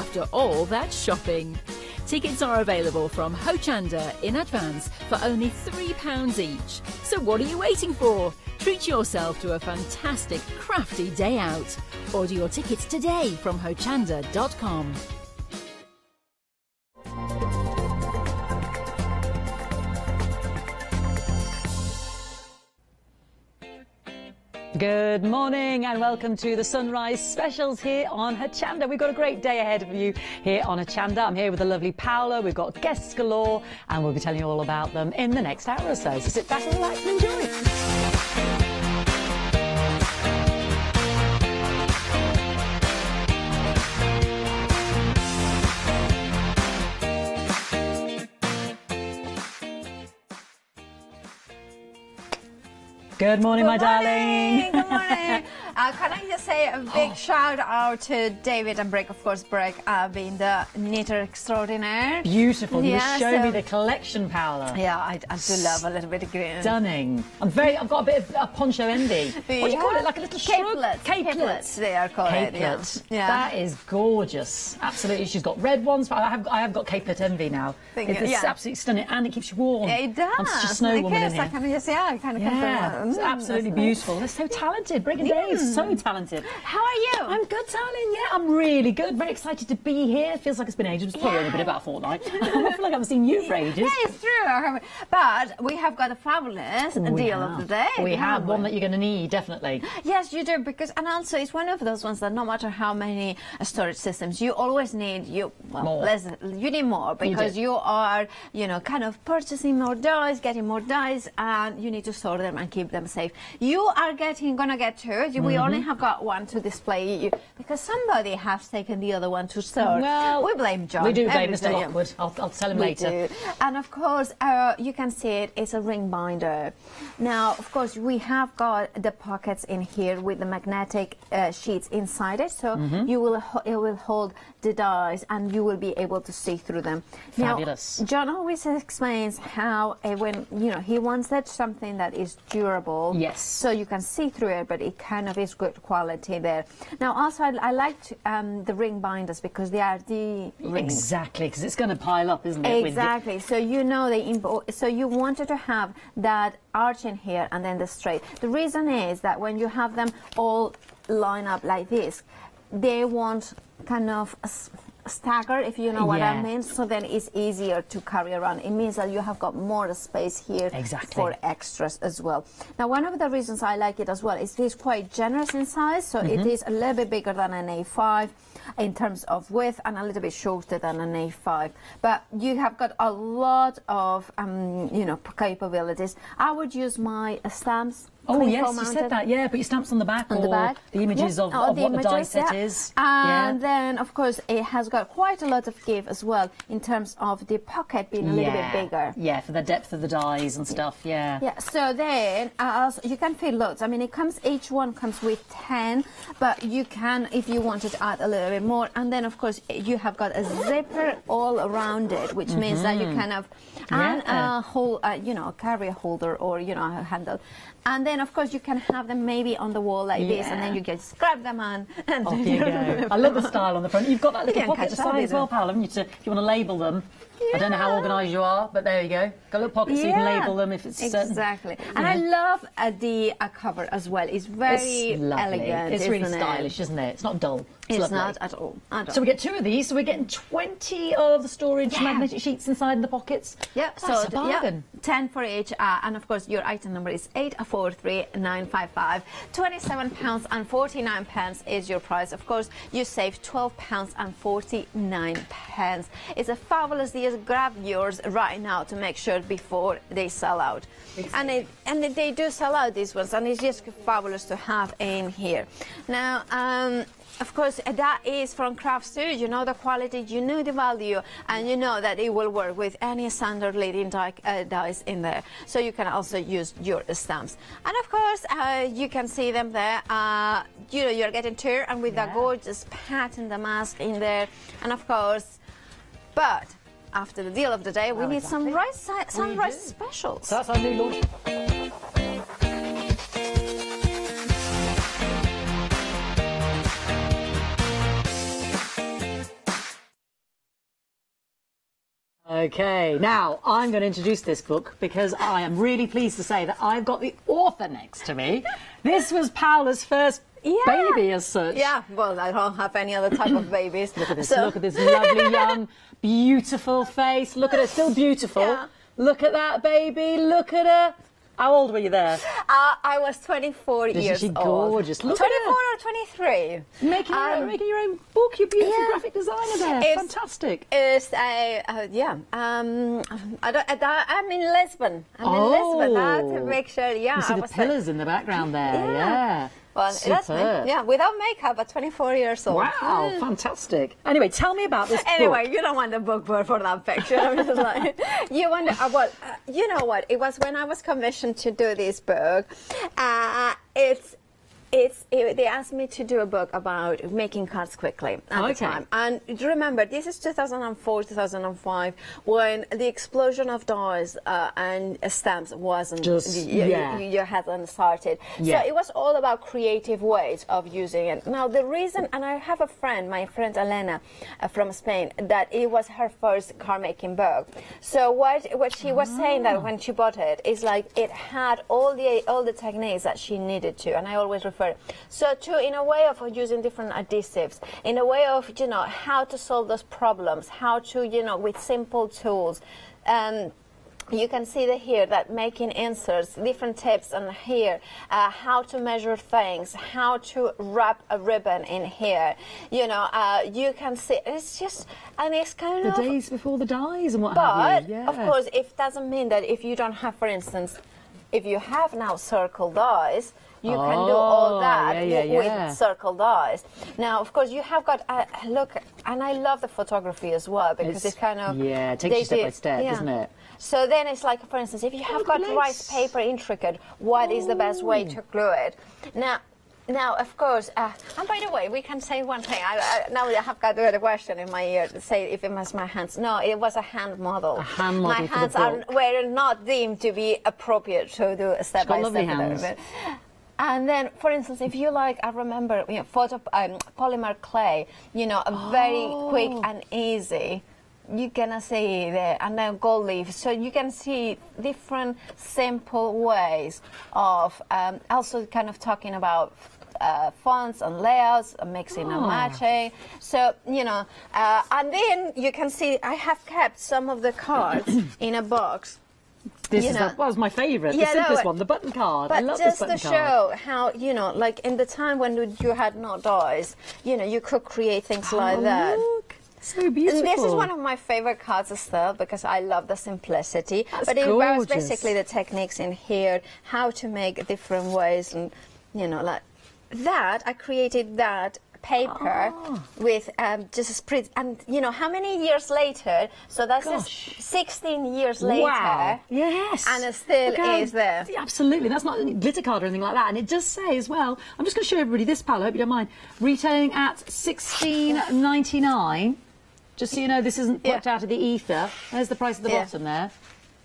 after all that shopping. Tickets are available from Hochanda in advance for only £3 each. So what are you waiting for? Treat yourself to a fantastic crafty day out. Order your tickets today from Hochanda.com. Good morning and welcome to the Sunrise Specials here on Hochanda. We've got a great day ahead of you here on Hochanda. I'm here with the lovely Paola. We've got guests galore and we'll be telling you all about them in the next hour or so. So sit back and relax and enjoy. Good morning, my darling. Good morning. Can I just say a big shout out to David and Brick, of course, Brick being the knitter extraordinaire. Beautiful. You showed me the collection, Paola. Yeah, I do love a little bit of green. Stunning. I've got a bit of a poncho envy. What do you call it? Like a little capelet. Capelets. They are called. Capelets. Yeah. That is gorgeous. Absolutely. She's got red ones, but I have got capelet envy now. It's absolutely stunning, and it keeps you warm. Yeah, it does. I'm such a snow woman in here. I kind of It's absolutely beautiful. They're so talented. Brick and Dave, so talented. How are you? I'm good, darling. Yeah, I'm really good. Very excited to be here. Feels like it's been ages. It's probably only been about a fortnight. I feel like I haven't seen you for ages. Yeah, it's true. I haven't. But we have got a fabulous deal of the day. We have one that you're going to need, definitely. Yes, you do. Because, and also, it's one of those ones that no matter how many storage systems, you always need more. Listen, you need more because you are, you know, kind of purchasing more dies, getting more dies, and you need to store them and keep them safe. You are gonna get two. We only have got one to display because somebody has taken the other one to store. Well, we blame John. We do blame Mr. Lockwood. I'll tell him later. Do. And of course, you can see it. It's a ring binder. Now, of course, we have got the pockets in here with the magnetic sheets inside it, so you it will hold the dies and you will be able to see through them. Fabulous. Now, John always explains how when he wants that something that is durable. Yes. So you can see through it, but it kind of is good quality there. Now, also, I liked the ring binders because they are the rings. Exactly, because it's going to pile up, isn't it? Exactly. So you know so you wanted to have that arch in here and then the straight. The reason is that when you have them all line up like this, they won't kind of stagger, if you know what I mean, so then it's easier to carry around. It means that you have got more space here for extras as well. Now, one of the reasons I like it as well is it's quite generous in size, so it is a little bit bigger than an A5 in terms of width and a little bit shorter than an A5. But you have got a lot of capabilities. I would use my stamps. Oh yes, you said that. Yeah, put your stamps on the back or the images of what the die set is. And then, of course, it has got quite a lot of give as well in terms of the pocket being a little bit bigger. Yeah, for the depth of the dies and stuff. Yeah. Yeah. So then, you can fit loads. I mean, it comes. Each one comes with 10, but you can, if you wanted, add a little bit more. And then, of course, you have got a zipper all around it, which means that you kind of and a whole, carry holder or a handle. And then, of course, you can have them maybe on the wall like this, and then you just grab them on. And off you go. I love the style on the front. You've got that little pocket side as well, Paola, haven't you? If you want to label them. Yeah. I don't know how organised you are, but there you go. Got little pockets so you can label them if it's exactly. And I love the cover as well. It's very elegant. It's really stylish, isn't it? It's not dull. It's not at all. So we get two of these. So we're getting 20 of the storage magnetic sheets inside the pockets. Yep. That's a bargain. 10 for each, and of course your item number is 843955. £27.49 is your price. Of course, you save £12.49. It's a fabulous deal. Grab yours right now to make sure before they sell out. Exactly. And they do sell out, these ones, and it's just fabulous to have in here. Now, of course, that is from Crafts Too. You know the quality, you know the value, and you know that it will work with any standard leading dies in there. So you can also use your stamps. And of course, you can see them there. You're getting two, and with that gorgeous pattern damask in there. And of course, but after the deal of the day, we need sunrise specials. So that's our new launch. Okay, now I'm going to introduce this book because I am really pleased to say that I've got the author next to me. This was Paola's first baby as such. Yeah, well, I don't have any other type of babies. Look at this, look at this lovely, young, beautiful face. Look at her, still beautiful. Yeah. Look at that baby, look at her. How old were you there? I was 24 years old. Isn't she gorgeous? Look 24 or 23. Making your own book, you're beautiful graphic designer there. It's fantastic. It's a, I'm in Lisbon. I'm in Lisbon. I have to make sure, You see the pillars in the background there, Well, that's me. Yeah, without makeup at 24 years old. Wow, fantastic. Anyway, tell me about this book. Anyway, you don't want the book for that picture. I'm just like, you want to, well, you know what? It was when I was commissioned to do this book. They asked me to do a book about making cards quickly at the time. And remember, this is 2004, 2005, when the explosion of dies and stamps wasn't you hadn't started. Yeah. So it was all about creative ways of using it. Now the reason, and I have a friend, my friend Elena from Spain, that it was her first card making book. So what she was saying that when she bought it is like it had all the techniques that she needed to, and I always refer. So too, in a way of using different adhesives, in a way of, you know, how to solve those problems, how to, you know, with simple tools. You can see here that making inserts, different tips on here, how to measure things, how to wrap a ribbon in here. You know, you can see it's just, and it's kind of the days before the dies and what have you. But of course, it doesn't mean that if you don't have, for instance, if you have now circle dies. You can do all that with circle dies. Now, of course, you have got look, and I love the photography as well because it's kind of it takes you step by step, isn't it? So then it's like, for instance, if you have got rice paper intricate, what is the best way to glue it? Now, of course, and by the way, we can say one thing. Now I have got a question in my ear to say if it was my hands. No, it was a hand model. A hand model. My hands were not deemed to be appropriate to do a step by step. Hands. And then, for instance, if you like, I remember polymer clay, you know, very quick and easy. You can see there, and then gold leaf. So you can see different simple ways of also kind of talking about fonts and layouts, mixing and matching. So, you know, and then you can see I have kept some of the cards in a box. This was my favourite, the simplest one, the button card. But I love this button card. Show how, you know, like in the time when you had no dies, you know, you could create things like that. Look. So beautiful. And this is one of my favorite cards still because I love the simplicity. That's but it was basically the techniques in here, how to make different ways, and you know, like that. I created that paper with just a spritz, and you know how many years later, so that's just 16 years later. Wow. Yes, and it still is there. Absolutely, that's not a glitter card or anything like that. And it does say as well, I'm just going to show everybody this, Paola, I hope you don't mind, retailing at $16.99, just so you know this isn't plucked out of the ether. There's the price at the bottom there.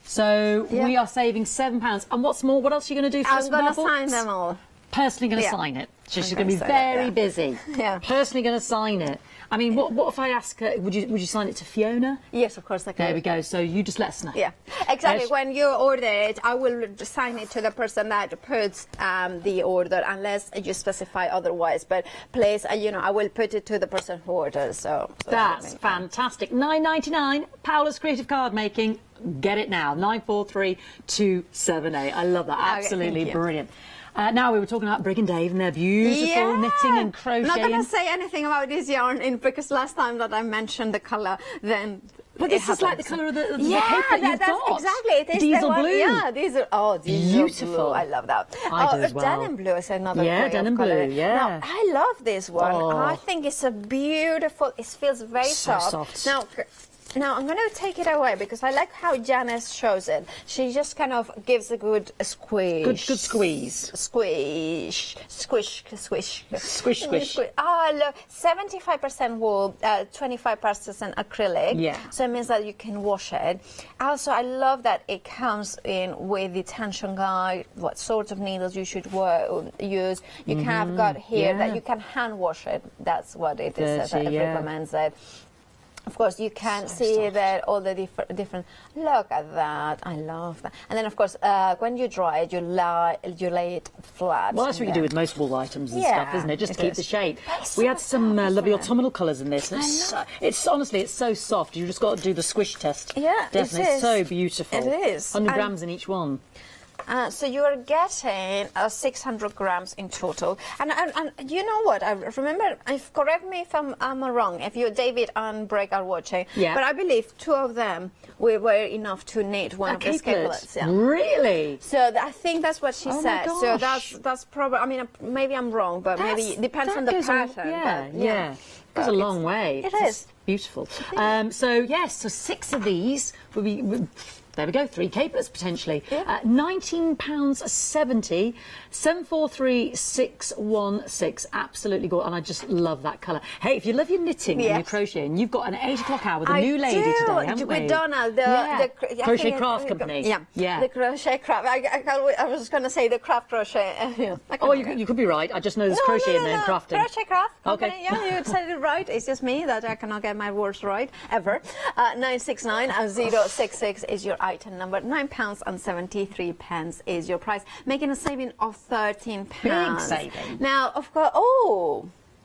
So we are saving £7. And what's more, what else are you going to do for us? I'm going to sign them all. Personally going to sign it. So she's going to be very busy. Yeah. Personally going to sign it. I mean, what if I ask her, would you sign it to Fiona? Yes, of course I can. There we go. So you just let us know. Yeah, exactly. When you order it, I will sign it to the person that puts the order, unless you specify otherwise. But please, you know, I will put it to the person who orders. So that's fantastic. $9.99. Paola's Creative Card Making. Get it now. 943278. I love that. Absolutely brilliant. Now we were talking about Brick and Dave and their beautiful knitting and crocheting. I'm not going to say anything about this yarn because last time that I mentioned the colour, then but this is like the colour of the paper you've got. Exactly. It is diesel blue. Yeah, diesel beautiful. Blue. I love that. I do as well. Denim blue is another way denim blue. Now, I love this one. I think it's a beautiful. It feels very soft. Now I'm going to take it away because I like how Janice shows it. She just kind of gives a good squeeze. Good squeeze. Squish. Squish. Squish. Squish. Squish. Ah, look, 75% wool, 25% acrylic. Yeah. So it means that you can wash it. Also, I love that it comes in with the tension guide. What sorts of needles you should use. You can have got here that you can hand wash it. That's what it is. That it recommends it. Of course, you can see there all the different. Look at that! I love that. And then, of course, when you dry it, you lay it flat. Well, that's what you do with most wool items and stuff, isn't it? Just to keep the shape. We had some lovely autumnal colours in this. It's honestly, it's so soft. You just got to do the squish test. Yeah, definitely. It's so beautiful. It is. 100 grams in each one. So you are getting 600 grams in total, and you know what? I remember. If correct me if I'm wrong. If you, David and Brick are watching, but I believe two of them were enough to knit one of the caplets. Yeah. Really? So I think that's what she said. So that's probably. I mean, maybe I'm wrong, but maybe it depends on the pattern. Yeah. It's a long way. It is beautiful. So yes, so 6 of these will be. There we go, 3 capers potentially. £19.70, 743616. Absolutely gorgeous, and I just love that colour. Hey, if you love your knitting and your crocheting, you've got an 8 o'clock hour with a new lady today, haven't we? With Donna, the Crochet Craft Company. Yeah, the Crochet Craft. I was going to say the Craft Crochet. Oh, you could be right. I just know there's crochet in there and crafting. Crochet Craft Company. Okay. Yeah, you said it right. It's just me that I cannot get my words right ever. 969-066 is your item number. £9.73 is your price, making a saving of £13. Big saving. Now, of course,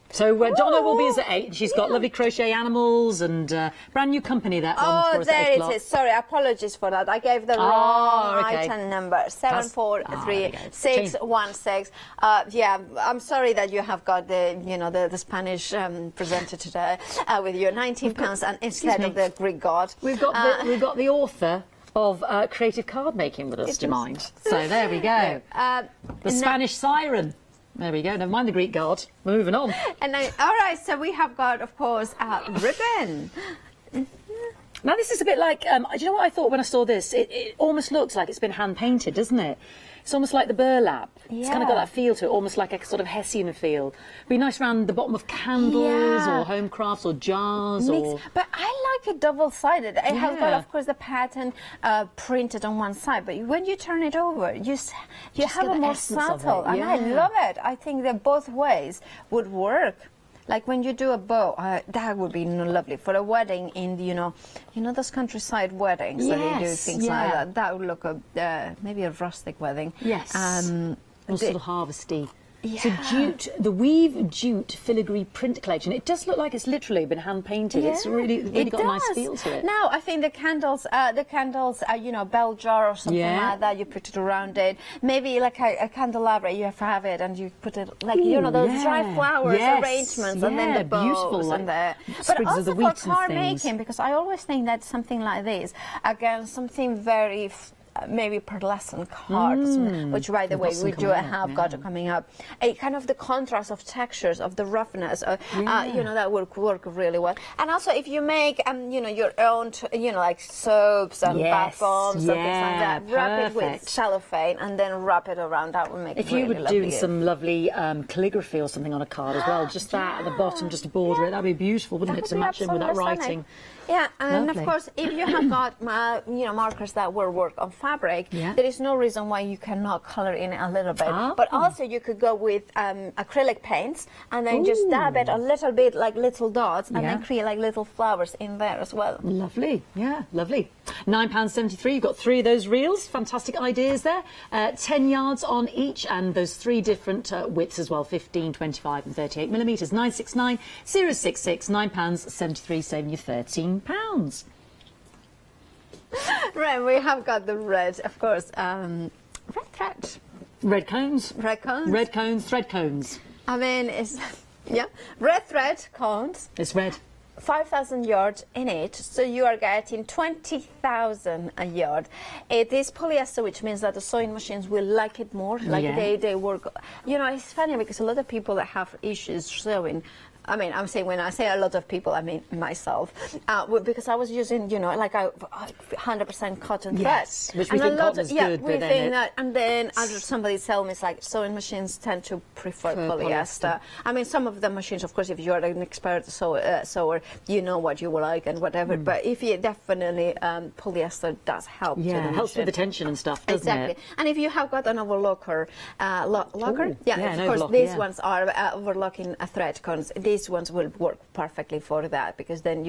so Donna will be at 8. She's got lovely crochet animals and brand new company that one for us at 8 o'clock. Is. Sorry, apologies for that. I gave the wrong item number. 743616. Yeah, I'm sorry that you have got the the Spanish presenter today with your £19 and instead of the Greek god. We've got the author of creative card making with us to mind. So there we go. The Spanish siren. There we go. Never mind the Greek god. We're moving on. And then, all right, so we have got, of course, ribbon. Now this is a bit like, do you know what I thought when I saw this? It almost looks like it's been hand painted, doesn't it? It's almost like the burlap. Yeah. It's kind of got that feel to it, almost like a sort of Hessian feel. Be nice around the bottom of candles or home crafts or jars. But I like it double-sided. It has got, of course, the pattern printed on one side, but when you turn it over, you have a more subtle. And I love it. I think that both ways would work. Like when you do a bow, that would be lovely for a wedding in those countryside weddings that they do things like that. That would look maybe a rustic wedding. Yes, or sort of harvesty. Yeah. So jute, the Weave Jute Filigree Print Collection. It does look like it's literally been hand painted. Yeah, it's really got a nice feel to it. Now I think the candles, are, bell jar or something like that. You put it around it. Maybe like a candelabra. You have it, and you put it like those dry flowers arrangements, and then the bows and there. But also for card making, because I always think that something like this, again, something very. Maybe pearlescent cards, which, by the way, we do have got coming up. A kind of the contrast of textures, of the roughness, that would work really well. And also, if you make, your own, like soaps and bath bombs and things like that, wrap it with cellophane and then wrap it around. That would make it really lovely. If you were doing some lovely calligraphy or something on a card as well, just that at the bottom, just to border it, that'd be beautiful, wouldn't it, to match in with that writing? Yeah, and of course, if you have got markers that will work on fabric, there is no reason why you cannot colour in a little bit. But also, you could go with acrylic paints and then just dab it a little bit, like little dots, and then create like little flowers in there as well. Lovely, yeah, lovely. £9.73. You've got 3 of those reels. Fantastic ideas there. 10 yards on each, and those 3 different widths as well: 15, 25, and 38mm. 969-066. £9.73, saving you £13. Right, we have got the red, of course, red thread. Thread cones. I mean, it's, red thread cones. It's red. 5,000 yards in it, so you are getting 20,000 a yard. It is polyester, which means that the sewing machines will like it more. Like they work. It's funny because a lot of people that have issues sewing. I mean, I'm saying when I say a lot of people, I mean myself, because I was using, like 100% cotton thread. Which we think cotton is good, but then and then somebody told me, it's like, sewing machines tend to prefer polyester. I mean, some of the machines, of course, if you are an expert sewer, you know what you will like and whatever, but if you definitely, polyester does help. Yeah, it helps with the tension and stuff, doesn't it? Exactly. And if you have got an overlocker, of course, these ones are overlocking thread cones. These these ones will work perfectly for that, because then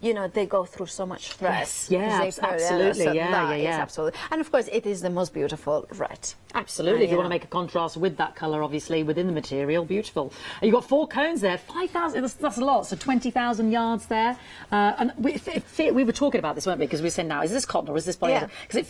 you know, they go through so much stress. Yes, yeah, absolutely. So yeah. Absolutely. And of course, it is the most beautiful red. Absolutely. If you want to make a contrast with that colour, obviously, within the material, beautiful. You've got 4 cones there, 5,000, that's a lot, so 20,000 yards there. And we were talking about this, weren't we, because we said, now, is this cotton or is this polyester? Because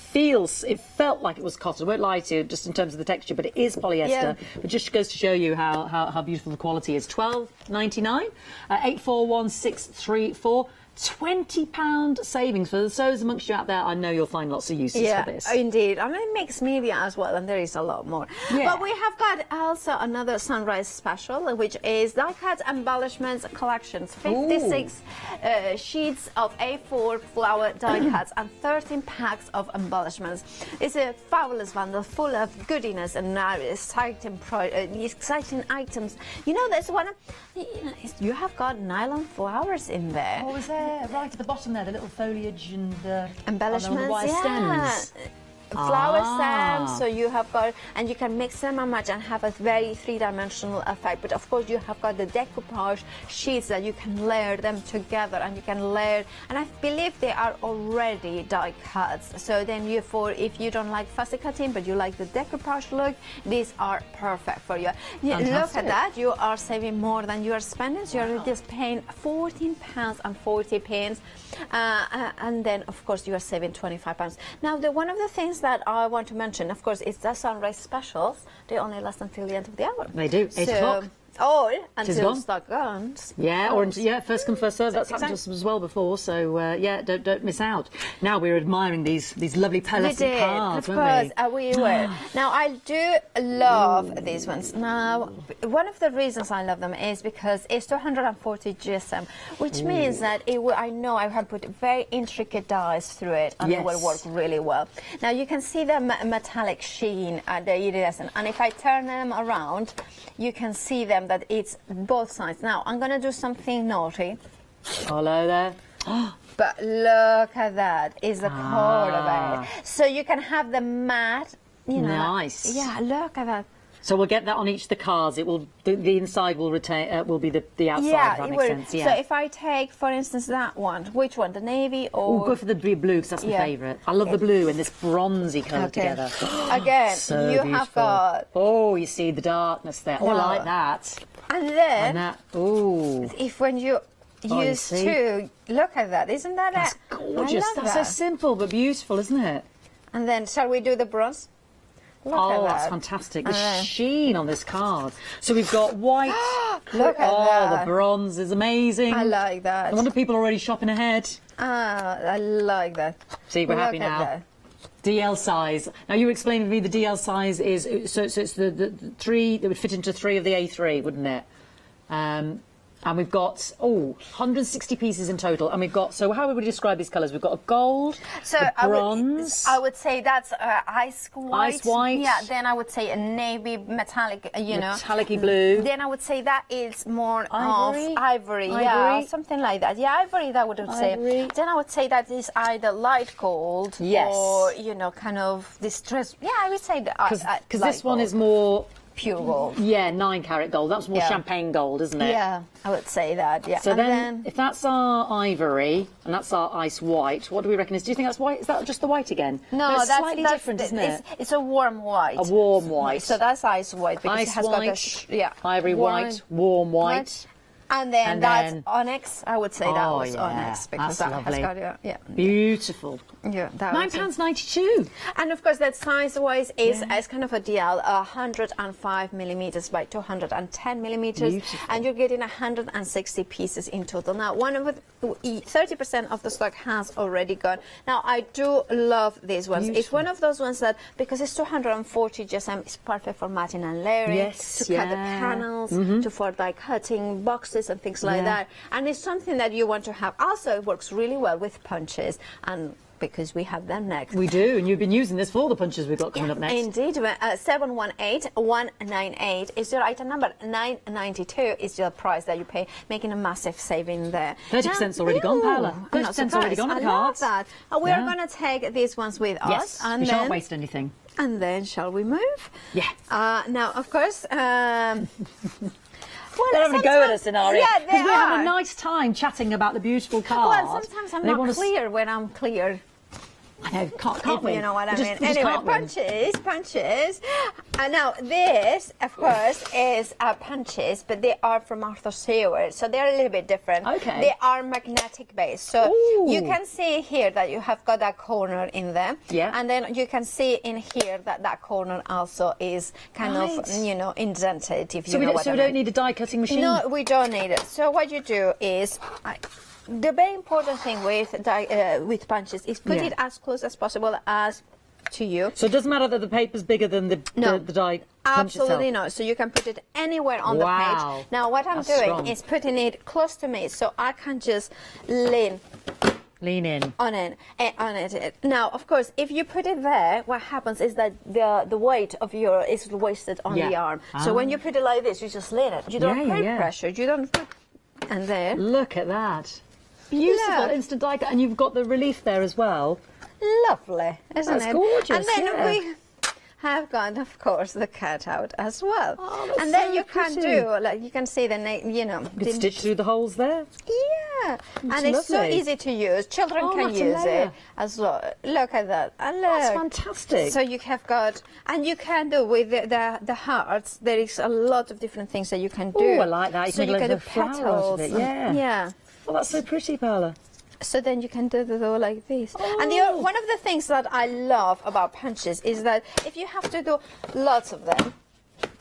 it felt like it was cotton, I won't lie to you, just in terms of the texture, but it is polyester. Yeah. It just goes to show you how beautiful the quality is. £12.99, 841634. £20 savings for the sewers amongst you out there. I know you'll find lots of uses for this. Yeah, indeed. I mean, mixed media as well, and there is a lot more. Yeah. But we have got also another sunrise special, which is die-cut embellishments collections. 56 sheets of A4 flower die-cuts and 13 packs of embellishments. It's a fabulous bundle full of goodiness and exciting items. You know, there's one. You have got nylon flowers in there. What was there? Right at the bottom there, the little foliage and the embellishments, stems. Flower stems, so you have got, and you can mix them and match and have a very three-dimensional effect. But of course, you have got the decoupage sheets that you can layer them together, and you can layer, and I believe they are already die cuts. So then, if you don't like fussy cutting but you like the decoupage look, these are perfect for you. Fantastic. Look at that, you are saving more than you are spending. So you're just paying £14.40, and then of course you are saving £25. Now, one of the things that I want to mention, of course, is the sunrise specials. They only last until the end of the hour. They do, 8 o'clock. Or until stock goes. Yeah, or first come, first serve. That's happened to us as well before, so yeah, don't miss out. Now we're admiring these lovely palettes and cards, weren't we? Of course, we were. Now, I do love these ones. Now, one of the reasons I love them is because it's 240 GSM, which means that it will, I know I have put very intricate dies through it, and it will work really well. Now, you can see the metallic sheen at the iridescent, and if I turn them around, you can see them that it's both sides. Now, I'm going to do something naughty. Hello there. But look at that. It's the core of it. So you can have the matte, you know. Nice. Yeah, look at that. So we'll get that on each of the cards. It will, the inside will retain, will be the outside. Yeah, if that makes sense. Yeah. So if I take, for instance, that one, which one, the navy or? We'll go for the blue because that's my favourite. I love the blue and this bronzy colour together. Again, so you beautiful. Have got. Oh, you see the darkness there. Oh, I like that. And then, if when you. Use two, look at that. Isn't that that's gorgeous? That's that. So simple but beautiful, isn't it? And then, shall we do the bronze? Look at that. That's fantastic. The sheen on this card. So we've got white. Look at that. The bronze is amazing. I like that. I wonder if people are already shopping ahead. I like that. See, we're happy now. That. DL size. Now, you explained to me the DL size is, so it's the three, that would fit into 3 of the A3, wouldn't it? And we've got 160 pieces in total, and we've got, so how would we describe these colours? We've got a gold, a bronze. I would say that's ice white. Ice white. Yeah. Then I would say a navy metallic, metallic-y blue. Then I would say that is more ivory. Ivory. Yeah, something like that. Yeah, ivory. That would say. Ivory. Then I would say that is either light gold. Yes. Or kind of distress. Yeah, I would say that because this one is more. Pure gold. Yeah, 9 karat gold. That's more champagne gold, isn't it? Yeah, I would say that. Yeah. So then, if that's our ivory and that's our ice white, what do we reckon is? Do you think that's white? Is that just the white again? No, it's slightly different, isn't it? It's a warm white. A warm white. So that's ice white because it has got the ivory white, warm white. And then that's onyx. I would say that was onyx because that has got beautiful. Yeah, that £9.92. And of course, that size-wise is as kind of a DL, 105mm by 210mm, beautiful. And you're getting 160 pieces in total. Now, 30% of the stock has already gone. Now, I do love these ones. Beautiful. It's one of those ones that because it's 240 GSM, it's perfect for matting and layering, to cut the panels, for like cutting boxes. And things like that, and it's something that you want to have. Also, it works really well with punches, and because we have them next. We do, and you've been using this for all the punches we've got coming up next. Indeed. 718-198 is your item number. 9.92 is your price that you pay, making a massive saving there. 30%'s already gone, Paola. 30%'s already gone on the cards. I love that. We're going to take these ones with us. And we shan't waste anything. And then, shall we move? Yeah. Now, of course... Well, they're having a go at a scenario. Yeah, because we're having a nice time chatting about the beautiful cards. Well, sometimes I'm not clear when I'm clear. I know, can't we? You know what I mean? Anyway, punches. Now, this, of course, is punches, but they are from Martha Stewart, so they're a little bit different. Okay. They are magnetic-based, so you can see here that you have got that corner in there, and then you can see in here that that corner also is kind of, you know, indented, if you know what I mean. So we don't need a die-cutting machine? No, we don't need it. So what you do is... the very important thing with punches is put it as close as possible as to you. So it doesn't matter that the paper's bigger than the die. Absolutely not. So you can put it anywhere on the page. Now what I'm doing is putting it close to me, so I can just lean in on it. Now, of course, if you put it there, what happens is that the weight of your is wasted on the arm. So when you put it like this, you just lean it. You don't put pressure. You don't. And there. Look at that. Beautiful instant die cut, and you've got the relief there as well. Lovely, isn't it? That's gorgeous. And then we have got, of course, the cutout as well. Oh, that's and then so you pretty. Can do, like you can see the you know. You can stitch through the holes there. Yeah, that's and it's lovely. So easy to use. Children can use it as well. Look at that. And look. That's fantastic. So you have got, and you can do with the hearts. There is a lot of different things that you can do. Oh, I like that. You so can you can do petals. Yeah. Oh, that's so pretty, Paola. So then you can do the door like this. Oh. And one of the things that I love about punches is that if you have to do lots of them,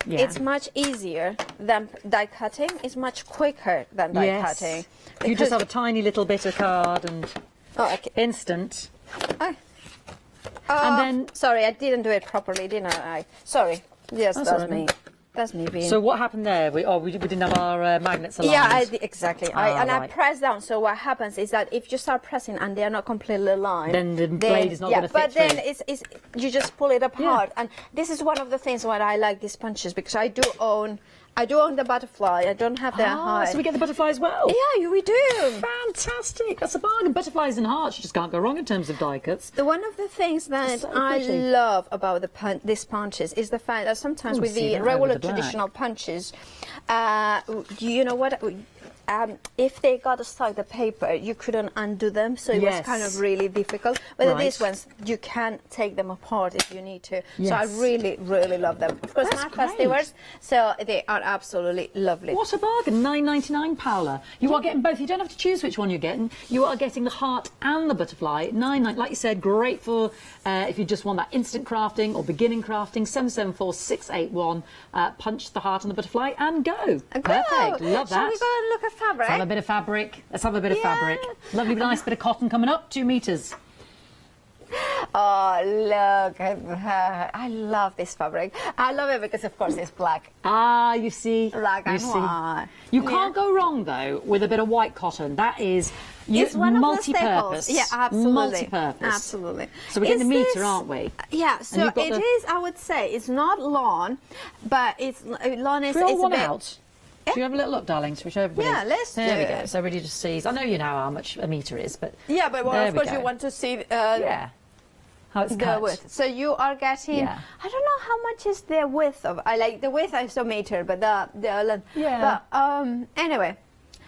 it's much easier than die cutting. It's much quicker than die cutting. You just have a tiny little bit of card and instant. And then, sorry, I didn't do it properly, didn't I? Sorry. Yes, that's me. That's me being. So what happened there? We didn't have our magnets aligned. Yeah, exactly. I press down. So what happens is that if you start pressing and they are not completely aligned, then the blade is not going to fit through. But then it's you just pull it apart. Yeah. And this is one of the things why I like these punches, because I do own the butterfly. I don't have their heart. So we get the butterfly as well? Yeah, we do. Fantastic. That's a bargain. Butterflies and hearts, you just can't go wrong in terms of die cuts. One of the things that I love about these punches is the fact that sometimes with the regular traditional punches, you know what... if they got stuck the paper, you couldn't undo them, so it was kind of really difficult. But these ones, you can take them apart if you need to. Yes. So I really, really love them. Of course, Martha Stewart, so they are absolutely lovely. What a bargain! £9.99, Paola. You are getting both. You don't have to choose which one you're getting. You are getting the heart and the butterfly. £9.99, like you said, great for if you just want that instant crafting or beginning crafting. 774-681. Punch the heart and the butterfly and go. Perfect. Love that. Shall we go and look at fabric? Let's have a bit of fabric. Lovely, nice bit of cotton coming up, 2 metres. Oh, look at that. I love this fabric. I love it because, of course, it's black. Ah, you see. Black and white. You can't go wrong, though, with a bit of white cotton. That is multi-purpose. Yeah, absolutely. Multi-purpose. Absolutely. So we're getting the metre, aren't we? Yeah, so it is, I would say, it's not lawn, but it's lawn is a bit... out. Do you have a little look, darling? Shall we show everybody? Yeah, let's do it. There we go. So everybody just sees. I know you know how much a metre is, but... Yeah, but well, of course you want to see... how it's cut. Width. So you are getting... Yeah. I don't know how much is the width of... I like the width is a metre, but the length... Yeah. But anyway,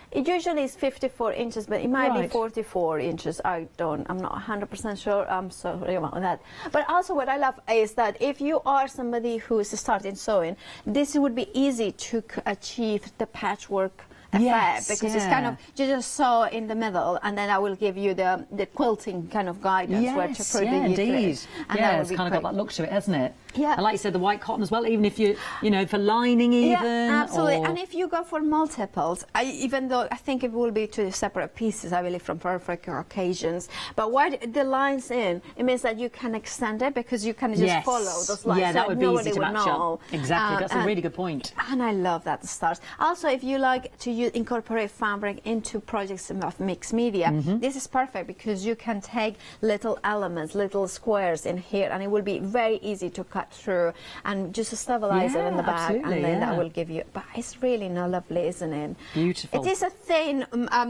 it usually is 54 inches, but it might be 44 inches. I'm not 100% sure. I'm sorry about that. But also what I love is that if you are somebody who is starting sewing, this would be easy to achieve the patchwork effect, because it's kind of, you just sew in the middle, and then I will give you the quilting kind of guidance where to put the indeed. And it's kind of got that look to it, hasn't it? Yeah. And like you said, the white cotton as well, even if you know, for lining even. Yeah, absolutely. Or... And if you go for multiples, even though I think it will be two separate pieces, I believe, from perfect occasions, but why the lines in, it means that you can extend it because you can just follow those lines. Yeah, that would be easy to match up. Exactly, that's a really good point. And I love that stars. Also, if you like to incorporate fabric into projects of mixed media, this is perfect because you can take little elements, little squares in here, and it will be very easy to cut through and just stabilize it in the back, and then that will give you. But it's really lovely, isn't it? Beautiful. It is a thin, a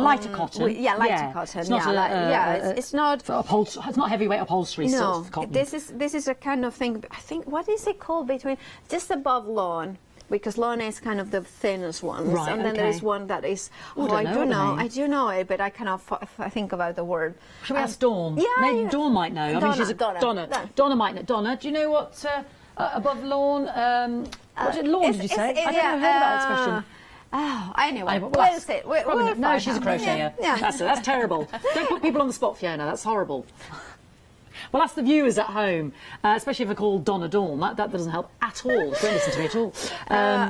lighter cotton. Yeah, lighter cotton. It's not it's not for upholstery. It's not heavyweight upholstery sort of cotton. This is a kind of thing. I think what is it called between just above lawn. because Lorna is kind of the thinnest one, right, and then there is one that is. Oh, I do know it, but I cannot think about the word. Should we ask Dawn? Yeah, maybe Dawn might know. Donna, I mean, she's a Donna might know. Donna, do you know what above lawn? What did lawn? Did you say? I don't know about that expression. Oh, anyway, what is it? No, she's a crocheter. Yeah. That's terrible. Don't put people on the spot, Fiona. That's horrible. Well, ask the viewers at home, especially if I call Donna Dawn. That doesn't help at all. Don't listen to me at all.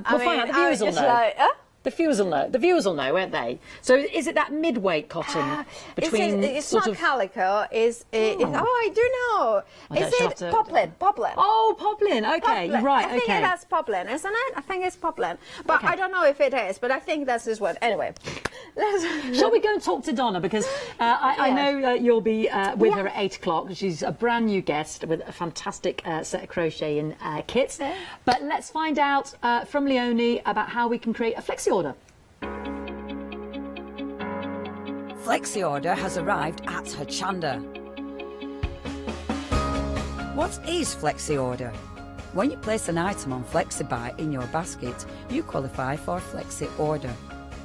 We'll find out. The viewers will know. Like, the viewers will know. The viewers will know, won't they? So, is it that midweight cotton between? It's not calico. Is it poplin? Poplin. Oh, poplin. Okay, poplin. Right. Okay. I think that's poplin, isn't it? I think it's poplin, but I don't know if it is. But I think that's his word. Anyway, shall we go and talk to Donna, because I know that you'll be with her at 8 o'clock. She's a brand new guest with a fantastic set of crocheting kits. Yeah. But let's find out from Leonie about how we can create a flexi order. Flexi Order has arrived at Hochanda. What is Flexi Order? When you place an item on Flexi Buy in your basket, you qualify for Flexi Order,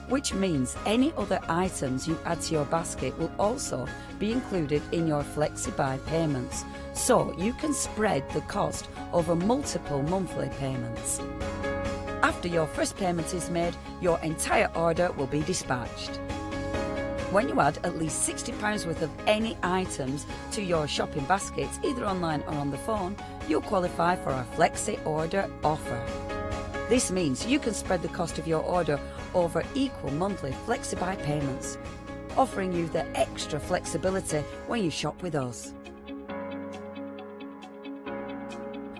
which means any other items you add to your basket will also be included in your Flexi Buy payments, so you can spread the cost over multiple monthly payments. After your first payment is made, your entire order will be dispatched. When you add at least £60 worth of any items to your shopping baskets, either online or on the phone, you'll qualify for a Flexi Order offer. This means you can spread the cost of your order over equal monthly Flexi Buy payments, offering you the extra flexibility when you shop with us.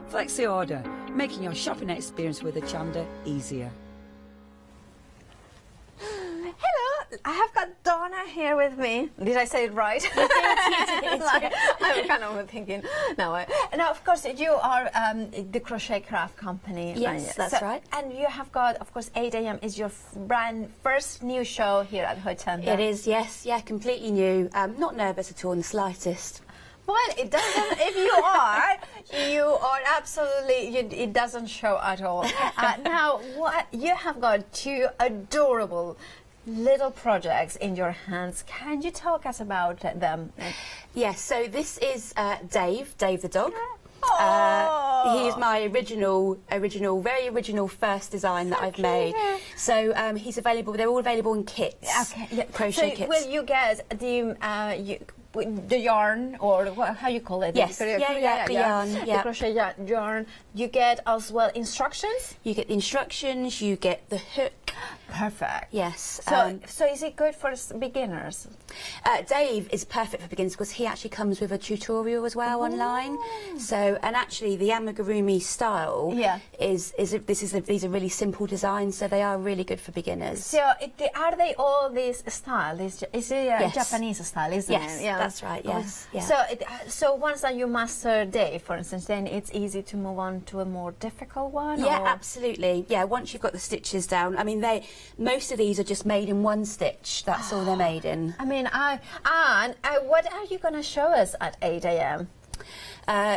Flexi Order, making your shopping experience with Hochanda easier. Hello, I have got Donna here with me. Did I say it right? Like, I'm kind of thinking. Now, of course, you are the Crochet Craft Company. Yes, that's right. And you have got, of course, 8 a.m. is your first new show here at Hochanda. It is, yes, yeah, completely new. Not nervous at all in the slightest. Well, it doesn't. If you are absolutely. It doesn't show at all. Now, what you have got two adorable little projects in your hands. Can you talk us about them? Yes. Yeah, so this is Dave the dog. He is my very original first design that I've made. Yeah. So he's available. They're all available in kits. Okay. Yeah. Crochet kits. Will you get the the yarn, or how you call it? Yes, the crochet yarn. You get as well instructions? You get the instructions, you get the hook. Perfect. Yes. So so is it good for beginners? Dave is perfect for beginners because he actually comes with a tutorial as well online. So, and actually the amigurumi style these are really simple designs, so they are really good for beginners. So are they all this style? Is it a Japanese style, isn't it? Yeah. That's right, yes. Yeah. So once that you master Dave, for instance, then it's easy to move on to a more difficult one? Yeah, absolutely. Yeah, once you've got the stitches down, I mean, most of these are just made in one stitch. That's all they're made in. I mean, what are you going to show us at 8 a.m.?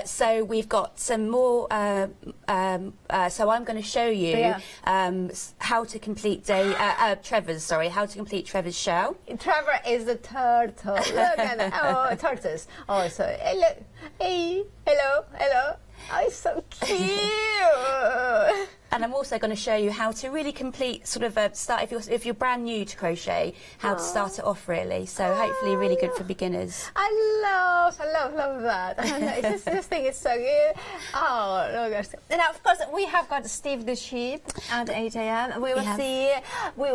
So we've got some more. So I'm going to show you how to complete Trevor's shell. Trevor is the turtle. Look at that. Oh, tortoise. Oh, so hello, hey, hello, hello. Oh, it's so cute. And I'm also going to show you how to really complete, sort of start, if you're brand new to crochet, how to start it off really. So hopefully really good for beginners. I love that. This thing is so good. Oh, no, gosh. And of course we have got Steve the sheep at 8 a.m. We will see. We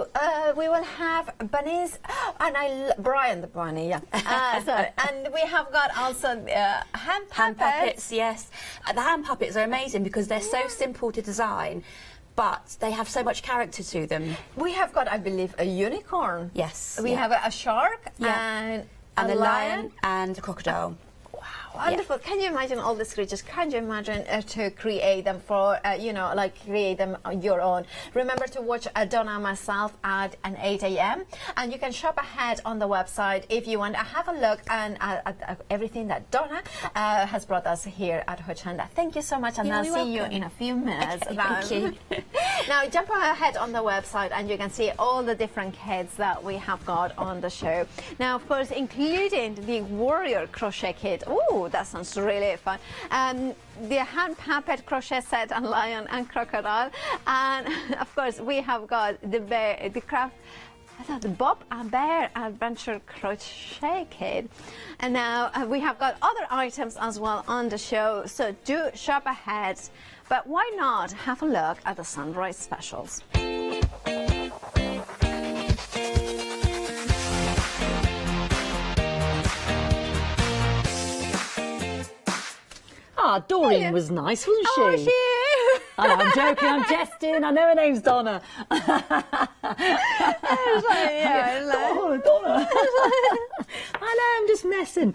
will have bunnies, and Brian the bunny. Yeah. And we have got also hand puppets. Yes, the hand puppets are amazing because they're so simple to design, but they have so much character to them. We have got, I believe, a unicorn. Yes. We have a shark and a lion and a crocodile. Wow, wonderful. Yeah. Can you imagine all these creatures? Can you imagine to create them for, create them on your own? Remember to watch Donna and myself at 8 a.m. And you can shop ahead on the website if you want to have a look at everything that Donna has brought us here at Hochanda. Thank you so much, and I'll see you in a few minutes. Okay, thank you. Now jump ahead on the website and you can see all the different kits that we have got on the show. Now of course including the warrior crochet kit. Ooh, that sounds really fun. The hand puppet crochet set and lion and crocodile, and of course we have got the bear, the craft, I thought the Bob and Bear Adventure Crochet Kit. And now we have got other items as well on the show, so do shop ahead. But why not have a look at the Sunrise Specials? Ah, Doreen was nice, wasn't she? Oh, she. Oh, I'm joking, I'm jesting, I know her name's Donna. Donna. I know, I'm just messing.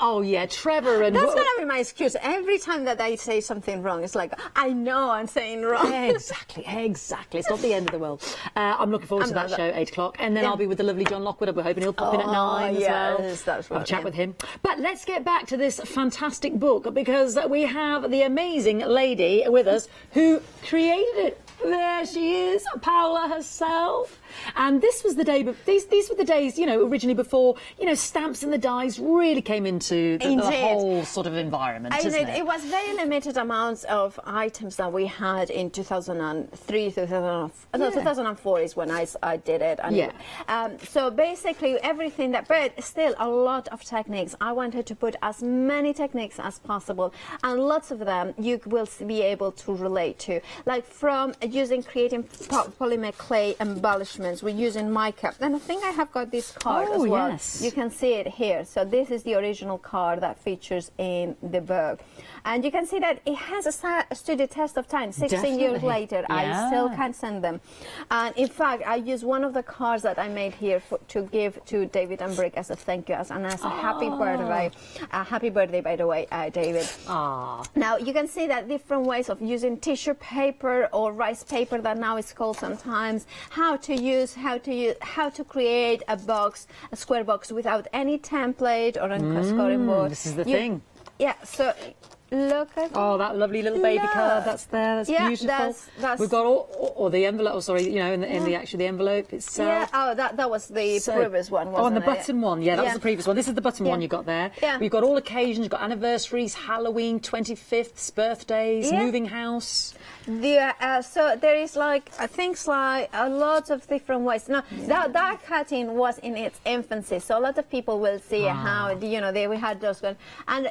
Oh yeah, Trevor and... That's going to be my excuse. Every time that they say something wrong, it's like, I know I'm saying wrong. Exactly, exactly. It's not the end of the world. I'm looking forward to that show, 8 o'clock. And then I'll be with the lovely John Lockwood. We're hoping he'll pop in at 9 as well. That's right, I'll chat with him. But let's get back to this fantastic book, because we have the amazing lady with us who created it. There she is, Paola herself. And this was the day, these were the days, you know, originally before, you know, stamps and the dies really came into the whole sort of environment, isn't it? It was very limited amounts of items that we had in 2003, 2004, no, 2004 is when I did it. And so basically everything that, but still a lot of techniques. I wanted to put as many techniques as possible, and lots of them you will be able to relate to. Like from using, creating polymer clay embellishments, we're using mica, and I think I have got this card as well. Yes. You can see it here. So this is the original card that features in the book, and you can see that it has stood the test of time. 16 years later, I still can send them. And in fact, I used one of the cards that I made here to give to David and Brick as a thank you, as a happy birthday. Happy birthday, by the way, David. Now you can see that different ways of using tissue paper or rice paper that now is called sometimes. How to create a box, a square box without any template or a scoring board. This is the thing. Yeah, so look at that lovely little baby card that's there. That's beautiful. That's we've got all the envelope. Oh, sorry, you know, in the envelope itself. Yeah. Oh, that was the previous one. Wasn't the button one. Yeah, that was the previous one. This is the button one you got there. Yeah. We've got all occasions. You've got anniversaries, Halloween, 25ths, birthdays, moving house. Yeah. So there is like things like a lot of different ways. Now that cutting was in its infancy, so a lot of people will see how we had those ones. And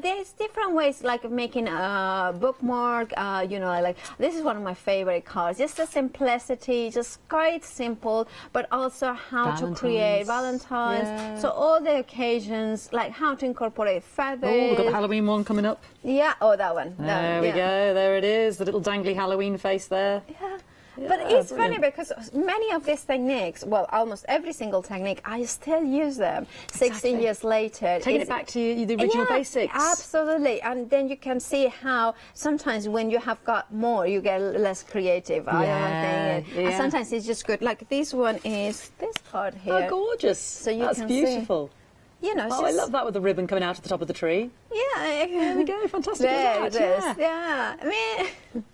there's different ways. Like making a bookmark, like this is one of my favorite cards. Just the simplicity, just quite simple, but also how to create Valentine's. Yeah. So all the occasions, like how to incorporate feathers. Oh, we've got the Halloween one coming up. Yeah, that one. There we go. There it is, the little dangly Halloween face there. Yeah. Yeah, but it's brilliant. Funny because many of these techniques, well, almost every single technique, I still use them 16 years later. Taking it back to the original basics. Absolutely. And then you can see how sometimes when you have got more, you get less creative. And sometimes it's just good. Like this one is this card here. Oh, gorgeous. So you can beautiful. See. You know, I love that with the ribbon coming out of the top of the tree. Yeah, there we go, fantastic. There it is. Yeah, I mean,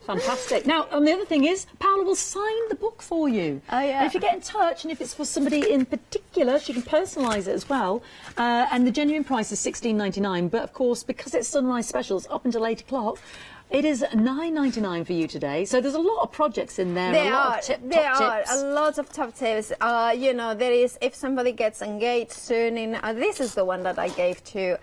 fantastic. Now, the other thing is, Paola will sign the book for you. Oh yeah. And if you get in touch, and if it's for somebody in particular, she can personalise it as well. And the genuine price is £16.99. But of course, because it's Sunrise Specials up until 8 o'clock. It is £9.99 for you today, so there's a lot of projects in there. There are a lot of top tips. There is if somebody gets engaged soon. This is the one that I gave to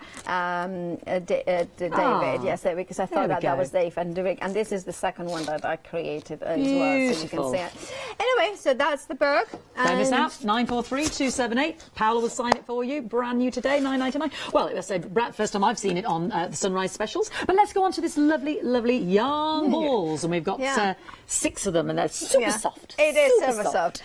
David yesterday, because I thought that was Dave and David, and this is the second one that I created as well, so you can see it. Anyway, so that's the book. Don't miss out. 943278. Paola will sign it for you, brand new today, £9.99. Well, it was the first time I've seen it on the Sunrise Specials. But let's go on to this lovely yarn balls, and we've got 6 of them, and they're super soft. It is super soft.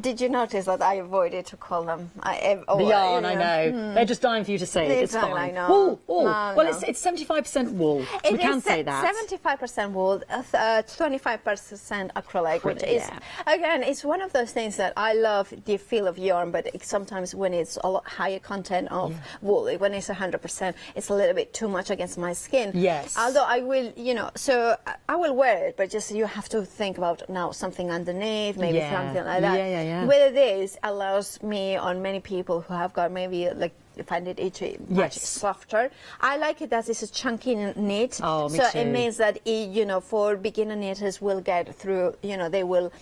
Did you notice that I avoided to call them the yarn? I know they're just dying for you to say it. It's fine. Wool, it's 75% wool. We can say that 75% wool, 25% acrylic, which is again, it's one of those things that I love the feel of yarn, but sometimes when it's a lot higher content of wool, when it's 100%, it's a little bit too much against my skin. Yes, although I will you know, so I will wear it, but just you have to think about now something underneath, maybe something like that. Yeah. Whether this allows me on many people who have got maybe like find it itchy, much softer. I like it as it's a chunky knit, so it means that it, you know, for beginner knitters will get through, you know, they will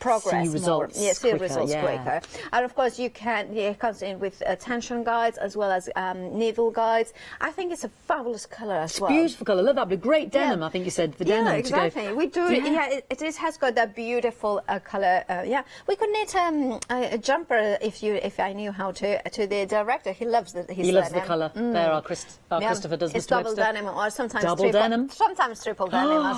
progress see results quicker. And of course you can, it comes in with tension guides as well as needle guides. I think it's a fabulous colour as well. Beautiful colour, love that. But great denim, I think you said, for denim to go. We do, it has got that beautiful colour, We could knit a jumper if I knew how to the director. He loves the colour. There Christopher does this. It's double denim or sometimes triple denim as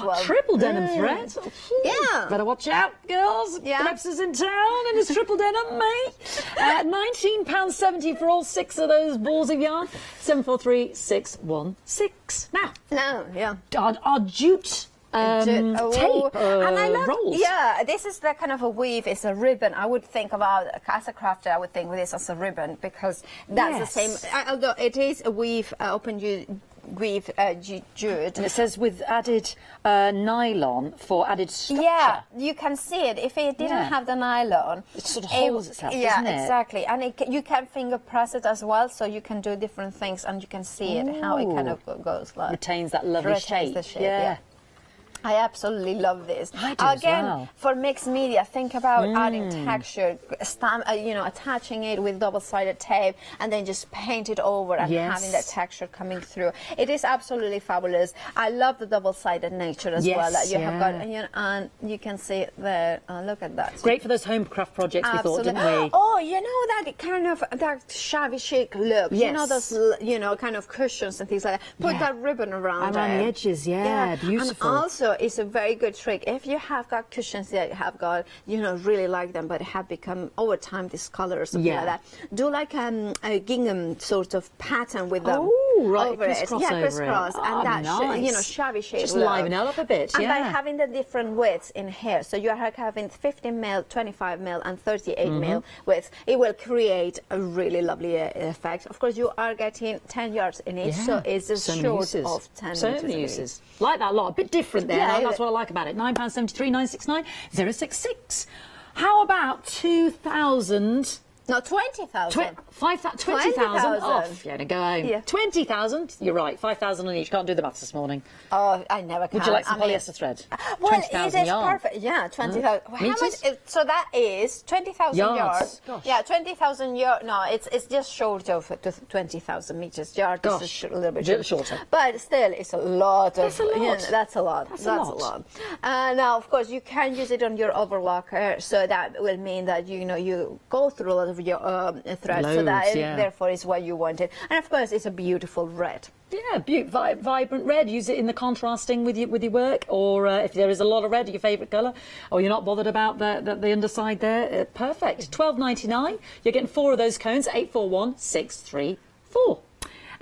well. Triple denim thread? Yeah. Better watch out, girls. Krebs is in town and it's triple denim, mate. £19.70 for all 6 of those balls of yarn. 743616. Now, our jute. Tape, and I love rolls. Yeah, this is the kind of a weave. It's a ribbon. I would think about as a crafter. I would think of this as a ribbon because that's the same. Although it is a weave, weave jute. And it says with added nylon for added structure. Yeah, you can see it. If it didn't have the nylon, it sort of holds itself. Yeah, doesn't it? Exactly. And it, you can finger press it as well, so you can do different things, and you can see it how it kind of goes like retains that lovely shape. The shape. Yeah. I absolutely love this. I do again as well. For mixed media, think about adding texture, attaching it with double-sided tape, and then just paint it over and having that texture coming through. It is absolutely fabulous. I love the double-sided nature as well that you have got, and you can see it there. Look at that. Great for those home craft projects. Absolutely. We thought, didn't we? Oh, you know that kind of that shabby chic look. Yes. You know those, you know, kind of cushions and things like that. Put that ribbon around the edges. Yeah, beautiful. And also, it's a very good trick if you have got cushions that have got, you know, really like them but have become over time this color or something like that. Do like a gingham sort of pattern with them over it. Crisscross over it. And that shabby shape. Just liven it up a bit. And by having the different widths in here, so you are having 15mm, 25mm and 38mm width, it will create a really lovely effect. Of course you are getting 10 yards in each, so it's just short of 10 uses. Like that lot, a bit different there. Yeah, that's what I like about it. £9.73, 969, 066. How about 2,000? No, 20,000. 20,000 off. Yeah, no, go home. Yeah. 20,000. You're right. 5,000 on each. Can't do the maths this morning. Oh, I never can. Would you like some polyester thread? Well, 20,000 it is yards. Perfect. Yeah, 20,000. How much? So that is 20,000 yards. Gosh. Yeah, 20,000 yards. No, it's just short of 20,000 meters. Yards. Gosh, a little bit shorter. But still, it's a lot. That's a lot. Yeah, that's a lot. That's a lot. Now, of course, you can use it on your overlocker, so that will mean that you go through a lot of your thread. Loads, so that therefore is what you wanted. And of course it's a beautiful red. Yeah, vibrant red. Use it in the contrasting with your work, or if there is a lot of red, your favourite colour, or you're not bothered about the underside there. Perfect. £12.99. You're getting 4 of those cones. 841 634.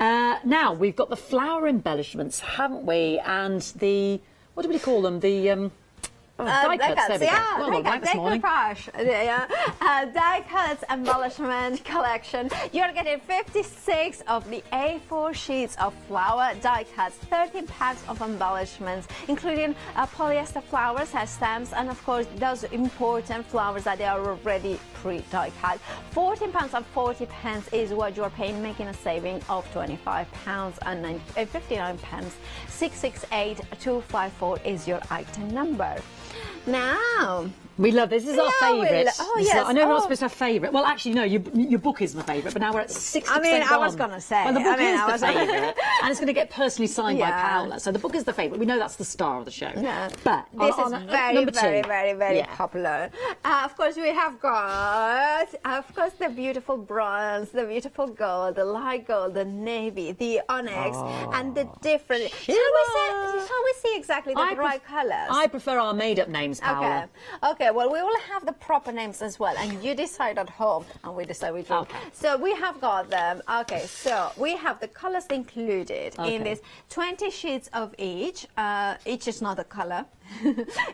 Now we've got the flower embellishments, haven't we? And the what do we call them? The die cuts embellishment collection. You're getting 56 of the A4 sheets of flower die cuts, 13 packs of embellishments, including polyester flowers as stems, and of course those important flowers that they are already pre-die cut. £14.40 is what you're paying, making a saving of £25.59. 668-254 is your item number. Now we love this. This is our favourite. I know we're not supposed to have favourite. Well, actually, no. Your book is my favourite, but now we're at 60%. I mean, I was going to say. Well, the book is the favourite, and it's going to get personally signed by Paola. So the book is the favourite. We know that's the star of the show. Yeah. But this is very, very, very, very popular. Of course, we have got, the beautiful bronze, the beautiful gold, the light gold, the navy, the onyx, and the different. Shall we see exactly the bright colours? I prefer our made-up names, Paola. Okay. Well, we will have the proper names as well, and you decide at home, and we decide which one. So we have got them. Okay, so we have the colours included in this. 20 shades of each. Each is not a colour.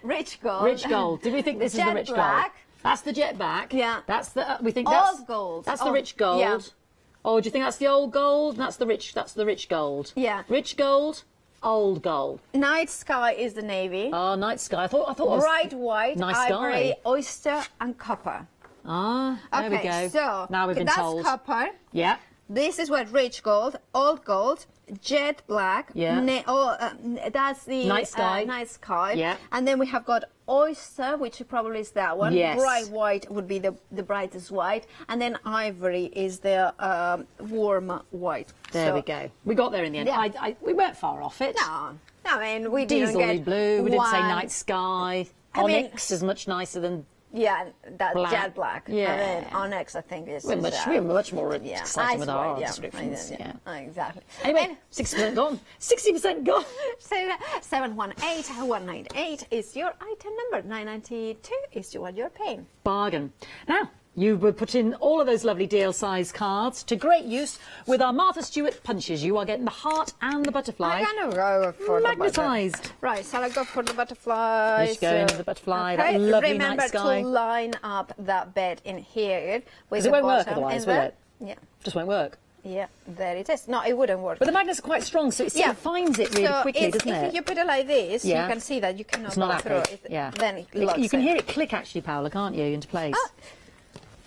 Rich gold. Rich gold. Do we think this is the rich black. Gold? That's the jet black. Yeah. That's the we think that's old gold. That's the rich gold. Yeah. Oh, do you think that's the old gold? That's the rich. That's the rich gold. Yeah. Rich gold. old gold. Night sky is the navy. Oh, night sky. I thought it was bright white, nice ivory, sky. Oyster and copper. Ah, there we go. So now we've been told. That's copper. Yeah. This is what rich gold, old gold, jet black. Yeah. That's the night sky. Night sky. Yeah. And then we have got oyster, which probably is that one. Yes. Bright white would be the brightest white, and then ivory is the warm white. There we go. We got there in the end. Yeah. We weren't far off it. No. I mean, we didn't get blue. We didn't say night sky. Onyx is much nicer than. Yeah, that jet black. Yeah, I mean, Onyx, I think is. We're much more excited with our descriptions. Yeah. Exactly. Anyway, 60% gone. 60% gone. So 718,198 is your item number. 992 is what you're paying. Bargain. Now. You were putting all of those lovely deal size cards to great use with our Martha Stewart punches. You are getting the heart and the butterfly. I'm going to go for magnetised. The butterfly. Right, so I go for the butterfly. Let's go into the butterfly. Okay. That lovely remember night sky. To line up that bed in here. Because it won't work otherwise, will it? Yeah. Just won't work. Yeah, there it is. No, it wouldn't work. But the magnets are quite strong, so it still finds it really quickly, doesn't it? If you put it like this, you can see that you cannot go through it. Yeah. Then it locks you can hear it click, actually, Paola, can't you, into place? Oh.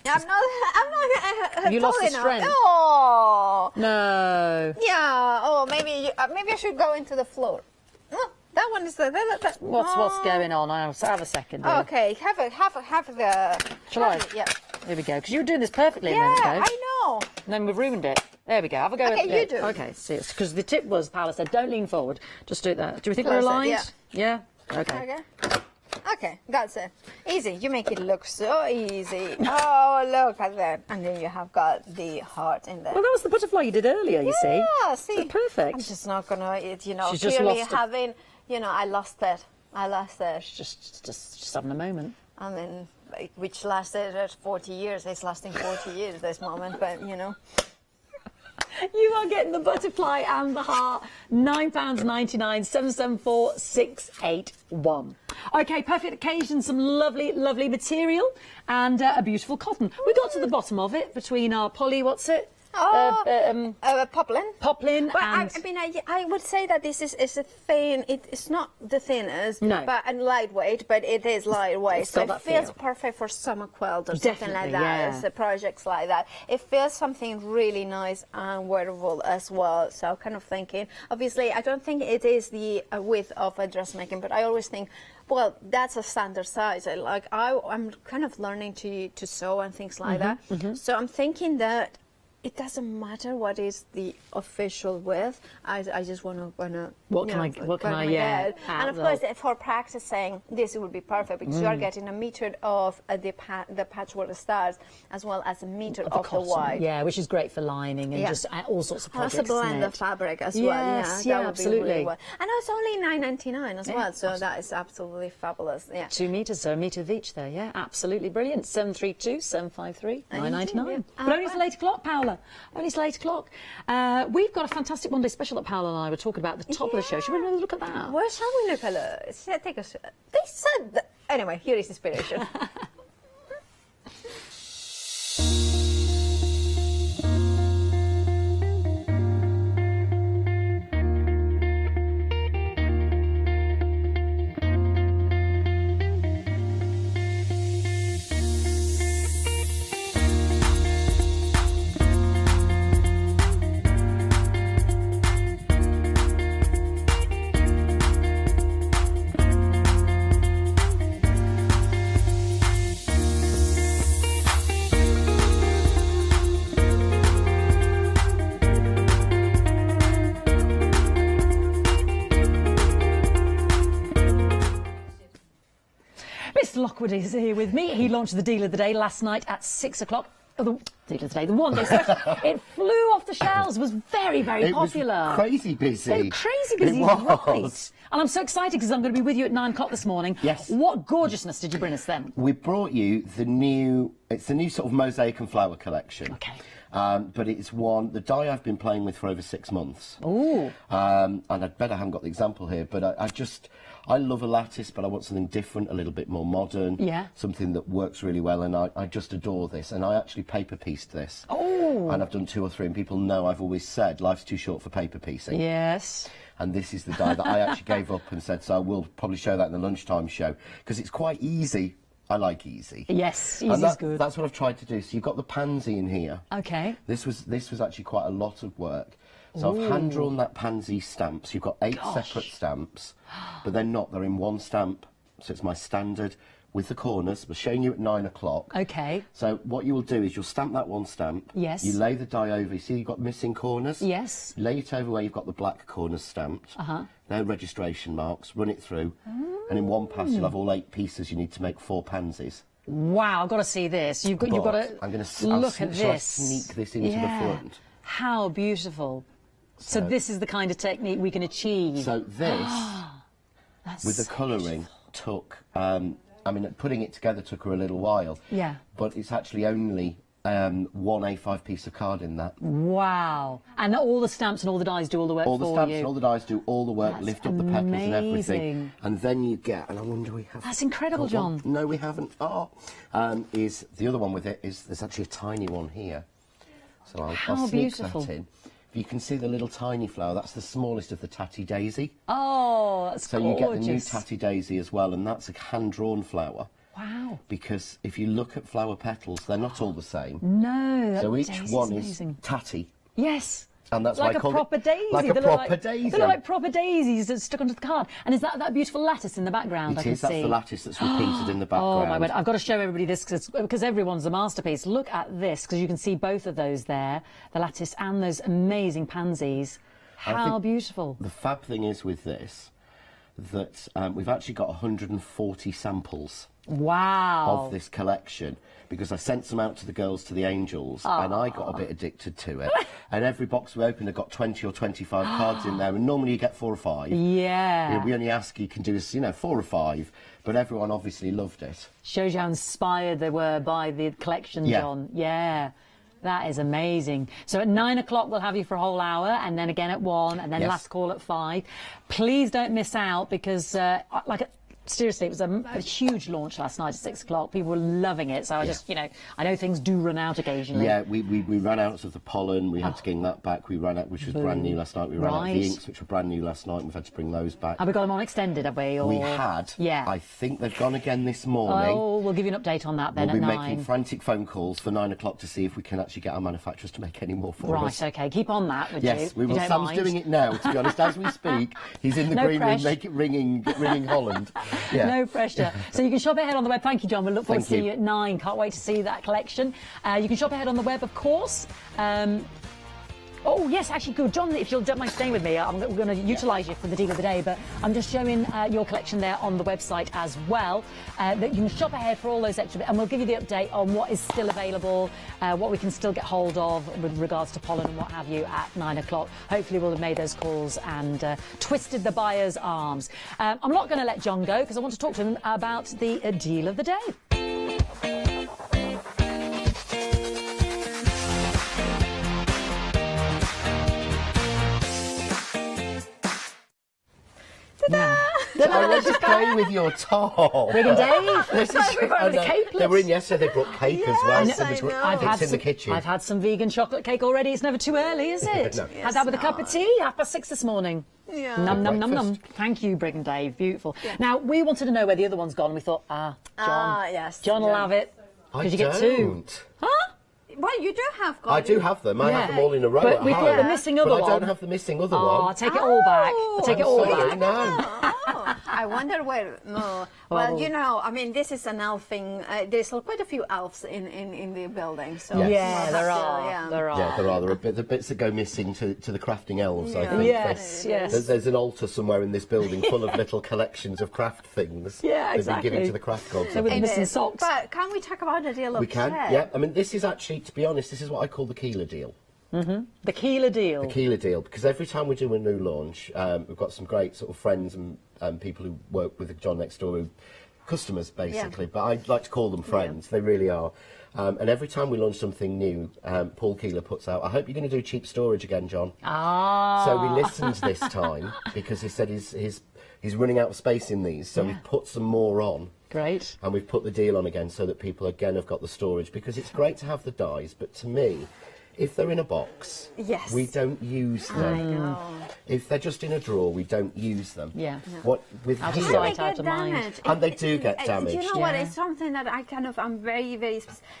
I'm not. You lost the strength. Oh. No. Yeah. Oh, maybe I should go into the floor. Oh, that one is the. That. What's going on? I'll have a second. Here. Okay. Have the. Shall I? Yeah. There we go. Because you were doing this perfectly a minute ago. Yeah, I know. And then we've ruined it. There we go. Have a go. Okay, you do. Okay. See, because the tip was, Paola said, don't lean forward. Just do that. Do we think we're aligned? Yeah. Yeah. Okay. Okay. Okay, that's it. Easy. You make it look so easy. Oh, look at that. And then you have got the heart in there. Well, that was the butterfly you did earlier, you see. Yeah, see. So perfect. I'm just not going to, you know, she's clearly just having, you know, I lost it. I lost it. Just having a moment. I mean, which lasted 40 years. It's lasting 40 years, this moment, but, you know. You are getting the butterfly and the heart. £9.99, 774,681. Okay, perfect occasion, some lovely, lovely material and a beautiful cotton. We got to the bottom of it between our poly, what's it? Oh, poplin. Poplin. Well, and I would say that this is a thin. It's not the thinnest, but lightweight. But it is lightweight, so it feels perfect for summer quilt or something like that. Yeah. Projects like that, it feels something really nice and wearable as well. So I'm kind of thinking, obviously, I don't think it is the width of a dressmaking, but I always think. Well, that's a standard size. Like I'm kind of learning to sew and things like that. Mm-hmm. So I'm thinking that. It doesn't matter what is the official width. I just want to. What can I get? And of course, for practicing, this would be perfect because you are getting a meter of the patchwork stars as well as a meter of the white. Yeah, which is great for lining and just all sorts of projects. Possible and the fabric as well. Yes, yeah, absolutely. Really well. And it's only $9.99 as well, so that is absolutely fabulous. Yeah. 2 meters, so a meter of each there. Yeah, absolutely brilliant. 732, 753, 999. But only till 8 o'clock, Paola. Only till 8 o'clock. We've got a fantastic one-day special that Paola and I were talking about at the top of the show. Should we have a look at that? Where shall we look at it? They said that. Anyway, here is inspiration. Lockwood is here with me. He launched the deal of the day last night at 6 o'clock. Oh, the deal of the day, the one-day special. It flew off the shelves. Was very, very popular. Was crazy busy. So crazy busy. It was. Right. And I'm so excited because I'm going to be with you at 9 o'clock this morning. Yes. What gorgeousness did you bring us then? We brought you the new. It's the new sort of mosaic and flower collection. Okay. But it's one, the die I've been playing with for over 6 months. Ooh. And I'd bet I haven't got the example here, but I love a lattice, but I want something different, a little bit more modern, yeah, something that works really well, and I just adore this, and I actually paper pieced this. Oh. And I've done 2 or 3, and people know I've always said life's too short for paper piecing. Yes. And this is the die that I actually gave up and said, so I will probably show that in the lunchtime show, because it's quite easy. I like easy. Yes, easy is good. That's what I've tried to do. So you've got the pansy in here. Okay. This was actually quite a lot of work. So ooh. I've hand-drawn that pansy stamps. You've got 8 separate stamps, but they're not. They're in one stamp, so it's my standard with the corners. We're showing you at 9 o'clock. Okay. So what you will do is you'll stamp that one stamp. Yes. You lay the die over. You see you've got missing corners? Yes. Lay it over where you've got the black corners stamped. Uh-huh. No registration marks. Run it through. Ooh. And in one pass, you'll have all 8 pieces you need to make 4 pansies. Wow, I've got to see this. You've got to look at this. Shall I sneak this into the front? How beautiful. So this is the kind of technique we can achieve. So this, with the colouring, took, I mean, putting it together took her a little while. Yeah. But it's actually only one A5 piece of card in that. Wow. And all the stamps and all the dies do all the work for you. All the stamps and all the dies do all the work, lift up the petals and everything. And then you get, and I wonder we have... That's incredible, John. No, we haven't. Oh. Is the other one with it is, there's actually a tiny one here. So I'll sneak that in. You can see the little tiny flower, that's the smallest of the tatty daisy. Oh, that's so gorgeous. So you get the new tatty daisy as well, and that's a hand-drawn flower. Wow. Because if you look at flower petals, they're not all the same. No, so each one is tatty. Yes. And that's like why I call it... Like a proper daisy. They look like proper daisies that stuck onto the card. And is that beautiful lattice in the background? That's the lattice that's repeated in the background. Oh, my word. I've got to show everybody this because everyone's a masterpiece. Look at this, because you can see both of those there, the lattice and those amazing pansies. How beautiful. The fab thing is with this that we've actually got 140 samples. Wow. Of this collection, because I sent some out to the girls, to the angels, and I got a bit addicted to it. And every box we opened, I got 20 or 25 cards in there, and normally you get 4 or 5. Yeah. You know, we only ask you can do is, you know, 4 or 5, but everyone obviously loved it. Shows you how inspired they were by the collection, John. Yeah. That is amazing. So at 9 o'clock we'll have you for a whole hour, and then again at 1, and then last call at 5. Please don't miss out, because seriously, it was a huge launch last night at 6 o'clock. People were loving it, so I just, you know, I know things do run out occasionally. Yeah, we ran out of the pollen, we had to bring that back, we ran out, which was brand new last night, we ran out of the inks, which were brand new last night, and we've had to bring those back. Have we got them on extended, have we? Or... We had. Yeah. I think they've gone again this morning. Oh, we'll give you an update on that then at 9. We'll be making frantic phone calls for 9 o'clock to see if we can actually get our manufacturers to make any more for us. Right, okay, keep on that, would you? Yes, we will. Sam's doing it now, to be honest, as we speak. He's in the green room, make it ringing Holland. Yeah. No pressure. So you can shop ahead on the web. Thank you, John. We'll look forward to seeing you at 9. Can't wait to see that collection. You can shop ahead on the web, of course. Oh, yes, actually, good. John, if you'll don't mind staying with me, I'm going to utilise you for the deal of the day, but I'm just showing your collection there on the website as well, that you can shop ahead for all those extra bits, and we'll give you the update on what is still available, what we can still get hold of with regards to pollen and what have you at 9 o'clock. Hopefully we'll have made those calls and twisted the buyer's arms. I'm not going to let John go, because I want to talk to him about the deal of the day. I was just playing with your top. Rick and Dave. They were in yesterday. They brought cake as well. It's in the kitchen. I've had some vegan chocolate cake already. It's never too early, is it? No. Had that with a cup of tea. 6:30 this morning. Yeah. Num, num, num, num. Thank you, Brick and Dave. Beautiful. Yeah. Now, we wanted to know where the other one's gone. We thought, John will have it. Because you get 2. Huh? Well, you do have got. I do have them. I have them all in a row. But we thought the missing other one. I don't have the missing other one. I'll take it all back. I'll take it all back. No. I wonder where. No. Well, you know, I mean, this is an elfing. There's quite a few elves in the building. So there are. There are the bits that go missing to the crafting elves. I think. Yes. There's an altar somewhere in this building full of little collections of craft things. Yeah, exactly. They've been given to the craft gods. They're missing socks. But can we talk about the deal of the day? We can. Yeah. I mean, this is actually, to be honest, this is what I call the Keeler deal. Mm-hmm. The Keeler deal. The Keeler deal, because every time we do a new launch, we've got some great sort of friends and people who work with John Next Door, customers basically, but I'd like to call them friends. They really are. And every time we launch something new, Paul Keeler puts out, I hope you're going to do cheap storage again, John. Ah. So we listened this time because he said he's running out of space in these, so we've put some more on. Great. And we've put the deal on again so that people again have got the storage, because it's great to have the dies, but to me, if they're in a box, we don't use them. I know. If they're just in a drawer, we don't use them. Yeah. No. What with here, they get damaged. And they do get damaged. You know what? It's something that I kind of am very.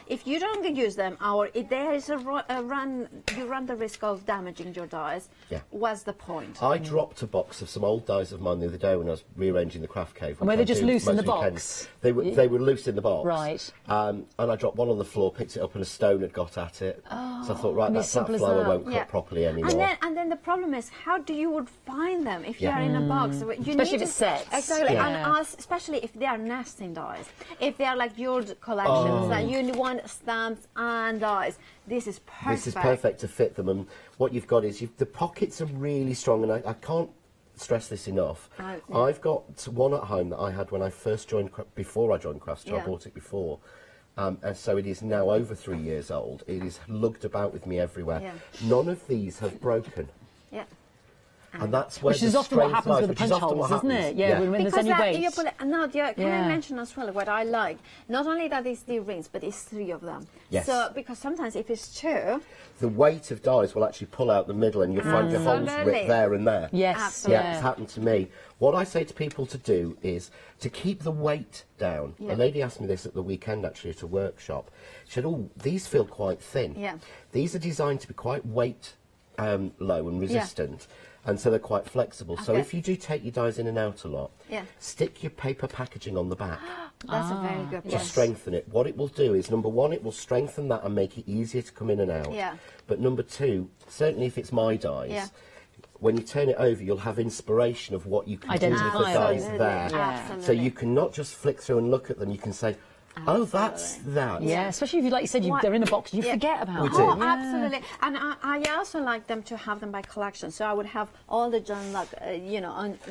If you don't use them, or if there is you run the risk of damaging your dies. Yeah. What's the point? I dropped a box of some old dies of mine the other day when I was rearranging the craft cave. And were they just loose in the box? They were loose in the box. Right. And I dropped one on the floor, picked it up, and a stone had got at it. Oh. So I thought, right, that flower won't cut properly anymore. And then the problem is, how do you would find them if you are in a box? You especially if it's sets. Exactly, and especially if they are nesting dies. If they are like your collections, that you want stamps and dies. This is perfect. This is perfect to fit them. And what you've got is, the pockets are really strong, and I can't stress this enough. I've got one at home that I had when I first joined, before I joined Crafts Too, I bought it before. And so it is now over 3 years old. It is lugged about with me everywhere. Yeah. None of these have broken. Yeah. And that's where which is often what happens with the punch holes, isn't it? Yeah, when there's any weight. Can I mention as well what I like? Not only that it's the rings, but it's three of them. Yes. So, because sometimes if it's two, the weight of dies will actually pull out the middle, and you'll find the holes ripped there and there. Yes. Absolutely. Yeah, it's happened to me. What I say to people to do is to keep the weight down. Yeah. A lady asked me this at the weekend, actually, at a workshop. She said, oh, these feel quite thin. Yeah. These are designed to be quite weight low and resistant. Yeah. And so they're quite flexible. Okay. So if you do take your dies in and out a lot, stick your paper packaging on the back. That's a very good point. To strengthen it. What it will do is, number one, it will strengthen that and make it easier to come in and out. Yeah. But number two, certainly if it's my dies, when you turn it over, you'll have inspiration of what you can do with the dies there. Yeah. So you can not just flick through and look at them, you can say, oh, that's that. Yeah, especially if, like you said, they're in a box, you forget about them. Oh, absolutely. And I also like them to have them by collection, so I would have all the John,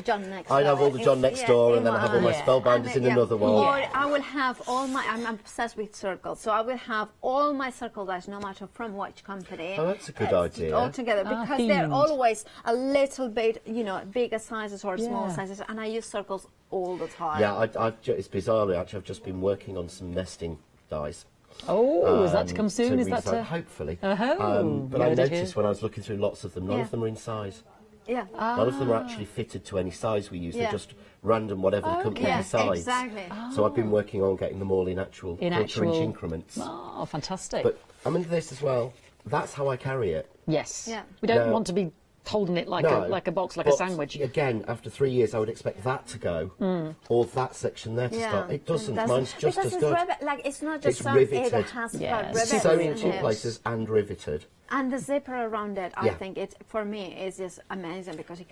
John Next Door. I'd have all the John Next Door, and then I have all my Spellbinders in another one. Or I will have all my, I'm obsessed with circles, so I will have all my circle dice, no matter from which company. Oh, that's a good idea. All together, because they're always a little bit, bigger sizes or small sizes, and I use circles all the time. Yeah, it's bizarre, actually. I've just been working on some nesting dies. Oh, is that to come soon? Is that to... Hopefully. But I noticed when I was looking through lots of them, none of them are in size. Yeah. None of them are actually fitted to any size we use. They're just random, whatever the company decides. Exactly. So I've been working on getting them all in actual quarter-inch increments. Oh, fantastic. But I'm into this as well. That's how I carry it. Yes. Yeah. We don't want to be holding it like a box, like a sandwich. Again, after 3 years, I would expect that to go, or that section there to start. It doesn't. Mine's just as good. It's not just riveted. It has sewn in two places and riveted. And the zipper around it, I think it for me is just amazing, because you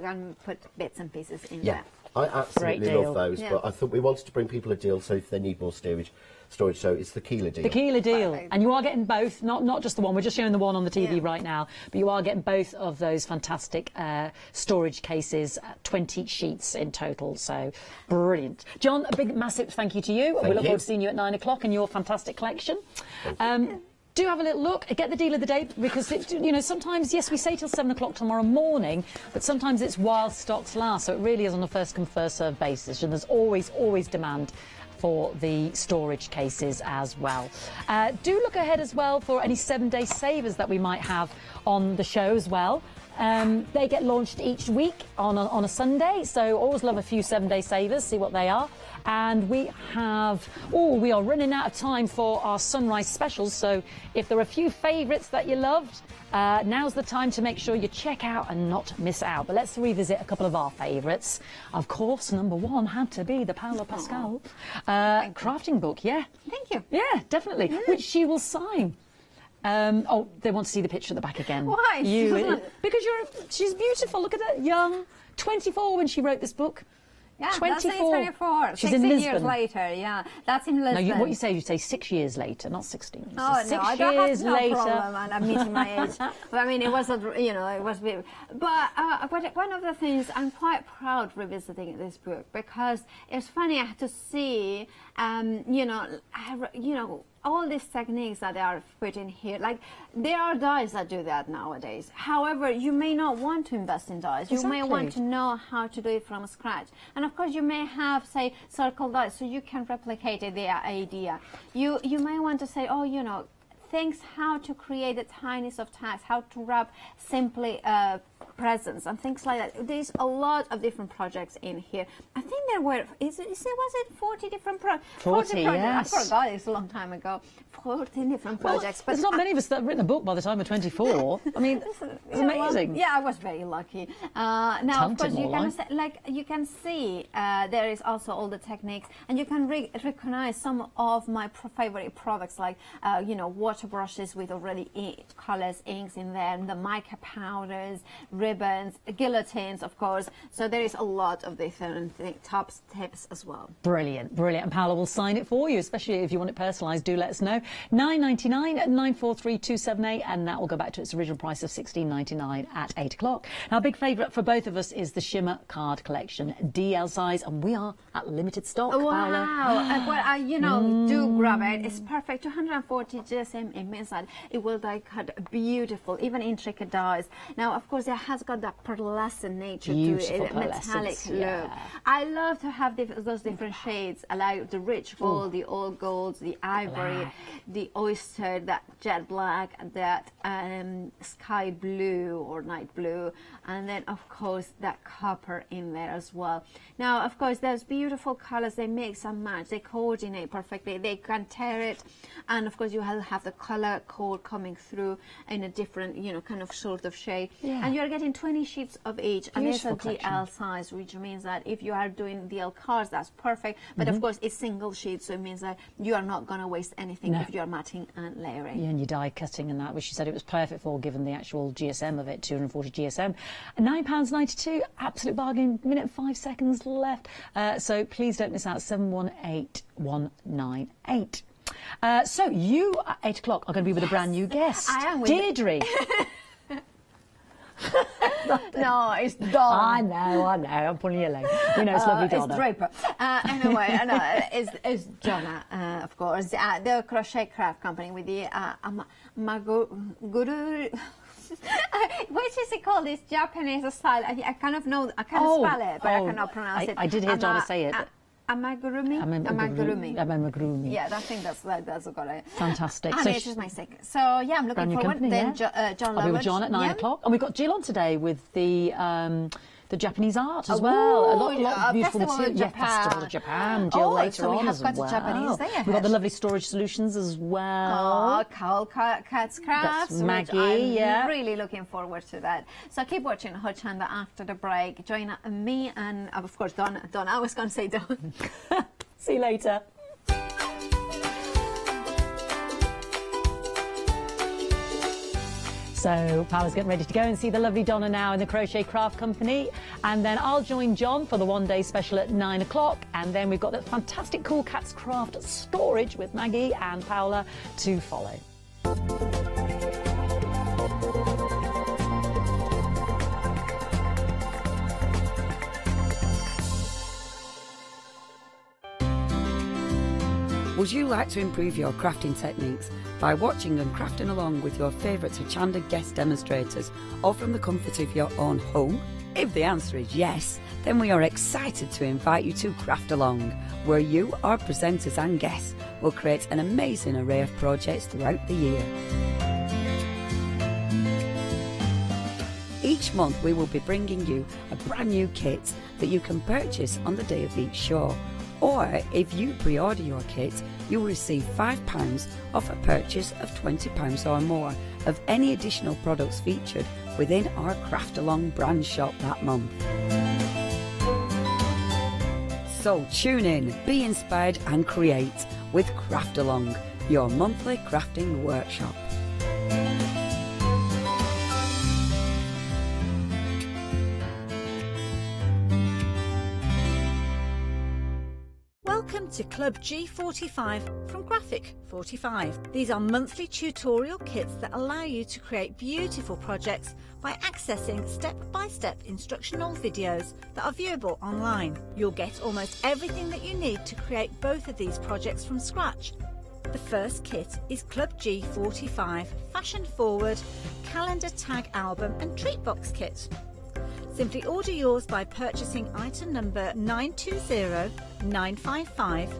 can put bits and pieces in there. I absolutely love those, but I thought we wanted to bring people a deal, so if they need more storage, so it's the Keeler deal. The Keeler deal. Perfect. And you are getting both, not just the one. We're just showing the one on the TV right now, but you are getting both of those fantastic storage cases, 20 sheets in total, so brilliant. John, a big, massive thank you to you. We look forward to seeing you at 9 o'clock and your fantastic collection. Do have a little look, get the deal of the day, because sometimes, yes, we say till 7 o'clock tomorrow morning, but sometimes it's while stocks last, so it really is on a first come, first served basis, and there's always demand for the storage cases as well. Do look ahead as well for any 7-day savers that we might have on the show as well. They get launched each week on a Sunday, so always love a few 7-day savers, see what they are. And we have, we are running out of time for our sunrise specials, so if there are a few favourites that you loved, now's the time to make sure you check out and not miss out. But let's revisit a couple of our favourites. Of course, number one had to be the Paola Pascal crafting book, Thank you. Yeah, definitely, which she will sign. Oh, they want to see the picture at the back again. Why? Because she's beautiful. Look at her, young, 24 when she wrote this book. Yeah, 24. She's in Lisbon. 6 years later, that's in Lisbon. No, what you say 6 years later, not 16. Oh, so 6 years later. Problem, I'm meeting my age. But, I mean, it was, it was. But one of the things I'm quite proud revisiting this book, because it's funny I had to see, all these techniques that are put in here, like there are dyes that do that nowadays. However, you may not want to invest in dyes. Exactly. You may want to know how to do it from scratch. And of course, you may have, say, circle dyes, so you can replicate the idea. You may want to say, oh, you know, things how to create the tiniest of tags, how to wrap simply presents and things like that. There's a lot of different projects in here. I think there were, was it 40 different projects? 40, yes. I forgot, it's a long time ago. 14 different projects. Well, but there's not many of us that have written a book by the time we're 24. I mean, it's amazing. Well, yeah, I was very lucky. Now, of course, you can, like, you can see there is also all the techniques, and you can recognize some of my favorite products, like, you know, water brushes with already colors, inks in there, and the mica powders, ribbons, guillotines, of course. So there is a lot of different tips as well. Brilliant, brilliant. And Paola will sign it for you, especially if you want it personalised. Do let us know. £9.99 at 943278, and that will go back to its original price of £16.99 at 8 o'clock. Now, a big favourite for both of us is the Shimmer Card Collection, DL size, and we are at limited stock. Wow! Well, you know, do grab it. It's perfect. 240 GSM inside. It will die cut beautiful, even intricate dyes. Now, of course, it has got that pearlescent nature to it, metallic look. I love to have those different shades, like the rich gold, the old gold, the ivory, the oyster, that jet black, that sky blue or night blue, and then of course that copper in there as well. Now, of course, those beautiful colors, they mix and match, they coordinate perfectly, they can tear it, and of course you have the color code coming through in a different, you know, kind of sort of shade. Yeah. And you're getting 20 sheets of each, and it's a DL size, which means that if you are doing DL cards, that's perfect, but of course it's single sheet, so it means that you are not going to waste anything if you're matting and layering. Yeah, and your die cutting and that, which you said it was perfect for, given the actual GSM of it, 240 GSM. £9.92, absolute bargain, minute 5 seconds left. So please don't miss out, 718198. So you, at 8 o'clock, are going to be with a brand new guest. I am with Deirdre. No, it's Donna. I know, I'm pulling your leg. We know it's lovely Donna. It's Draper. Anyway, it's Donna, of course, the Crochet Craft Company with the amigurumi. Which is it called? This Japanese style. I kind of know, I can't spell it, but I cannot pronounce it. I did hear Donna say it. Amigurumi? Amigurumi. Amigurumi. Yeah, I think that's got it. Fantastic. And so this is my second. So, yeah, I'm looking forward. Company, then yeah. John Lockwood. I'll be with John at 9 o'clock. And we've got Jill on today with the Japanese art as well. A lot of beautiful material. Yeah, Festival of Japan. Jill later so we on have got Japanese there. We've got the lovely storage solutions as well. Cool Cats Crafts. That's Maggie, I'm really looking forward to that. So keep watching Hochanda after the break. Join me and, of course, Don. I was going to say Don. See you later. So Paola's getting ready to go and see the lovely Donna now in the Crochet Craft Company. And then I'll join John for the one-day special at 9 o'clock. And then we've got the fantastic Cool Cats Craft Storage with Maggie and Paola to follow. Would you like to improve your crafting techniques by watching and crafting along with your favourite Hochanda guest demonstrators or from the comfort of your own home? If the answer is yes, then we are excited to invite you to Craft Along, where you, our presenters and guests, will create an amazing array of projects throughout the year. Each month we will be bringing you a brand new kit that you can purchase on the day of each show. Or if you pre-order your kit, you'll receive £5 off a purchase of £20 or more of any additional products featured within our Craft Along brand shop that month. So tune in, be inspired and create with Craft Along, your monthly crafting workshop. Welcome to Club G45 from Graphic 45. These are monthly tutorial kits that allow you to create beautiful projects by accessing step-by-step instructional videos that are viewable online. You'll get almost everything that you need to create both of these projects from scratch. The first kit is Club G45 Fashion Forward Calendar Tag Album and Treat Box Kit. Simply order yours by purchasing item number 920955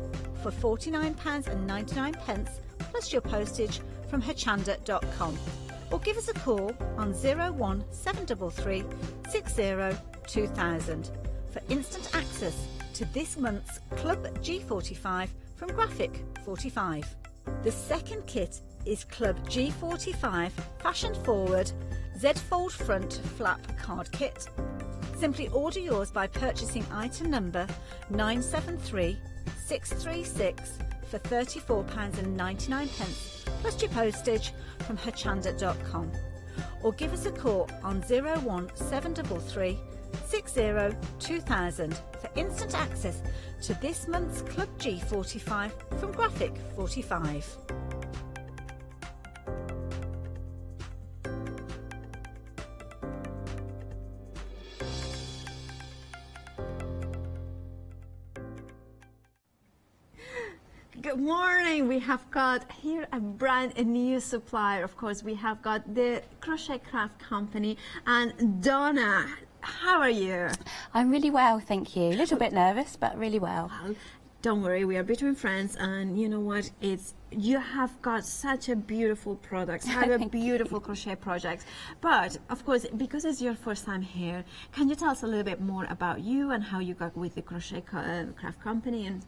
for £49.99 plus your postage from Hochanda.com, or give us a call on 01733 60 2000 for instant access to this month's Club G45 from Graphic 45. The second kit is Club G45 Fashion Forward Z-Fold Front Flap Card Kit. Simply order yours by purchasing item number 973636 for £34.99 plus your postage from Hochanda.com, or give us a call on 01733 60 2000 for instant access to this month's Club G45 from Graphic 45. Good morning. We have got here a brand new supplier. Of course, we have got the Crochet Craft Company and Donna. How are you? I'm really well, thank you. A little bit nervous, but really well. Well, don't worry, we are between friends, and you know what? You have got such a beautiful product, such a beautiful crochet project. But of course, because it's your first time here, can you tell us a little bit more about you and how you got with the Crochet Craft Company and?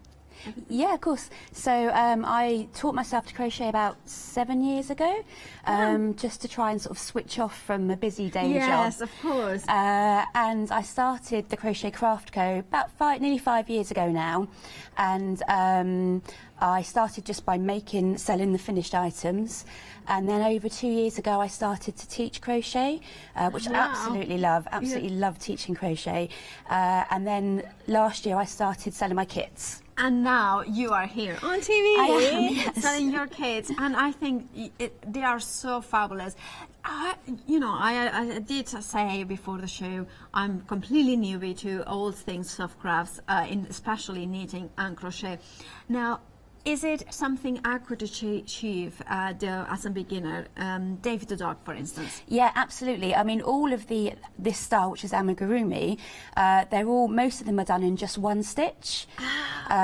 Yeah, of course. So I taught myself to crochet about 7 years ago, just to try and sort of switch off from a busy day job. Yes, of course. And I started the Crochet Craft Co. about nearly 5 years ago now, and I started just by selling the finished items, and then over 2 years ago I started to teach crochet, which I absolutely love. Absolutely love teaching crochet. And then last year I started selling my kits. And now you are here on TV, selling your kits, and I think they are so fabulous. You know, I did say before the show, I'm completely newbie to all things of crafts, especially knitting and crochet. Now, is it something I could achieve as a beginner, David the dog, for instance? Yeah, absolutely. I mean, all of this style, which is amigurumi, most of them are done in just one stitch.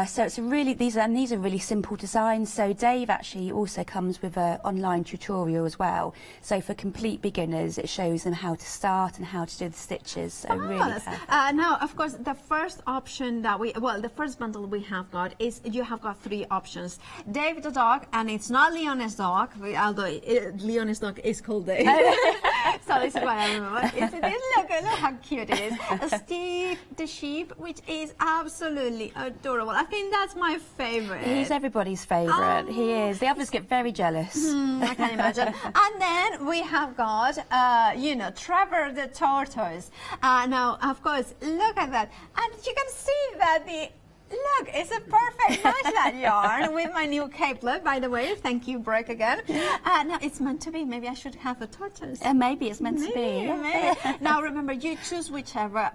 So it's these are really simple designs. So Dave actually also comes with an online tutorial as well. So for complete beginners, it shows them how to start and how to do the stitches. So really perfect. Now, of course, the first option that the first bundle we have got is you have got three options. Dave the dog, and it's not Leone's dog, although Leone's dog is called Dave. So this is why I remember. Look how cute it is. Steve the sheep, which is absolutely adorable. I think that's my favourite. He's everybody's favourite. He is. The others get very jealous. I can imagine. And then we have got, you know, Trevor the tortoise. Now, of course, look at that, and you can see that the. Look, it's a perfect match, that yarn, with my new capelet, by the way. Thank you, Brick, again. No, it's meant to be. Maybe I should have a tortoise. Maybe it's meant to be. Maybe. Now, remember, you choose whichever,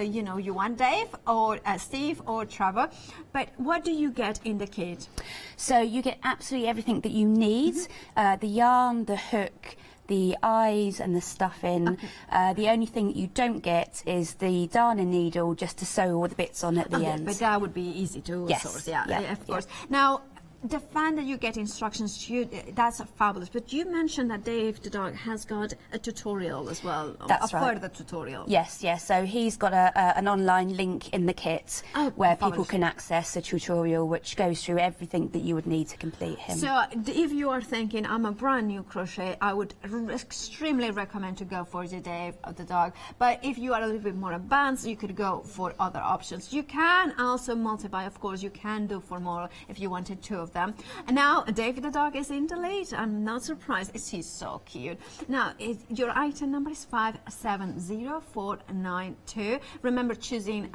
you know, you want, Dave or Steve or Trevor. But what do you get in the kit? So you get absolutely everything that you need, the yarn, the hook, the eyes and the stuffing. The only thing that you don't get is the darning needle, just to sew all the bits on at the end. But that would be easy to source. Yeah, of course. Now, the fact that you get instructions, that's fabulous. But you mentioned that Dave the dog has got a tutorial as well. That's right. A further tutorial. Yes, yes. So he's got an online link in the kit where people can access a tutorial which goes through everything that you would need to complete him. So if you are thinking, I'm a brand new crochet, I would extremely recommend to go for the Dave the dog. But if you are a little bit more advanced, you could go for other options. You can also multiply, of course. You can do for more if you wanted to. Them. And now David the dog is in the lead. I'm not surprised. She's so cute. Now, your item number is 570492. Remember choosing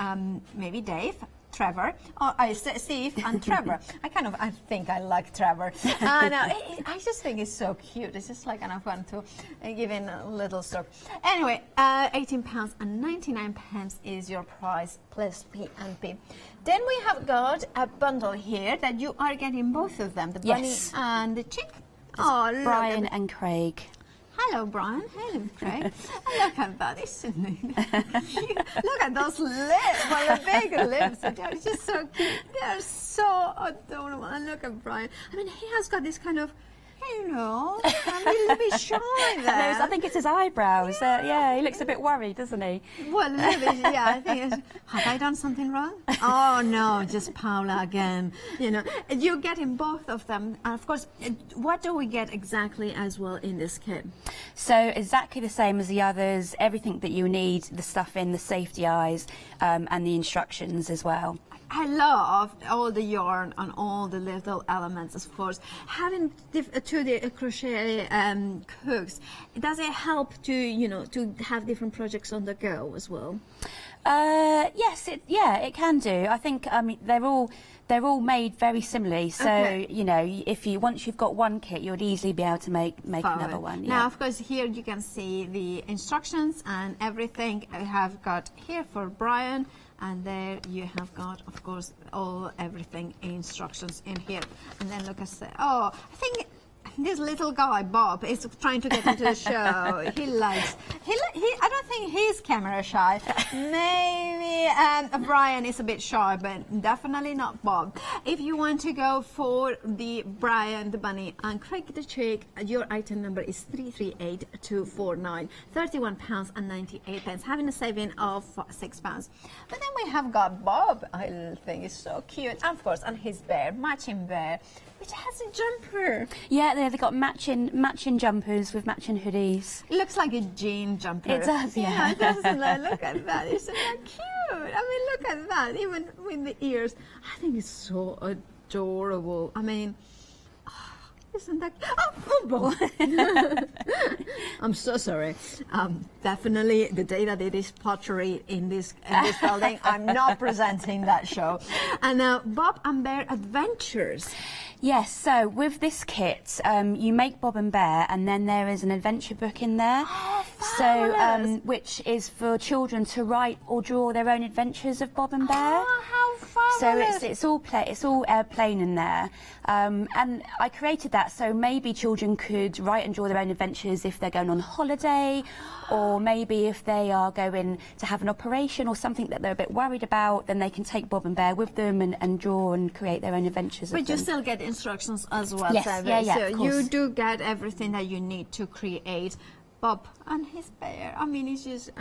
maybe Dave Trevor, or Steve and Trevor. I think I like Trevor. I just think it's so cute. It's just like enough fun to give in a little stroke. Anyway, £18.99 is your price plus P&P. Then we have got a bundle here that you are getting both of them, the bunny and the chick. Oh, Brian and Craig. Hello, Brian. Hello, Craig. Look at that, isn't it? Look at those lips, my big lips. They're just so cute. They're so adorable. And look at Brian. I mean, he has got this kind of, you know, I'm a little bit shy there. I think it's his eyebrows. Yeah. Yeah, he looks a bit worried, doesn't he? Well, a little bit, yeah. I think it's, have I done something wrong? Oh, no, just Paola again. You know, you're getting both of them. And, of course, what do we get exactly as well in this kit? So, exactly the same as the others. Everything that you need, the stuff in, the safety eyes, and the instructions as well. I love all the yarn and all the little elements, of course. Having to the crochet hooks, does it help to, you know, to have different projects on the go as well? Yes, it can do. I think they're all made very similarly. So you know, once you've got one kit, you'll easily be able to make another one. Yeah. Now, of course, here you can see the instructions and everything I have got here for Brian. And there you have got, of course, everything instructions in here. And then look at I think this little guy Bob is trying to get into the show. I don't think he's camera shy. Maybe Brian is a bit shy, but definitely not Bob. If you want to go for the Brian the bunny and Craig the chick, your item number is 338249, £31.98, having a saving of £6. But then we have got Bob. I think it's so cute, of course, and his bear, matching bear, which has a jumper. Yeah, they've got matching jumpers with matching hoodies. It looks like a jean jumper. It does, yeah. It does. Look at that. It's so cute. I mean, look at that. Even with the ears. I think it's so adorable. I mean, isn't that cute? Oh, football. I'm so sorry. Definitely the day that it is pottery in this building, I'm not presenting that show. And now, Bob and Bear Adventures. Yes, so with this kit, you make Bob and Bear, and then there is an adventure book in there, which is for children to write or draw their own adventures of Bob and Bear. Oh, how fabulous! So it's all plain in there, and I created that so maybe children could write and draw their own adventures if they're going on holiday, or maybe if they are going to have an operation or something that they're a bit worried about, then they can take Bob and Bear with them and draw and create their own adventures. But you still get instructions as well, so you do get everything that you need to create Bob and his bear. I mean, it's just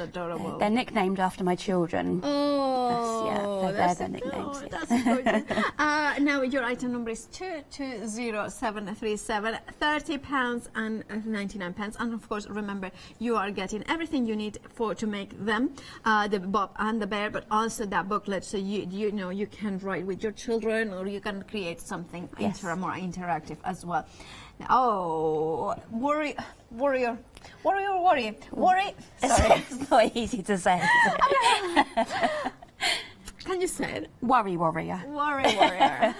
adorable. They're nicknamed after my children. Oh, that's gorgeous. Now your item number is 220737, £30.99, and of course, remember, you are getting everything you need to make them, the Bob and the bear, but also that booklet, so you know you can write with your children, or you can create something more interactive as well. Oh, worry. Sorry, it's not easy to say. Can you say it? Worry warrior. Worry warrior.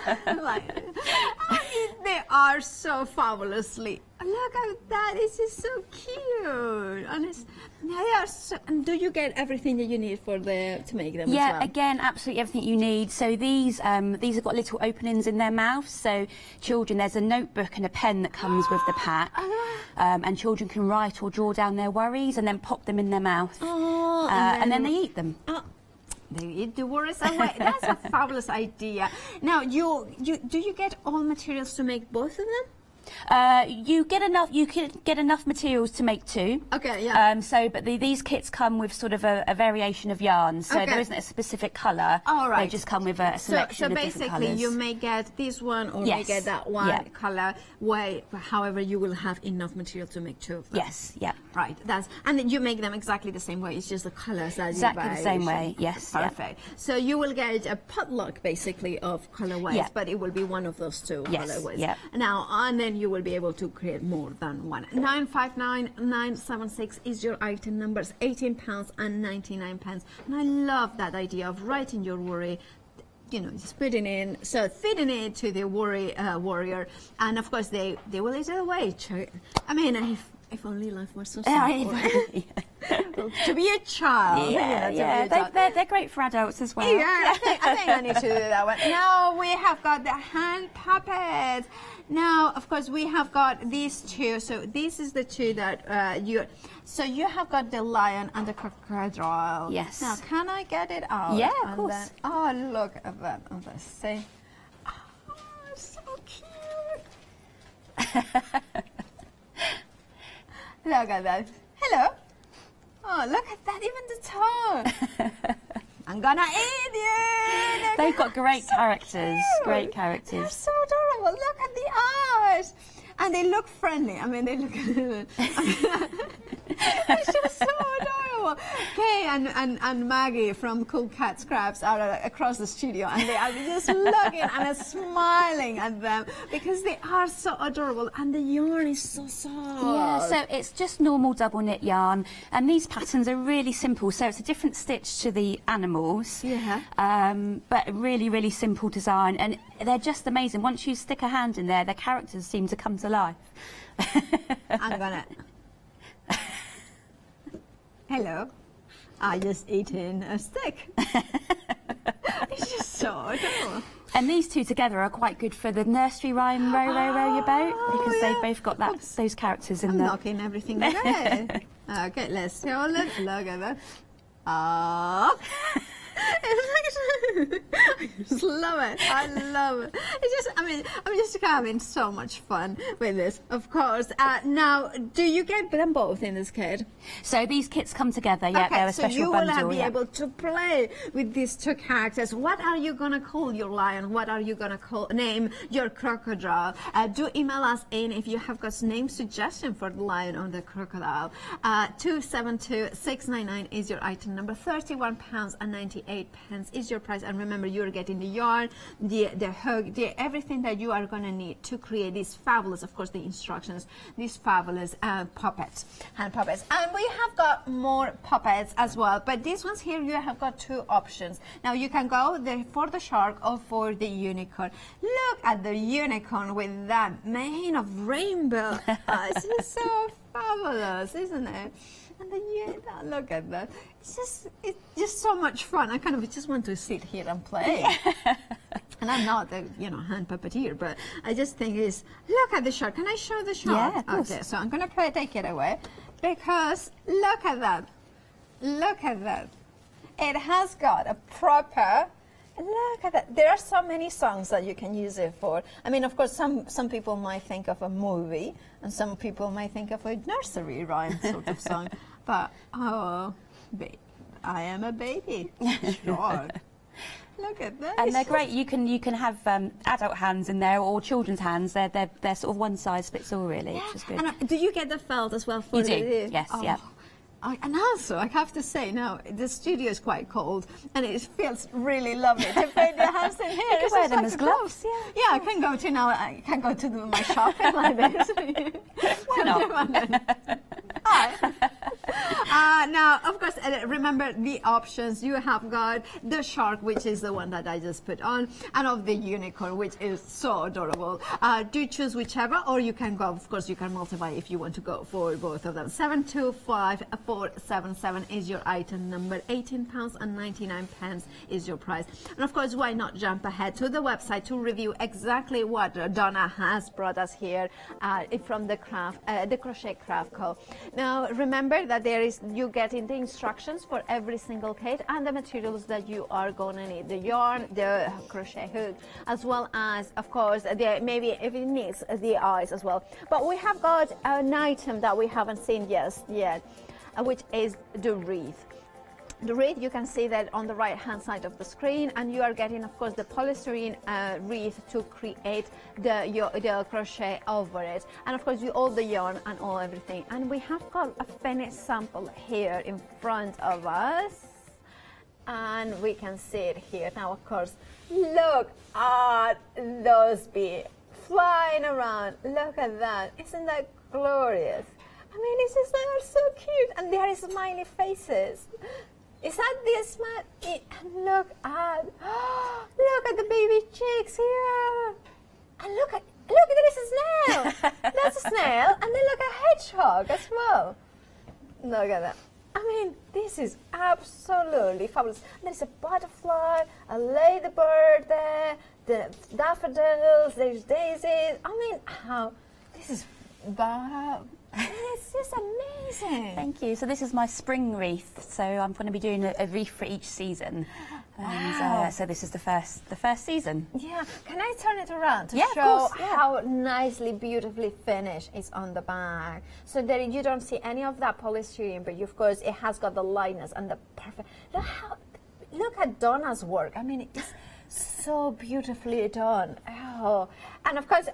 They are so fabulously. Look at that! It's just so cute. And do you get everything that you need to make them? Yeah, as well? Again, absolutely everything you need. So these have got little openings in their mouths. So children, there's a notebook and a pen that comes with the pack, and children can write or draw down their worries and then pop them in their mouth, and then they eat them. They eat the worries away. That's a fabulous idea. Now, do you get all materials to make both of them? You get enough. You can get enough materials to make two. Okay, yeah. But these kits come with sort of a variation of yarn, so there isn't a specific colour. All right. They just come with a selection of different colours. So basically, you may get this one or may get that one colour. However, you will have enough material to make two of them. Yes. Yeah. Right. And you make them exactly the same way. It's just the colours that you buy. Exactly the same way. Yes. Perfect. Yeah. So you will get a potluck basically of colourways, but it will be one of those two colourways. Yeah. Now, then you will be able to create more than one. 959976 is your item numbers, £18.99. And I love that idea of writing your worry, you know, spitting in, so feeding it to the worry warrior, and of course they will eat it away. I mean, if only life was so simple. To be a child. Yeah, yeah. They're great for adults as well. Yeah, I think I need to do that one. Now we have got the hand puppets. Now, of course, we have got these two. So this is the two that So you have got the lion and the crocodile. Yes. Now, can I get it out? Yeah, of course. Then, oh, look at that. Oh, let's see. Oh, so cute. Look at that. Hello. Oh, look at that, even the tongue. I'm gonna eat you. Look, they've got great characters, cute. Great characters. They're so adorable. Look at the eyes. And they look friendly. I mean, they look... It's just so adorable. Kay and Maggie from Cool Cats Crafts are across the studio, and they are just looking and smiling at them because they are so adorable, and the yarn is so soft. Yeah, so it's just normal double knit yarn, and these patterns are really simple. So it's a different stitch to the animals, yeah. But really, really simple design, and they're just amazing. Once you stick a hand in there, their characters seem to come to life. I'm gonna... Hello. I just eaten a stick. It's just so adorable. And these two together are quite good for the nursery rhyme, row, row, row your boat, because they've both got that, those characters in there. I'm knocking everything away. Okay, let's go. Let's look at that. Oh. I just love it. I love it. It's just, I mean, I'm just having so much fun with this, of course. Now, do you get them both in this kit? So these kits come together, yeah, okay, they're a special bundle. So you will be able to play with these two characters. What are you going to call your lion? What are you going to name your crocodile? Do email us in if you have got name suggestion for the lion or the crocodile. 272699 is your item number. £31.98 is your price, and remember, you're getting the yarn, the hook, everything that you are going to need to create these fabulous, of course, the instructions, these fabulous puppets, hand puppets. And we have got more puppets as well, but these ones here, you have got two options. Now you can go for the shark or for the unicorn. Look at the unicorn with that mane of rainbow. It's just so fabulous, isn't it? And then you look at that. It's just so much fun. I kind of just want to sit here and play. And I'm not the, you know, hand puppeteer, but I just think it's, look at the shark. Can I show the shark? Yeah, of course. Okay, so I'm going to take it away because look at that. Look at that. It has got a proper... Look at that. There are so many songs that you can use it for. I mean, of course, some people might think of a movie, and some people might think of a nursery rhyme sort of song. But, oh, I am a baby. Sure. Look at that. And they're great. You can have adult hands in there or children's hands. They're sort of one size fits all, really. Yeah. Which is good. And do you get the felt as well for you? You do. Yes. Oh. Yeah. And also, I have to say now, the studio is quite cold, and it feels really lovely to put your hands in here. You can wear them as gloves. Yeah, I can go to my shopping like this. Why not? Now, of course, remember the options. You have got the shark, which is the one that I just put on, and of the unicorn, which is so adorable. Do choose whichever, or you can go, of course, you can multiply if you want to go for both of them. 725-477 is your item number. £18.99 is your price. And of course, why not jump ahead to the website to review exactly what Donna has brought us here from the Crochet Craft Co. Now, remember that there is, you get in the instructions for every single kit and the materials that you are going to need, the yarn, the crochet hook, as well as, of course, maybe if it needs the eyes as well. But we have got an item that we haven't seen yet, which is the wreath. The wreath, you can see that on the right hand side of the screen, and you are getting, of course, the polystyrene wreath to create the crochet over it, and of course you all the yarn and all everything. And we have got a finished sample here in front of us, and we can see it here now. Of course, look at those bees. flying around. Look at that. Isn't that glorious? I mean, these designs are so cute, and there are smiley faces. Is that the smile? Look at, oh, look at the baby chicks here. And look at, look, there is a snail. That's a snail, and then look at a hedgehog as well. Look at that. I mean, this is absolutely fabulous. There's a butterfly, a ladybird there, the daffodils, there's daisies. I mean, how, this is Bob. It's just amazing. Thank you. So this is my spring wreath. So I'm going to be doing a wreath for each season. And wow. So this is the first season. Yeah. Can I turn it around to show how nicely, beautifully finished it's on the back? So that you don't see any of that polystyrene, but of course it has got the lightness and the perfect. Look how, look at Donna's work. I mean, it's so beautifully done. Oh, and of course,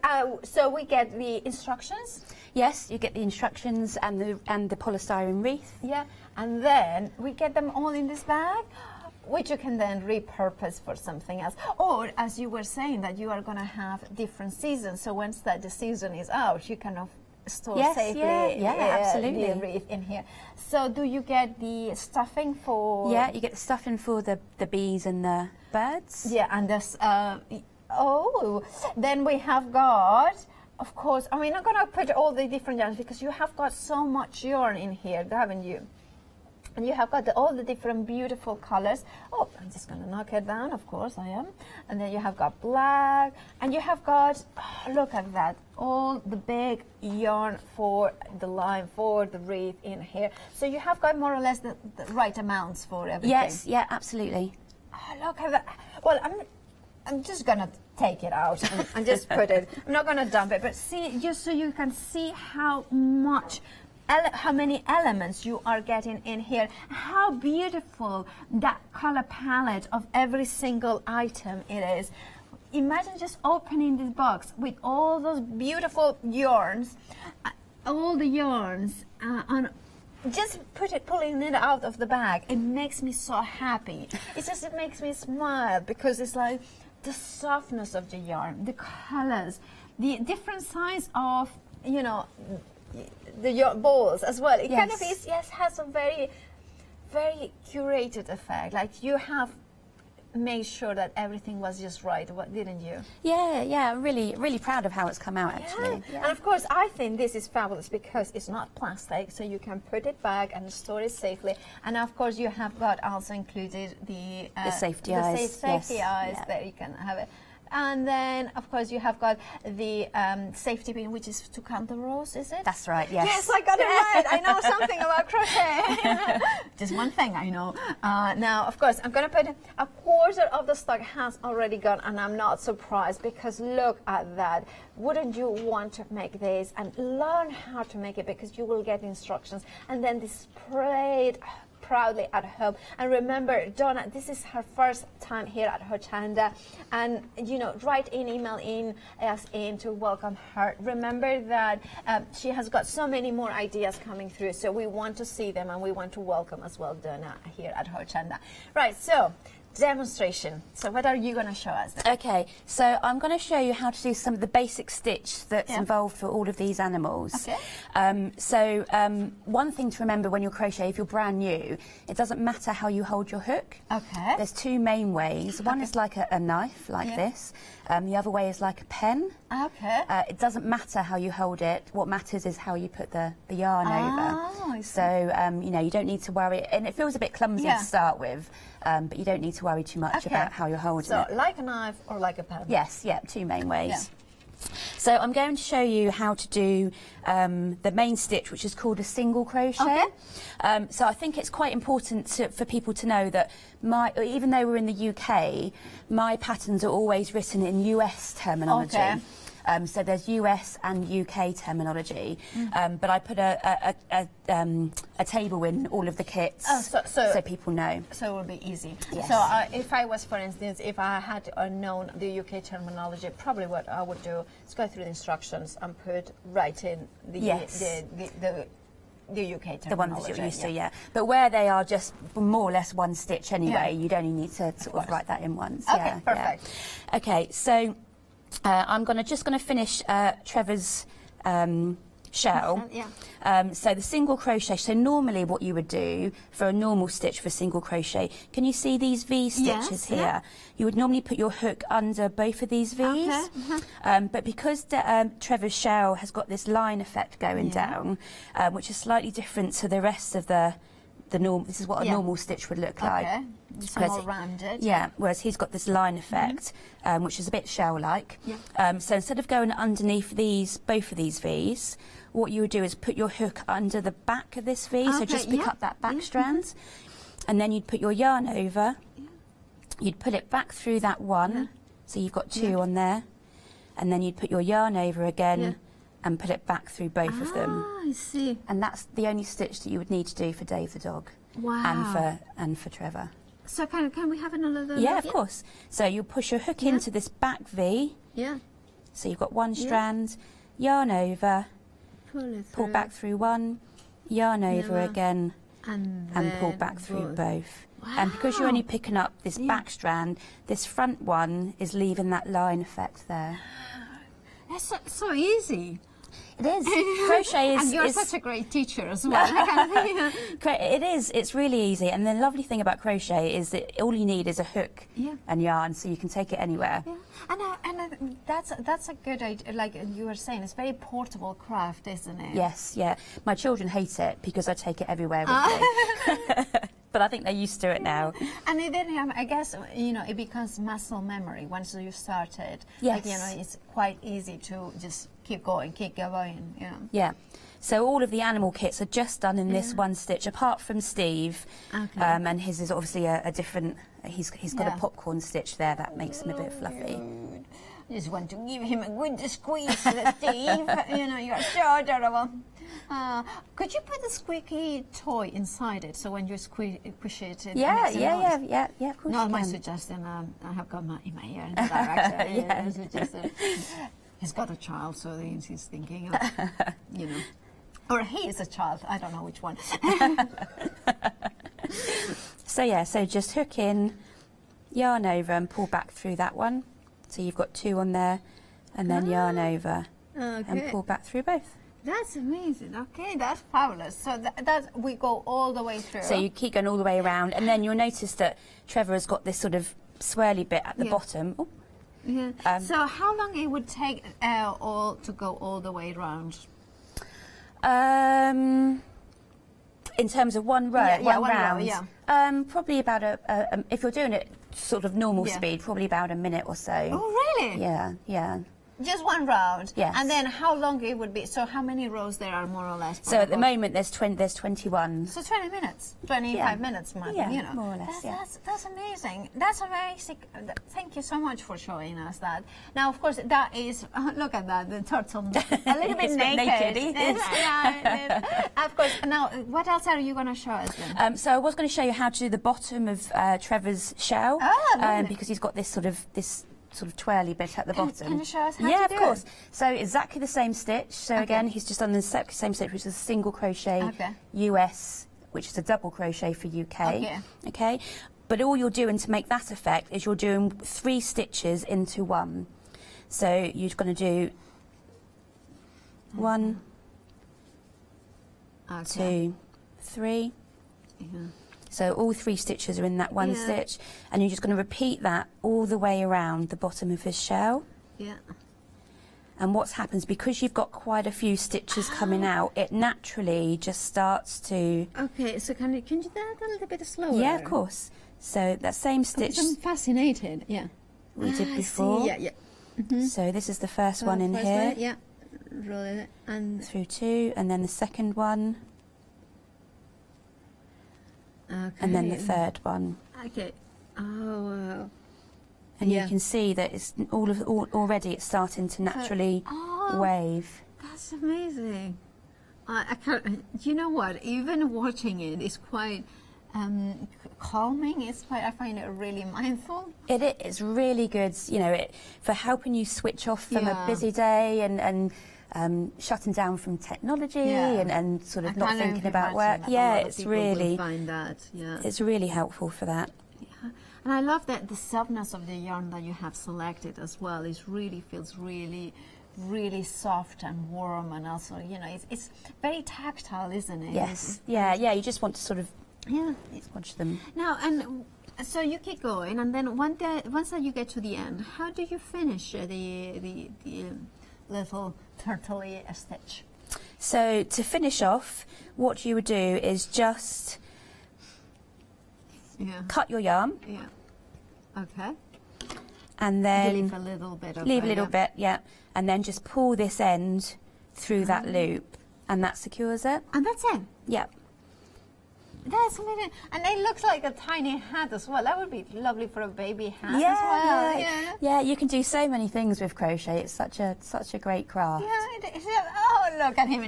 so we get the instructions. Yes, you get the instructions and the polystyrene wreath. Yeah, and then we get them all in this bag, which you can then repurpose for something else. Or, as you were saying, that you are going to have different seasons. So once that the season is out, you can store safely. Absolutely. The wreath in here. So do you get the stuffing for? Yeah, you get the stuffing for the bees and the birds. Yeah, and this. Oh, then we have got, of course, I mean, I'm going to put all the different yarns because you have got so much yarn in here, haven't you? And you have got all the different beautiful colors. Oh, I'm just going to knock it down, of course I am. And then you have got black, and you have got, oh, look at that, all the big yarn for the line, for the wreath in here. So you have got more or less the right amounts for everything. Yes, yeah, absolutely. Oh, look at that. Well, I'm just going to take it out and just put it. I'm not going to dump it, but see, just so you can see how much, how many elements you are getting in here. How beautiful that color palette of every single item it is. Imagine just opening this box with all those beautiful yarns, all the yarns on. Just pulling it out of the bag, it makes me so happy. It just, it makes me smile because it's like the softness of the yarn, the colors, the different size of, you know, the balls as well. It kind of is, has a very, very curated effect. Like you have made sure that everything was just right, didn't you? Yeah, yeah, really, really proud of how it's come out, actually. Yeah. Yeah. And of course, I think this is fabulous because it's not plastic, so you can put it back and store it safely. And of course, you have got also included the safety eyes. The safety eyes that you can have it. And then, of course, you have got the safety pin, which is to count the rows, is it? That's right, yes. Yes, I got it right. I know something about crochet. Just one thing I know. Now, of course, I'm going to put a quarter of the stock has already gone, and I'm not surprised because look at that. Wouldn't you want to make this and learn how to make it because you will get instructions and then display it proudly at home. And remember, Donna, this is her first time here at Hochanda, and you know, write in, email in, us in to welcome her. Remember that she has got so many more ideas coming through, so we want to see them and we want to welcome as well Donna here at Hochanda. Right, so demonstration. So what are you going to show us then? Okay, so I'm going to show you how to do some of the basic stitch that's involved for all of these animals. Okay. One thing to remember when you're crocheting, if you're brand new, it doesn't matter how you hold your hook. Okay. There's two main ways. One is like a knife, like this. The other way is like a pen. Okay. It doesn't matter how you hold it. What matters is how you put the yarn over. So, you know, you don't need to worry. And it feels a bit clumsy to start with, but you don't need to worry too much about how you're holding it. So, like a knife or like a pen? Yes, yeah, two main ways. Yeah. So I'm going to show you how to do the main stitch, which is called a single crochet. Okay. So I think it's quite important for people to know that even though we're in the UK, my patterns are always written in US terminology. Okay. So there's US and UK terminology, but I put a table in all of the kits so people know. So it will be easy. Yes. So if I was, for instance, if I had known the UK terminology, probably what I would do is go through the instructions and put right in the UK terminology. The one that you're used to, yeah. But where they are just more or less one stitch anyway, you'd only need to sort of write that in once. Okay, perfect. Yeah. Okay, so I'm just going to finish Trevor's shell. Yeah. So the single crochet, so normally what you would do for a normal stitch for a single crochet, can you see these V stitches here? Yeah. You would normally put your hook under both of these V's, okay. But because Trevor's shell has got this line effect going down, which is slightly different to the rest of the norm, this is what a normal stitch would look like. Okay. It's more rounded. Yeah, whereas he's got this line effect, which is a bit shell-like. Yeah. So instead of going underneath these, both of these V's, what you would do is put your hook under the back of this V, so just pick up that back strand, and then you'd put your yarn over, you'd pull it back through that one, so you've got two on there, and then you'd put your yarn over again, and put it back through both of them. I see. And that's the only stitch that you would need to do for Dave the dog. Wow. And for Trevor. So can we have another look? Yeah, of course. So you'll push your hook into this back V. Yeah. So you've got one strand, yarn over, pull back through one, yarn over again, and pull back through both. Wow. And because you're only picking up this back strand, this front one is leaving that line effect there. That's so easy. It is. Crochet is... And you're such a great teacher as well. It is. It's really easy. And the lovely thing about crochet is that all you need is a hook and yarn, so you can take it anywhere. Yeah. And that's a good idea. Like you were saying, it's very portable craft, isn't it? Yes, yeah. My children hate it because I take it everywhere with me. But I think they're used to it now. And then I guess, you know, it becomes muscle memory once you start it. Yes. Like, you know, it's quite easy to just keep going, you know. Yeah. So all of the animal kits are just done in this one stitch, apart from Steve. Okay. And his is obviously a different, he's got a popcorn stitch there that makes him a bit fluffy. Good. I just want to give him a good squeeze, Steve. You know, you're so adorable. Could you put the squeaky toy inside it, so when you push it, yeah, of course. Not my suggestion. I have got my ear in the direction. He's got a child, so he's thinking, you know, or he is a child. I don't know which one. So yeah, so just hook in, yarn over, and pull back through that one. So you've got two on there, and then yarn over and pull back through both. That's amazing. Okay, that's fabulous. So that we go all the way through. So you keep going all the way around, and then you'll notice that Trevor has got this sort of swirly bit at the bottom. Ooh. Yeah. So how long it would take all to go all the way around? In terms of one row, one round, probably about a if you're doing it sort of normal speed, probably about a minute or so. Oh, really? Yeah, yeah. Just one round? Yes. And then how long it would be? So how many rows there are, more or less? So at the moment there's 21. So 20 minutes, 25 minutes, maybe, you know. More or less, that's amazing. That's amazing. Thank you so much for showing us that. Now, of course, that is, look at that, the turtle, a little bit naked. It is. Of course. Now, what else are you going to show us then? So I was going to show you how to do the bottom of Trevor's shell, because he's got this sort of, this twirly bit at the bottom. Can you show us how to do it? Yeah, of course. So exactly the same stitch. So again, he's just done the same stitch, which is a single crochet US, which is a double crochet for UK. Okay. Okay. But all you're doing to make that effect is you're doing 3 stitches into one. So you're going to do one, 2, 3. Mm-hmm. So all 3 stitches are in that one stitch, and you're just going to repeat that all the way around the bottom of his shell. Yeah. And what's happens, because you've got quite a few stitches coming out, it naturally just starts to... Okay, so can you do that a little bit slower? Yeah, of course. So that same stitch... I'm fascinated, we did before. I see. Yeah. Mm-hmm. So this is the first one in first here. Roll it. And... Through 2, and then the second one. Okay. And then the third one. Okay. Oh wow. And you can see that it's already it's starting to naturally wave. That's amazing. I can't. You know what? Even watching it is quite calming. It's quite. I find it really mindful. It is really good. You know, for helping you switch off from a busy day and. Shutting down from technology and sort of not thinking about work. Yeah, it's really helpful for that. Yeah. And I love that the softness of the yarn that you have selected as well. It really feels really soft and warm, and also, you know, it's very tactile, isn't it? Yes, yeah, you just want to sort of squash them. Now, and so you keep going, and then once that you get to the end, how do you finish the little turtley stitch? So to finish off, what you would do is just cut your yarn. Yeah. Okay. And then leave a little bit. Leave a little bit, yeah. And then just pull this end through that loop, and that secures it. And that's it. Yep. That's amazing. And it looks like a tiny hat as well. That would be lovely for a baby hat as well. Yeah, you can do so many things with crochet. It's such a great craft. Yeah, it is. Oh, look at him.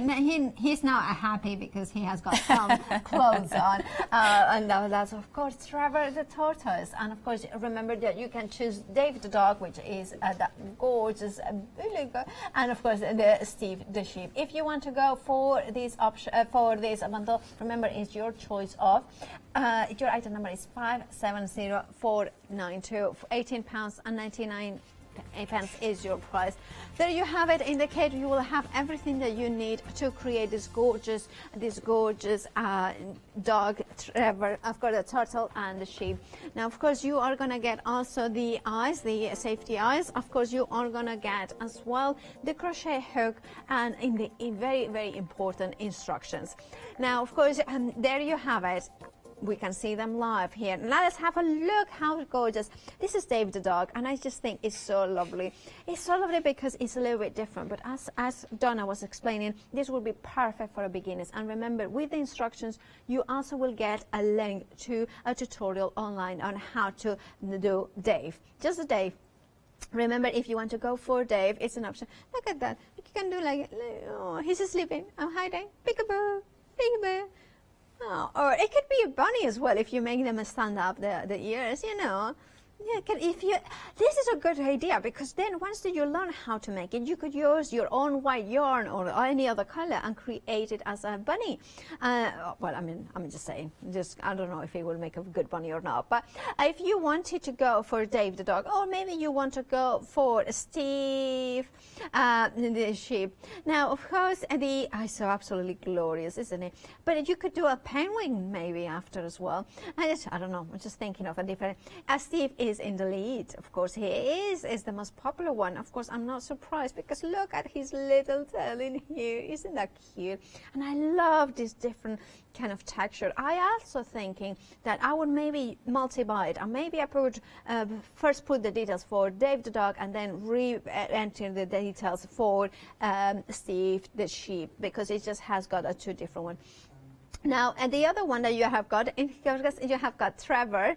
He's now happy because he has got some clothes on. And that's, of course, Trevor the tortoise. And, of course, remember that you can choose Dave the dog, which is that gorgeous, and, of course, Steve the sheep. If you want to go for this option, for this bundle, remember, it's your choice off. Your item number is 570492. £18.99 is your price. There you have it. In the kit, you will have everything that you need to create this gorgeous dog, Trevor. I've got a turtle and the sheep. Now, of course, you are going to get also the eyes, the safety eyes. Of course, you are going to get as well the crochet hook, and in the very, very important instructions. Now, of course, there you have it. We can see them live here. Now let's have a look how gorgeous. This is Dave the dog, and I just think it's so lovely. It's so lovely because it's a little bit different, but as Donna was explaining, this will be perfect for beginners. And remember, with the instructions, you also will get a link to a tutorial online on how to do Dave. Just Dave. Remember, if you want to go for Dave, it's an option. Look at that. You can do like, oh, he's sleeping. Oh, hi, Dave. Peekaboo, peekaboo. Oh, or it could be a bunny as well if you make them stand up the ears, you know. Yeah, this is a good idea, because then once you learn how to make it, you could use your own white yarn or any other color and create it as a bunny. Well, I mean, I'm just saying, I don't know if it will make a good bunny or not. But if you wanted to go for Dave the dog, or maybe you want to go for Steve the sheep. Now, of course, it's so absolutely glorious, isn't it? But you could do a penguin maybe after as well. I don't know. I'm just thinking of a different. Steve is in the lead, of course. He is the most popular one. Of course, I'm not surprised, because look at his little tail in here. Isn't that cute? And I love this different kind of texture. I also thinking that I would maybe multi-buy it, or maybe I would first put the details for Dave the dog, and then re-enter the details for Steve the sheep, because it just has got two different ones. Now, and the other one that you have got, you have got Trevor.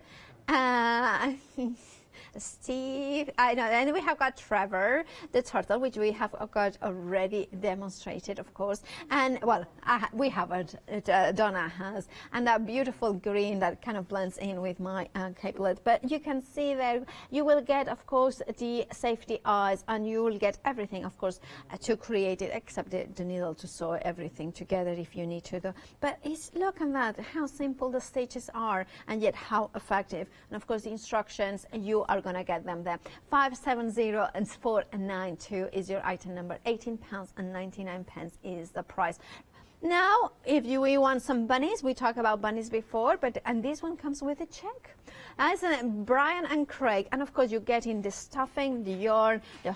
Steve, I know, and we have got Trevor the turtle, which we have got already demonstrated, of course. And well, we haven't. Donna has, and that beautiful green that kind of blends in with my capelet. But you can see there, you will get, of course, the safety eyes, and you will get everything, of course, to create it, except the needle to sew everything together if you need to. But look at that, how simple the stitches are, and yet how effective. And of course, the instructions, you are going to get them there. 570492 is your item number. £18.99 is the price. Now, if we want some bunnies, we talked about bunnies before, and this one comes with a check. As Brian and Craig, and of course you get in the stuffing, the yarn, the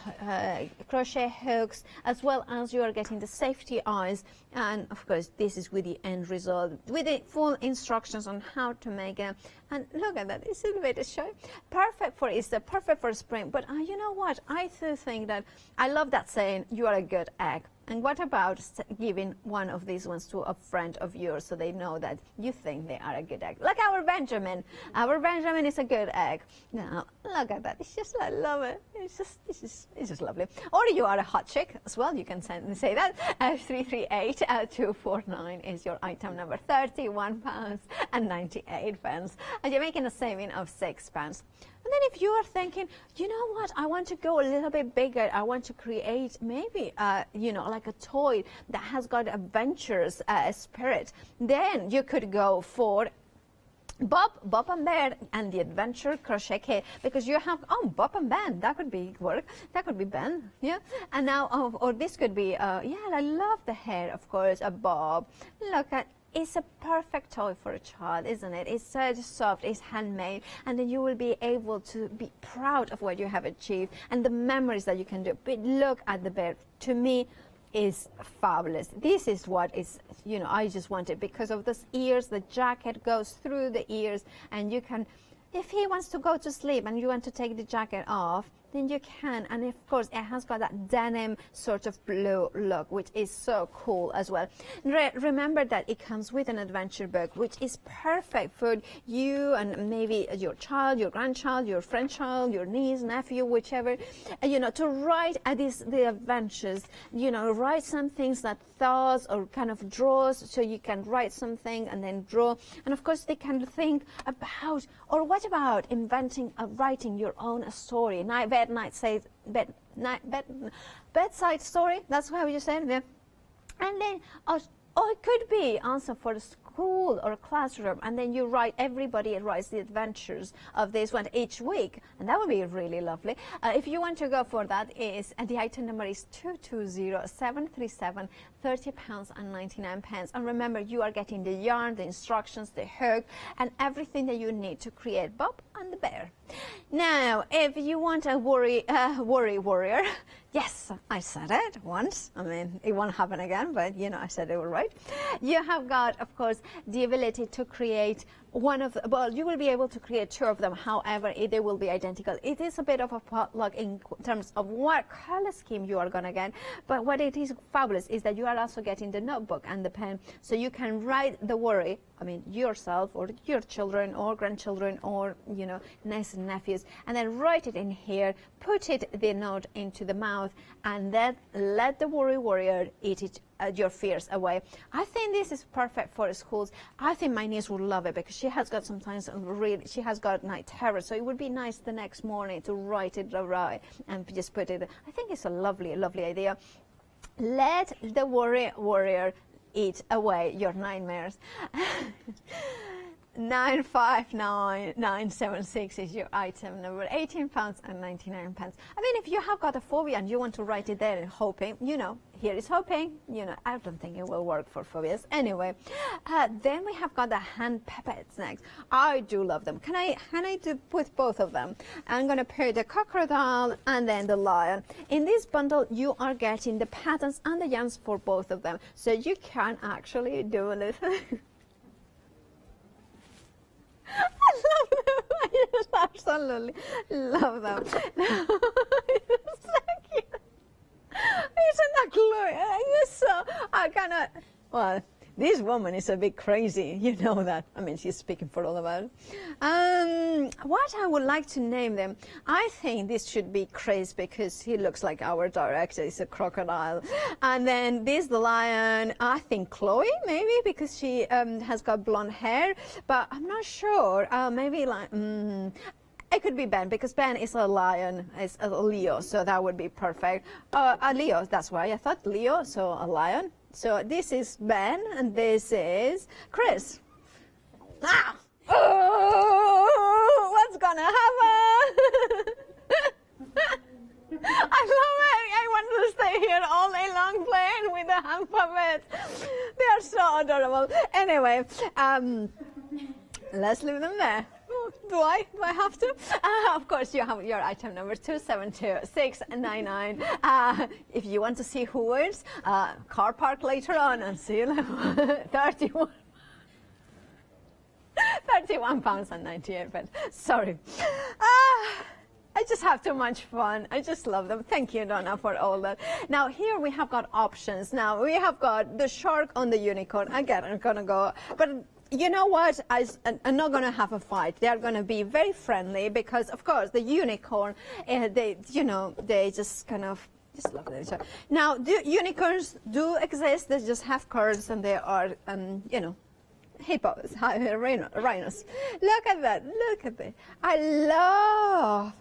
crochet hooks, as well as you are getting the safety eyes, and of course this is with the end result, with the full instructions on how to make them. And look at that, isn't it a show? Perfect for Easter, perfect for spring. But you know what? I do think that I love that saying, you are a good egg. And what about giving one of these ones to a friend of yours so they know that you think they are a good egg? Like our Benjamin. Our Benjamin is a good egg. Now, look at that. It's just, I love it. It's just lovely. Or you are a hot chick as well. You can say that. 338249 is your item number. £31.98. And you're making a saving of £6. And then if you are thinking, you know what, I want to go a little bit bigger, I want to create maybe, you know, like a toy that has got adventurous spirit, then you could go for Bob and Bear and the Adventure Crochet Kit, because you have, oh, Bob and Ben, that could be work, that could be Ben, yeah, and now, oh, or this could be, yeah, I love the hair, of course, a Bob, look at, it's a perfect toy for a child, isn't it? It's such soft, it's handmade, and then you will be able to be proud of what you have achieved and the memories that you can do, but look at the bear, to me, is fabulous. This is what is, you know, I just want it because of those ears, the jacket goes through the ears, and you can, if he wants to go to sleep and you want to take the jacket off, then you can, and of course it has got that denim sort of blue look, which is so cool as well. Remember that it comes with an adventure book, which is perfect for you and maybe your child, your grandchild, your friendchild, your niece, nephew, whichever, you know, to write the adventures, you know, write some things that thoughts or kind of draws, so you can write something and then draw, and of course they can think about, or what about inventing or writing your own story, and I bedside story, that's how you say it, yeah. And then, or it could be answer for the school or a classroom, and then you write, everybody writes the adventures of this one each week, and that would be really lovely. If you want to go for that, is the item number is 220737, £30.99, and remember you are getting the yarn, the instructions, the hook, and everything that you need to create Bob and the Bear. Now, if you want a worrier, yes, I said it once. I mean, it won't happen again, but you know, I said it all right. You have got, of course, the ability to create one of the, well, you will be able to create two of them. However, they will be identical. It is a bit of a potluck in terms of what color scheme you are gonna get, but what it is fabulous is that you are also getting the notebook and the pen, so you can write the worry, I mean, yourself or your children or grandchildren or, you know, nieces and nephews, and then write it in here, put it, the note, into the mouth, and then let the worry warrior eat it, your fears away. I think this is perfect for schools. I think my niece would love it because she has got sometimes really, she has got night terror, so it would be nice the next morning to write it right and just put it. I think it's a lovely, lovely idea. Let the worry warrior eat away your nightmares. 959976 is your item number, £18.99. I mean, if you have got a phobia and you want to write it there and hoping, you know, here is hoping, you know, I don't think it will work for phobias. Anyway, then we have got the hand puppets next. I do love them. Can I do with both of them? I'm going to pair the crocodile and then the lion. In this bundle, you are getting the patterns and the yarns for both of them. So you can actually do a little... I love them. I just absolutely love them. It's so cute. Isn't that glorious? So I cannot. Well, this woman is a bit crazy. You know that. I mean, she's speaking for all of us. What I would like to name them, I think this should be Chris because he looks like our director. He's a crocodile. And then this, the lion, I think Chloe, maybe, because she has got blonde hair. But I'm not sure. Maybe like... it could be Ben, because Ben is a lion, is a Leo, so that would be perfect. A Leo, that's why I thought Leo, so a lion. So this is Ben, and this is Chris. Ah! Oh, what's gonna happen? I love it. I want to stay here all day long playing with the hand puppets. They are so adorable. Anyway, let's leave them there. Do I have to? Of course, you have your item number 272699. If you want to see who wins, car park later on and see you later. 31 £31.98. Sorry. I just have too much fun. I just love them. Thank you, Donna, for all that. Now, here we have got options. Now, we have got the shark on the unicorn. Again, I'm going to go. But you know what? I'm not going to have a fight. They are going to be very friendly because, of course, the unicorn, they, you know, they just kind of just love each other. Now, the unicorns do exist. They just have curves and they are, you know, hippos, rhinos. Look at that. Look at that. I love.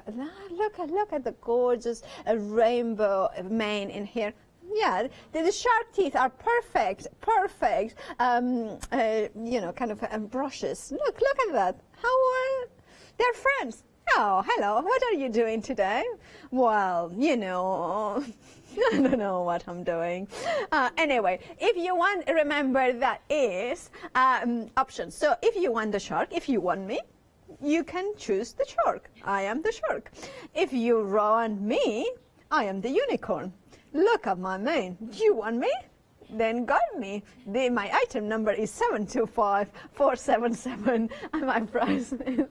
Look at the gorgeous rainbow mane in here. Yeah, the shark teeth are perfect, you know, kind of brushes. Look at that. How are they're friends? Oh, hello, what are you doing today? Well, you know, I don't know what I'm doing. Anyway, if you want, remember that is options. So if you want the shark, if you want me, you can choose the shark. I am the shark. If you want me, I am the unicorn. Look at my mane. You want me? Then got me. My item number is 725477 and my price is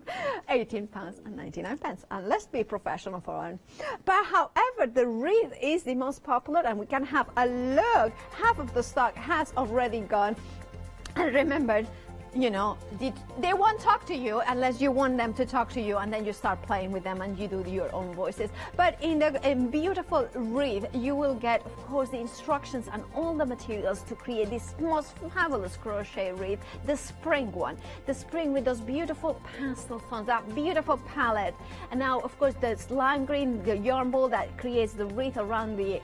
£18.99. And let's be professional for one. But however, the wreath is the most popular and we can have a look. Half of the stock has already gone. And remember, you know, they won't talk to you unless you want them to talk to you, and then you start playing with them and you do your own voices. But in the beautiful wreath, you will get, of course, the instructions and all the materials to create this most fabulous crochet wreath, the spring one. The spring with those beautiful pastel tones, that beautiful palette. And now, of course, the lime green, the yarn ball that creates the wreath around the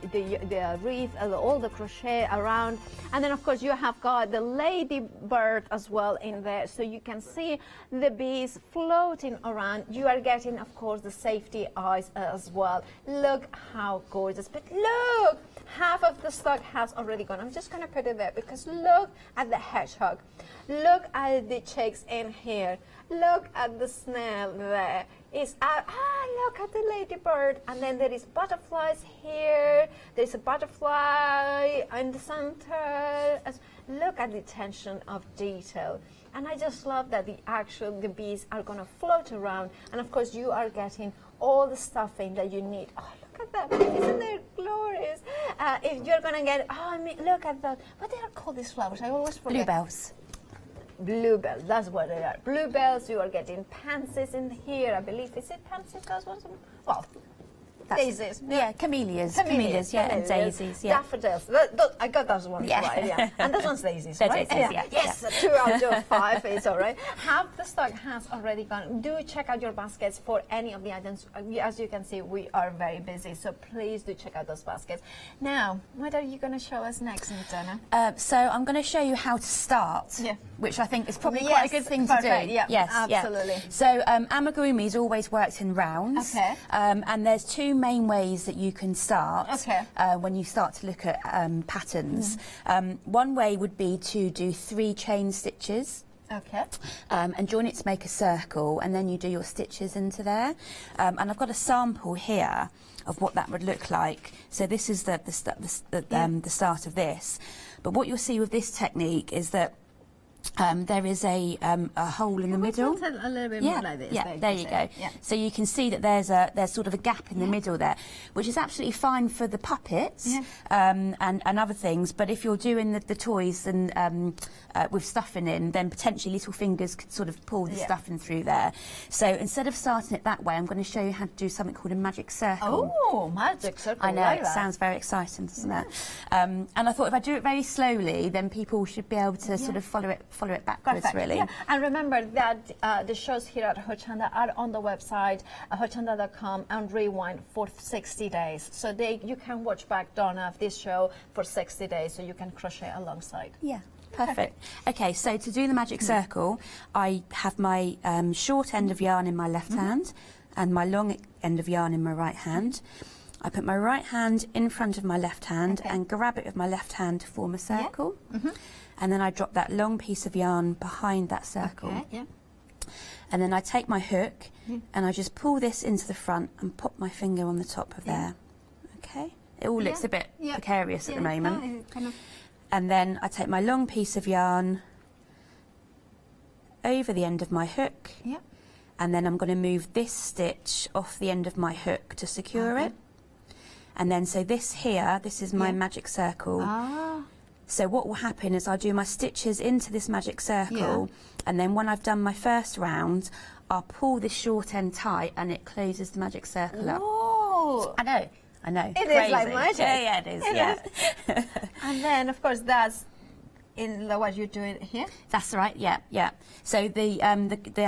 wreath, all the crochet around. And then, of course, you have got the ladybird as well in there, so you can see the bees floating around. You are getting, of course, the safety eyes as well. Look how gorgeous. But look, half of the stock has already gone. I'm just going to put it there because look at the hedgehog, look at the chicks in here, look at the snail there. Is look at the ladybird, and then there is butterflies here. There's a butterfly in the center. Look at the attention of detail, and I just love that the bees are gonna float around, and of course you are getting all the stuffing that you need. Oh, look at that! Isn't that glorious? If you're gonna get, oh, I mean, look at that. What they are called these flowers? I always forget. Bluebells. Bluebells, that's what they are. Bluebells, you are getting pansies in here, I believe. Is it pansies, those ones? Well, daisies. Yeah, yeah, camellias, yeah, and daisies, yeah. Daffodils, I got those ones, yeah. Right, yeah. And those ones daisies, they're right? Daisies, yeah. Yes, yeah. 2 out of 5 is all right. Half the stock has already gone. Do check out your baskets for any of the items. As you can see, we are very busy, so please do check out those baskets. Now, what are you going to show us next, Donna? So I'm going to show you how to start, yeah, which I think is probably quite a good thing to do. Yeah, yes, absolutely. Yeah. So amigurumi's always worked in rounds, okay. And there's two main ways that you can start, okay, when you start to look at patterns. Mm-hmm. One way would be to do 3 chain stitches, okay, and join it to make a circle, and then you do your stitches into there. And I've got a sample here of what that would look like. So this is the start of this. But what you'll see with this technique is that there is a hole in the middle. A little bit, yeah, more like this. Yeah, there you go. Yeah. So you can see that there's sort of a gap in, yeah, the middle there, which is absolutely fine for the puppets, yeah, and other things. But if you're doing the toys and with stuffing in, then potentially little fingers could sort of pull the, yeah, stuffing through there. So instead of starting it that way, I'm going to show you how to do something called a magic circle. Oh, magic circle! I know, like it sounds very exciting, doesn't, yeah, it? And I thought if I do it very slowly, then people should be able to, yeah, sort of follow it backwards. Perfect. Really, yeah. And remember that the shows here at Hochanda are on the website Hochanda.com and rewind for 60 days, so you can watch back, Donna, of this show for 60 days so you can crochet alongside. Yeah, perfect. Okay, so to do the magic circle, I have my short end of yarn in my left hand and my long end of yarn in my right hand. I put my right hand in front of my left hand, okay, and grab it with my left hand to form a circle. Yeah. And then I drop that long piece of yarn behind that circle. Okay, yeah. And then I take my hook, yeah, and I just pull this into the front and pop my finger on the top of, yeah, there. Okay? It all, yeah, looks a bit, yeah, precarious, yeah, at the moment. No, kind of... And then I take my long piece of yarn over the end of my hook, yeah, and then I'm going to move this stitch off the end of my hook to secure, okay, it. And then so this here, this is my, yeah, magic circle. Ah. So what will happen is I'll do my stitches into this magic circle, yeah, and then when I've done my first round, I'll pull this short end tight and it closes the magic circle. Whoa. Up. I know, I know. It, crazy, is like magic. Yeah, yeah, it is. It, yeah, is. And then, of course, that's in what you're doing here? That's right, yeah, yeah. So the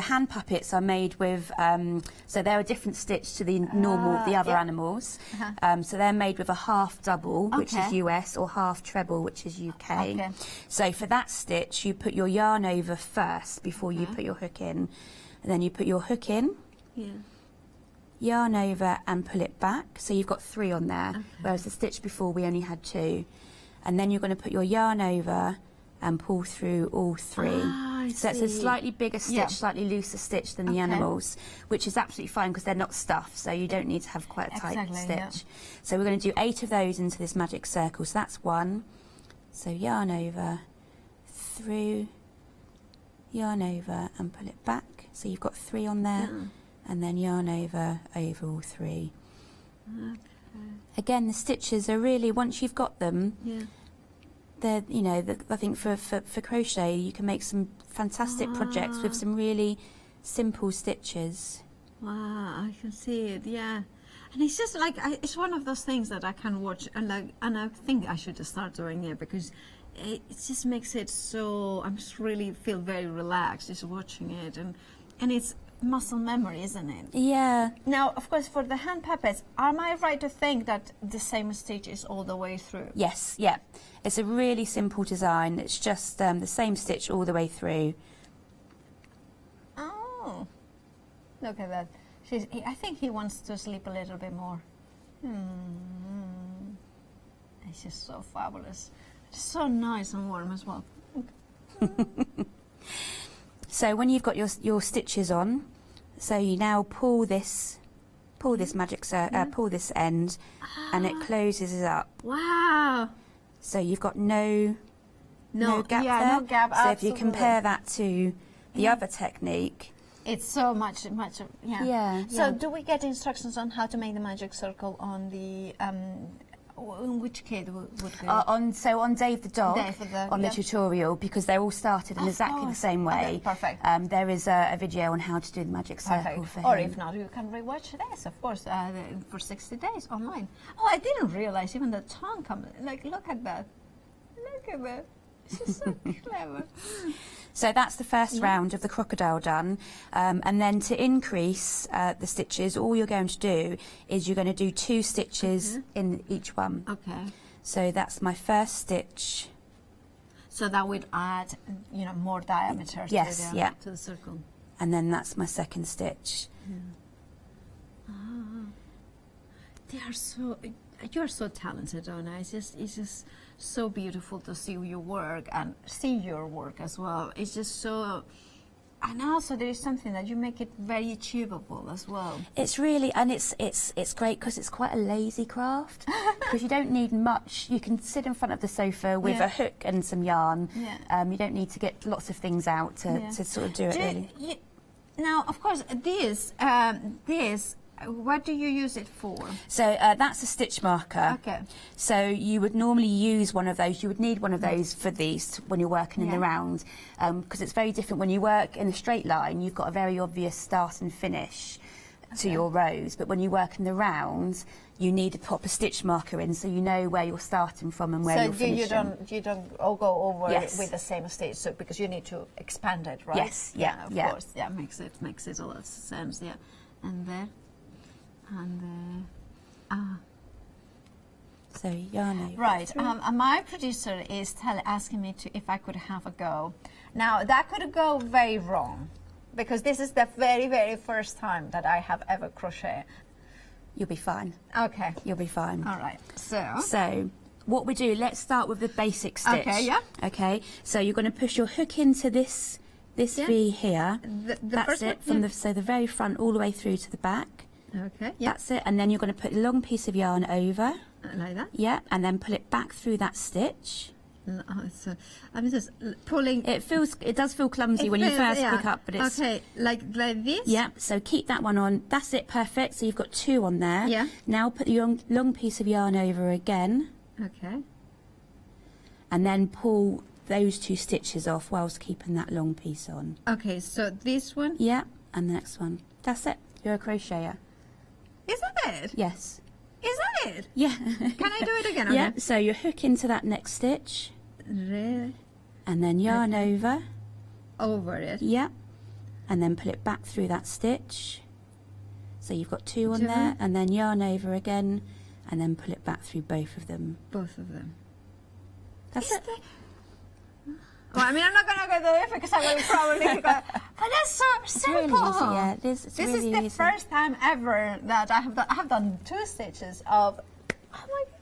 hand puppets are made with, so they're a different stitch to the normal, the other animals. Uh-huh. So they're made with a half double, which is US, or half treble, which is UK. Okay. So for that stitch, you put your yarn over first before you put your hook in. And then you put your hook in, yarn over and pull it back. So you've got 3 on there, whereas the stitch before we only had 2. And then you're going to put your yarn over and pull through all 3. Ah, so it's a slightly bigger stitch, slightly looser stitch than the animals, which is absolutely fine because they're not stuffed, so you don't need to have quite a tight stitch. Yeah. So we're going to do 8 of those into this magic circle. So that's 1. So yarn over, through, yarn over and pull it back. So you've got 3 on there, and then yarn over, over all 3. Okay. Again, the stitches are really, once you've got them, they're, you know, I think for crochet you can make some fantastic projects with some really simple stitches. Wow, I can see it, yeah. And it's just like, it's one of those things that I can watch and like, and I think I should just start doing it because it just makes it so, I just really feel very relaxed just watching it, and it's muscle memory, isn't it? Yeah. Now, of course, for the hand puppets, am I right to think that the same stitch is all the way through? Yes, yeah. It's a really simple design. It's just the same stitch all the way through. Oh, look at that. I think he wants to sleep a little bit more. Hmm. It's just so fabulous. It's so nice and warm as well. So when you've got your stitches on, so you now pull this magic pull this end, and it closes it up. Wow! So you've got no gap there. No gap. So if you compare that to the other technique, it's so much So do we get instructions on how to make the magic circle on the? Which kid would go? On Dave the dog, on the tutorial, because they're all started in exactly the same way. Okay, perfect. There is a video on how to do the magic circle for him. Or if not, you can rewatch this, of course, for 60 days online. Oh, I didn't realise even the tongue comes. Like, look at that. Look at that. She's so clever. So that's the first round of the crocodile done, and then to increase the stitches, all you're going to do is you're going to do 2 stitches in each one. Okay. So that's my first stitch. So that would add, you know, more diameter to the circle. And then that's my second stitch. Yeah. Ah, they are so. You're so talented, Donna. It's just so beautiful to see your work and see your work as well. It's just so, and also there is something that you make it very achievable as well. It's really, and it's great because it's quite a lazy craft because you don't need much. You can sit in front of the sofa with a hook and some yarn. Yeah. You don't need to get lots of things out to sort of do it really. Now, of course, this. What do you use it for? So that's a stitch marker. Okay. So you would normally use one of those. You would need one of those for these when you're working in the round, because it's very different when you work in a straight line. You've got a very obvious start and finish to your rows, but when you work in the round, you need to pop a stitch marker in so you know where you're starting from and where you're finishing. So you don't all go over with the same stitch, so because you need to expand it, right? Yes. Yeah. Of course. Yeah. Makes it a lot of sense. Yeah. And there. And so yarn. Right. My producer is asking me if I could have a go. Now that could go very wrong, because this is the very, very first time that I have ever crocheted. You'll be fine. Okay. You'll be fine. All right. So what we do? Let's start with the basic stitch. Okay. Yeah. Okay. So you're going to push your hook into this V here. That's first it. From the very front all the way through to the back. Okay. Yep. That's it, and then you're going to put a long piece of yarn over. Like that. Yeah, and then pull it back through that stitch. Oh, so I'm just pulling. It does feel clumsy when you first pick up, but it's okay. Like this. Yeah. So keep that one on. That's it. Perfect. So you've got 2 on there. Yeah. Now put the long piece of yarn over again. Okay. And then pull those 2 stitches off whilst keeping that long piece on. Okay. So this one. Yeah. And the next one. That's it. You're a crocheter. Isn't it? Yes. Is that it? Yeah. Can I do it again? Yeah. So you hook into that next stitch. Really? and then yarn over it. Yeah, and then pull it back through that stitch. So you've got two on there, and then yarn over again, and then pull it back through both of them. That's it. Well, I mean, I'm not going to go there because I'm going to probably go. But that's so simple. It's really easy, yeah. This is the first time ever that I have done two stitches of. Oh my God.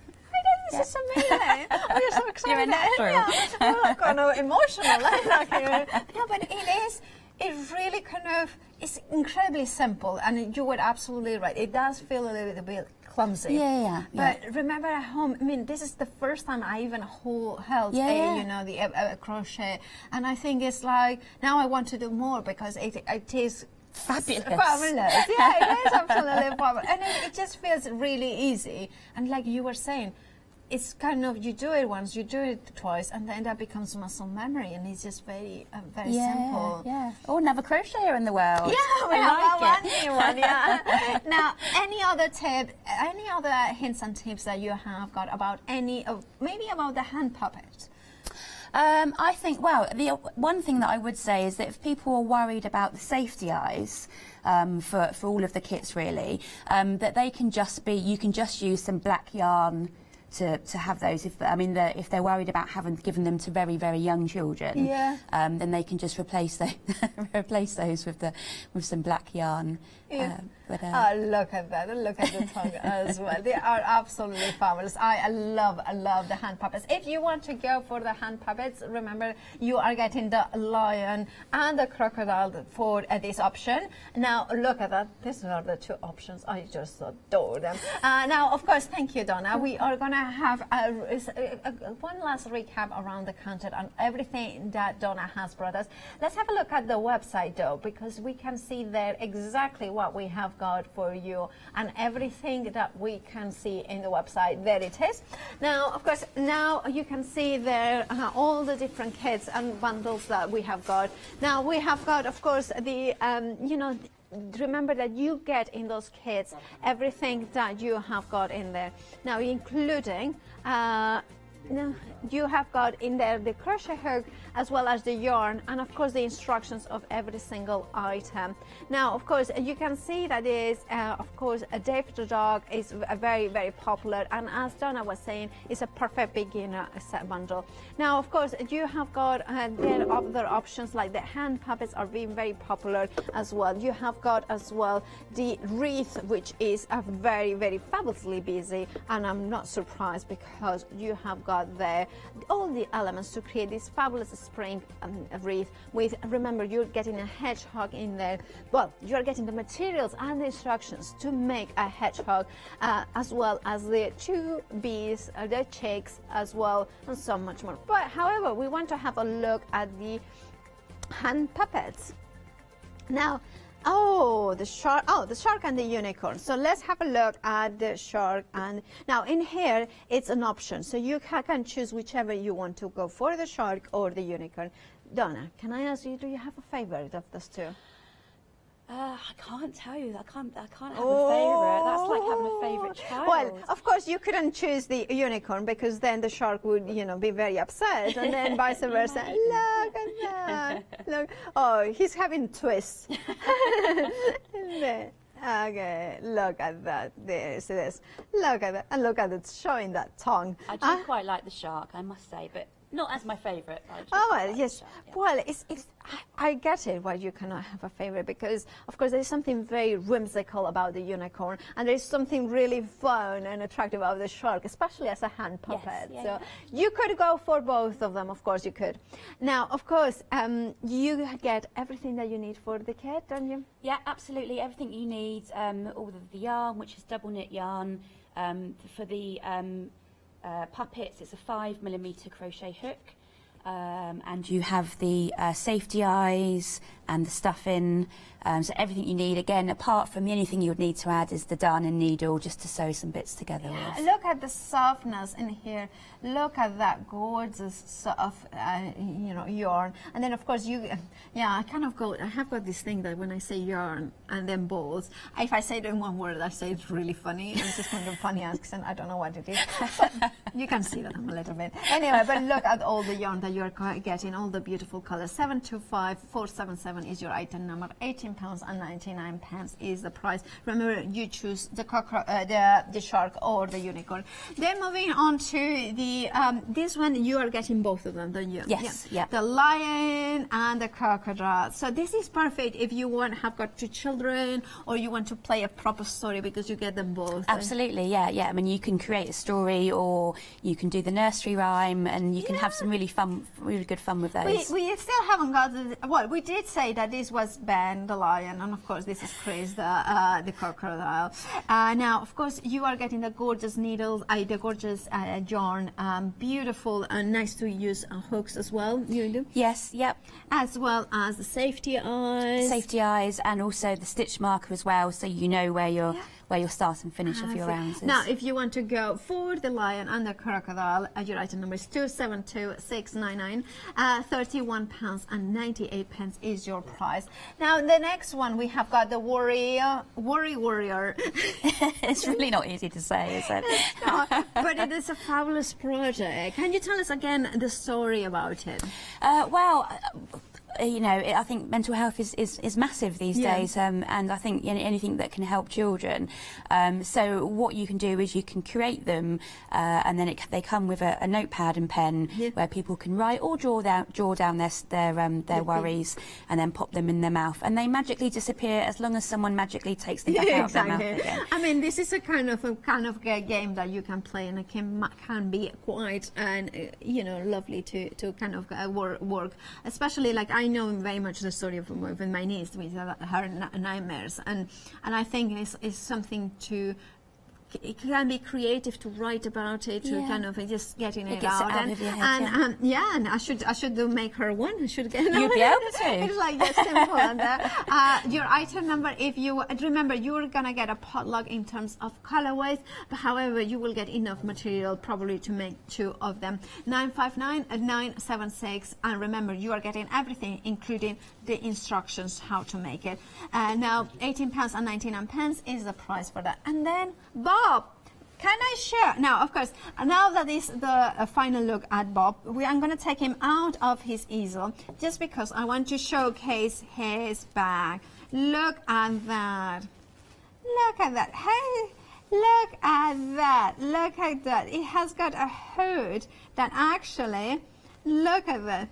This is amazing. We're so excited. You're a natural. Yeah. I'm not kind of emotional. No, but it is. It really kind of. It's incredibly simple, and you were absolutely right. It does feel a little bit clumsy. But remember at home. I mean, this is the first time I even held you know, the crochet, and I think it's like now I want to do more because it is. Fabulous. Fabulous. Yeah, it is absolutely fabulous, and it just feels really easy. And like you were saying, it's kind of, you do it once, you do it twice, and then that becomes muscle memory, and it's just very, very simple. Yeah. Or another crocheter in the world. Yeah, we like it. Now, any other tip, any other hints and tips that you have got about any of, maybe about the hand puppet? I think, well, the one thing that I would say is that if people are worried about the safety eyes for all of the kits, really, that they can just be, you can just use some black yarn to have those. If I mean, if they're worried about having given them to very, very young children, then they can just replace those with some black yarn. Oh, look at that! Look at the tongue as well. They are absolutely fabulous. I love the hand puppets. If you want to go for the hand puppets, remember you are getting the lion and the crocodile for this option. Now look at that. These are the two options. I just adore them. Now, of course, thank you, Donna. We are gonna have one last recap around the content on everything that Donna has brought us. Let's have a look at the website though, because we can see there exactly what we have got for you and everything that we can see in the website. There it is. Now, of course, now you can see there all the different kits and bundles that we have got. Now we have got, of course, the you know, remember that you get in those kits everything that you have got in there. Now, including you have got in there the crochet hook as well as the yarn, and of course the instructions of every single item. Now, of course, you can see that is of course Dave the dog is a very, very popular, and as Donna was saying, it's a perfect beginner set bundle. Now, of course, you have got there other options like the hand puppets are being very popular as well. You have got as well the wreath, which is a very, very fabulously busy, and I'm not surprised because you have got there all the elements to create this fabulous spring wreath with, remember, you're getting a hedgehog in there. Well, you're getting the materials and the instructions to make a hedgehog, as well as the two bees, the chicks as well, and so much more. But however, we want to have a look at the hand puppets now. Oh, the shark! Oh, the shark and the unicorn. So let's have a look at the shark. And now in here, it's an option, so you can choose whichever you want to go for, the shark or the unicorn. Donna, can I ask you, do you have a favorite of those two? I can't tell you. I can't have a favourite. That's like having a favourite child. Well, of course, you couldn't choose the unicorn because then the shark would, you know, be very upset, and then vice versa. Look at that! Look, oh, he's having twists. Okay, look at that. There's it is. Look at that, and look at it showing that tongue. I do quite like the shark, I must say, but. Not as my favourite. Oh, well, yes. Well, it's, I get it why you cannot have a favourite, because, of course, there's something very whimsical about the unicorn, and there's something really fun and attractive about the shark, especially as a hand puppet. Yes, yeah, so you could go for both of them, of course you could. Now, of course, you get everything that you need for the kit, don't you? Yeah, absolutely. Everything you need, all of the yarn, which is double knit yarn, for the... puppets, it's a 5mm crochet hook, and you have the safety eyes and the stuffing, so everything you need, again, apart from anything you would need to add is the darning needle just to sew some bits together with. Look at the softness in here, look at that gorgeous soft you know, yarn, and then of course you I have got this thing that when I say yarn and then balls, if I say it in one word, I say it's really funny, it's just kind of funny accent, I don't know what it is, but you can see that I'm a little bit anyway, but look at all the yarn that you are getting all the beautiful colors. 725477 is your item number. £18.99 is the price. Remember, you choose the shark or the unicorn. Then moving on to the this one, you are getting both of them, don't you? Yes. Yeah. The lion and the crocodile. So this is perfect if you want have got two children or you want to play a proper story, because you get them both. Absolutely. Yeah. Yeah. I mean, you can create a story or you can do the nursery rhyme, and you can have some really fun, really good fun with those. We still haven't got the, well, we did say that this was Ben the lion, and of course this is Chris the crocodile. Now of course you are getting the gorgeous needles, the gorgeous yarn, beautiful and nice to use hooks as well. You do? Yes. Yep. As well as the safety eyes. Safety eyes, and also the stitch marker as well, so you know where you're. Yeah. Where you'll start and finish of your rounds. Now, if you want to go for the lion and the crocodile, your item number is 272699. £31.98 is your price. Now, the next one we have got the warrior. It's really not easy to say, is it? No, but it is a fabulous project. Can you tell us again the story about it? Well. You know, I think mental health is massive these days, and I think anything that can help children. So what you can do is you can create them, and then they come with a notepad and pen where people can write or draw down their worries, and then pop them in their mouth, and they magically disappear as long as someone magically takes them back out of their mouth again. I mean, this is a kind of game that you can play, and it can be quite you know, lovely to kind of work, especially like. I know very much the story with my niece, with her nightmares, and I think it's something to. It can be creative to write about it, to kind of just getting it out. And I should make her one. I should get another. You'd be able to. It's like that simple. And your item number, if you remember, you're gonna get a potluck in terms of colorways. But however, you will get enough material probably to make two of them. 959 976, and remember, you are getting everything, including the instructions how to make it. Now, £18.99 is the price for that. And then Bob. Can I share? Now, of course, now that is the final look at Bob, I'm going to take him out of his easel just because I want to showcase his bag. Look at that. Look at that. Hey, look at that. Look at that. It has got a hood that actually, look at that.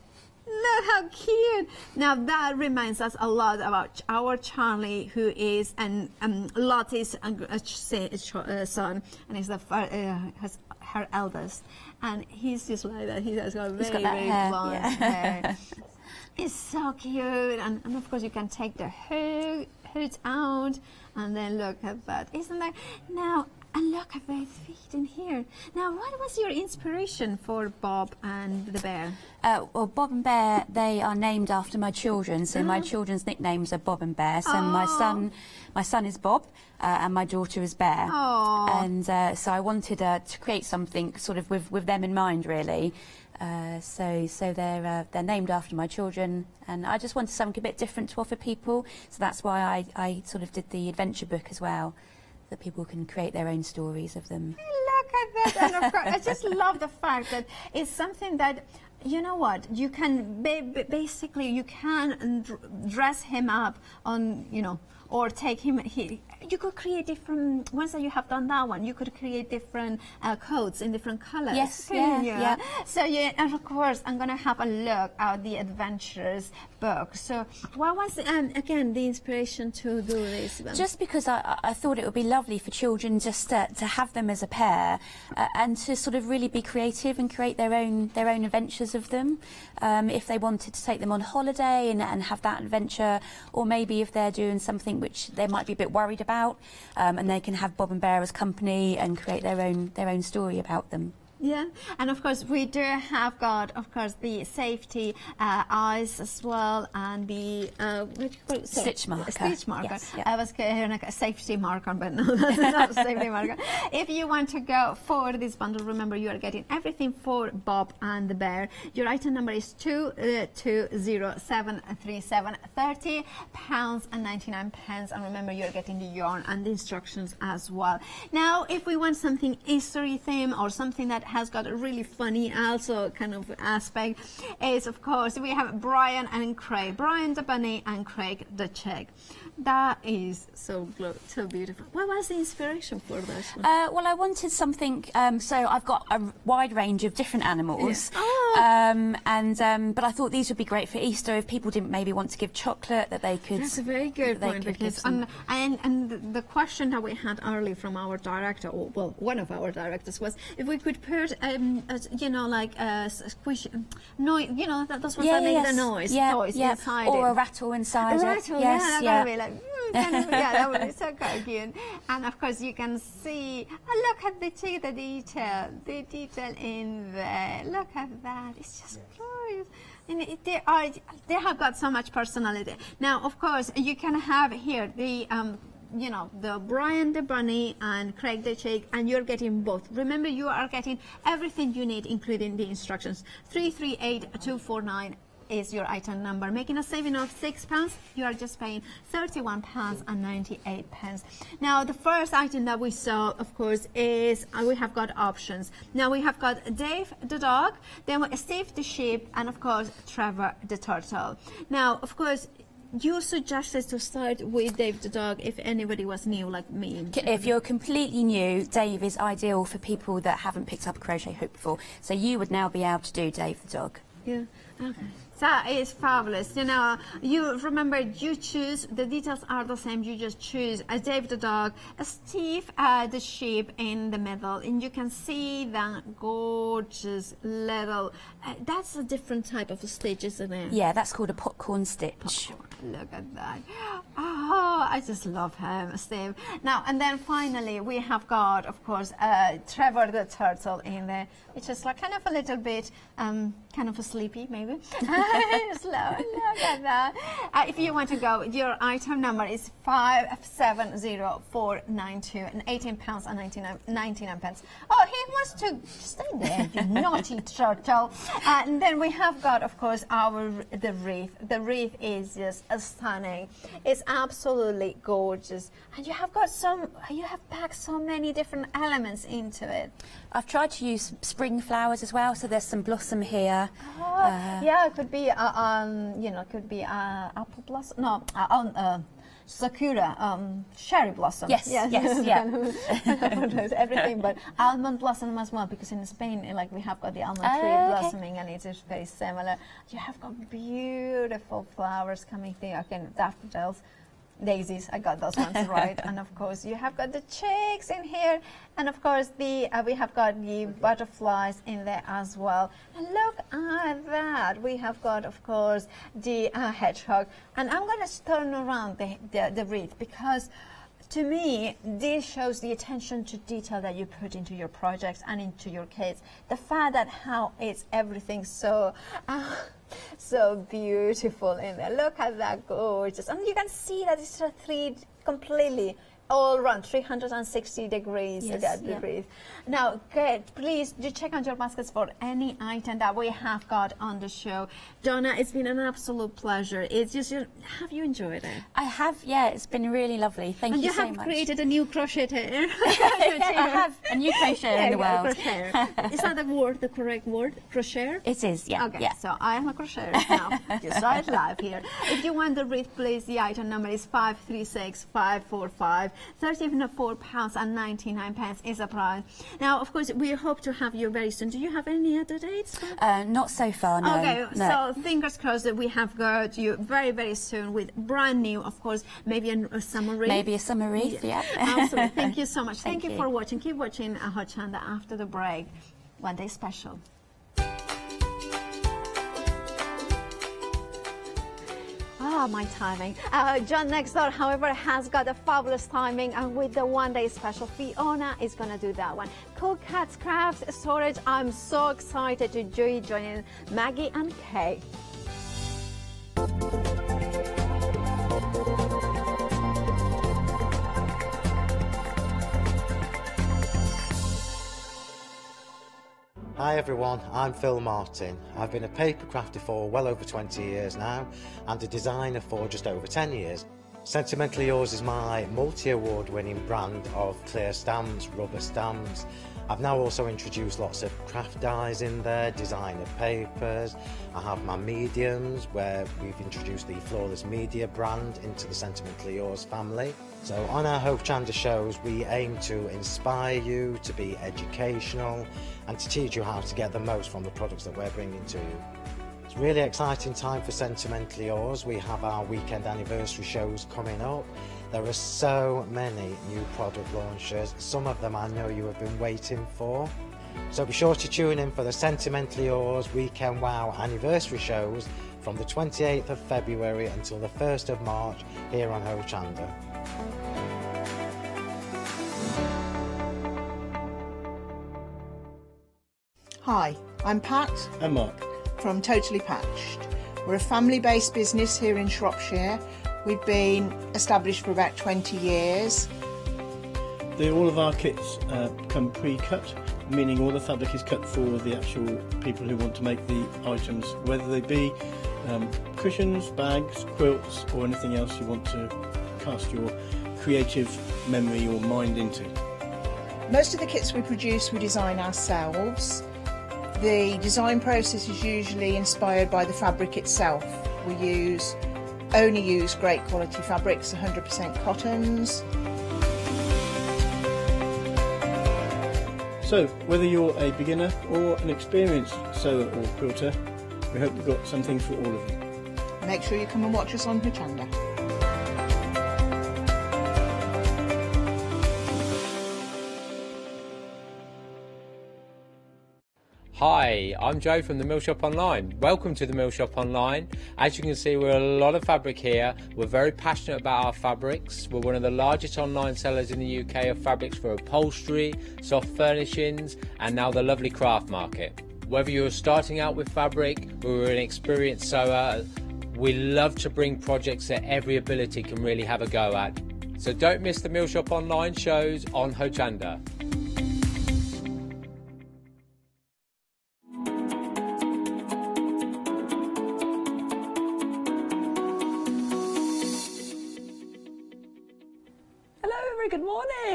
Look how cute! Now that reminds us a lot about our Charlie, who is Lottie's son, and is her eldest, and he's just like that. He has got very long hair. It's so cute, and of course you can take the hood out, and then look at that. Isn't that now? And look at their feet in here. Now, what was your inspiration for Bob and the Bear? Well, Bob and Bear, they are named after my children, so my children's nicknames are Bob and Bear. So my son is Bob, and my daughter is Bear. Aww. And so I wanted to create something sort of with them in mind, really. So they're named after my children, and I just wanted something a bit different to offer people. So that's why I sort of did the adventure book as well. That people can create their own stories of them. Look at that, and of course, I just love the fact that it's something that, you know what, you can basically you can dress him up on, you know, or take him. You could create different. Once that you have done that one, you could create different coats in different colors. Yes, yeah. So yeah, and of course, I'm gonna have a look at the adventures book. So, what was again the inspiration to do this one? Just because I thought it would be lovely for children just to have them as a pair, and to sort of really be creative and create their own adventures of them. If they wanted to take them on holiday and have that adventure, or maybe if they're doing something which they might be a bit worried about. And they can have Bob and Bear as company and create their own story about them. Yeah, and of course we do have got, of course, the safety eyes as well, and the stitch marker. Yes, I was going to safety marker, but no, that's not safety marker. If you want to go for this bundle, remember you are getting everything for Bob and the Bear. Your item number is 220737, £30.99, and remember you are getting the yarn and the instructions as well. Now, if we want something history theme or something that has got a really funny also kind of aspect is, of course, we have Brian and Craig. Brian the bunny and Craig the chick. That is so beautiful. What was the inspiration for that one? Well, I wanted something, so I've got a wide range of different animals. Yeah. Oh. But I thought these would be great for Easter if people didn't maybe want to give chocolate, that they could... That's a very good point, because and the question that we had earlier from our director, or well, one of our directors, was if we could put, you know, like a squish noise, you know, that's what I made the noise, inside or it. A rattle inside. A rattle, yes, yeah. That kind of, yeah, that would be so good. And of course you can see, oh, look at the chick, the detail in there. Look at that, it's just glorious. And they have got so much personality. Now, of course, you can have here the, you know, the Brian the bunny and Craig the chick, and you're getting both. Remember, you are getting everything you need, including the instructions. 338249. Is your item number. Making a saving of £6, you are just paying £31.98. Now, the first item that we saw, of course, is we have got options. Now we have got Dave the dog, then Steve the sheep, and of course Trevor the turtle. Now, of course, you suggested to start with Dave the dog if anybody was new like me. If you're completely new, Dave is ideal for people that haven't picked up crochet hook before. So you would now be able to do Dave the dog. Yeah. Okay. That is fabulous. You know, you remember, you choose, the details are the same, you just choose Dave the dog, Steve the sheep in the middle, and you can see that gorgeous little, that's a different type of a stitch, isn't it? Yeah, that's called a popcorn stitch. Popcorn. Look at that. Oh, I just love him, Steve. Now, and then finally, we have got, of course, Trevor the turtle in there, which is like kind of a little bit, kind of a sleepy, maybe. Slow, look at that. If you want to go, your item number is 570492 and £18.99. Oh, he wants to stay there, you naughty turtle. And then we have got, of course, the wreath. The wreath is just stunning. It's absolutely gorgeous, and you have got you have packed so many different elements into it. I've tried to use spring flowers as well, so there's some blossom here. Oh, yeah, it could be, you know, it could be apple blossom. No, sakura, cherry blossom. Yes, yes, yes, yeah. Everything but almond blossom as well, because in Spain, like, we have got the almond tree blossoming, and it is very similar. You have got beautiful flowers coming there. Again, daffodils. Daisies, I got those ones right. And of course you have got the chicks in here, and of course the we have got the butterflies in there as well. And look at that, we have got, of course, the hedgehog. And I'm going to turn around the wreath, because to me this shows the attention to detail that you put into your projects and into your kids. The fact that how it's everything so so beautiful in there. Look at that, gorgeous. And you can see that it's a completely all around 360 degrees. Yes, yeah. Now, please do check out your baskets for any item that we have got on the show. Donna, it's been an absolute pleasure. It's just, have you enjoyed it? I have, yeah, it's been really lovely. Thank you so much. And you have created a new crocheter. I have a new crocheter in the world. Is that the word, the correct word, crocheter? It is, yeah. Okay, yeah. So I am a crocheter now. You saw it live here. If you want the wreath, please, the item number is 536545. £34.99 is a price. Now, of course, we hope to have you very soon. Do you have any other dates? Not so far, no. Okay, no. So fingers crossed that we have got you very, very soon with brand new, of course, maybe a summer wreath. Maybe a summer wreath, yeah. Absolutely. Thank you so much. Thank you for watching. Keep watching Hochanda after the break. One day special. Oh, my timing. John Next Door, however, has got a fabulous timing, and with the one-day special, Fiona is going to do that one. Cool Cats Crafts Storage, I'm so excited to be joining Maggie and Kay. Hi everyone, I'm Phil Martin. I've been a paper crafter for well over 20 years now, and a designer for just over 10 years. Sentimentally Yours is my multi-award winning brand of clear stamps, rubber stamps, I've now also introduced lots of craft dyes in there, designer papers. I have my mediums where we've introduced the Flawless Media brand into the Sentimentally Yours family. So on our Hochanda shows we aim to inspire you, to be educational and to teach you how to get the most from the products that we're bringing to you. It's a really exciting time for Sentimentally Yours. We have our weekend anniversary shows coming up. There are so many new product launches, some of them I know you have been waiting for. So be sure to tune in for the Sentimentally Yours Weekend Wow anniversary shows from the 28th of February until the 1st of March here on Hochanda. Hi, I'm Pat and Mark from Totally Patched. We're a family-based business here in Shropshire. We've been established for about 20 years. All of our kits come pre-cut, meaning all the fabric is cut for the actual people who want to make the items, whether they be cushions, bags, quilts or anything else you want to cast your creative memory or mind into. Most of the kits we produce we design ourselves. The design process is usually inspired by the fabric itself. We only use great quality fabrics, 100% cottons. So whether you're a beginner or an experienced sewer or quilter, we hope we've got something for all of you. Make sure you come and watch us on Hochanda. Hi, I'm Joe from the Mill Shop Online. Welcome to the Mill Shop Online. As you can see, we're a lot of fabric here. We're very passionate about our fabrics. We're one of the largest online sellers in the UK of fabrics for upholstery, soft furnishings, and now the lovely craft market. Whether you're starting out with fabric or an experienced sewer, we love to bring projects that every ability can really have a go at. So don't miss the Mill Shop Online shows on Hochanda.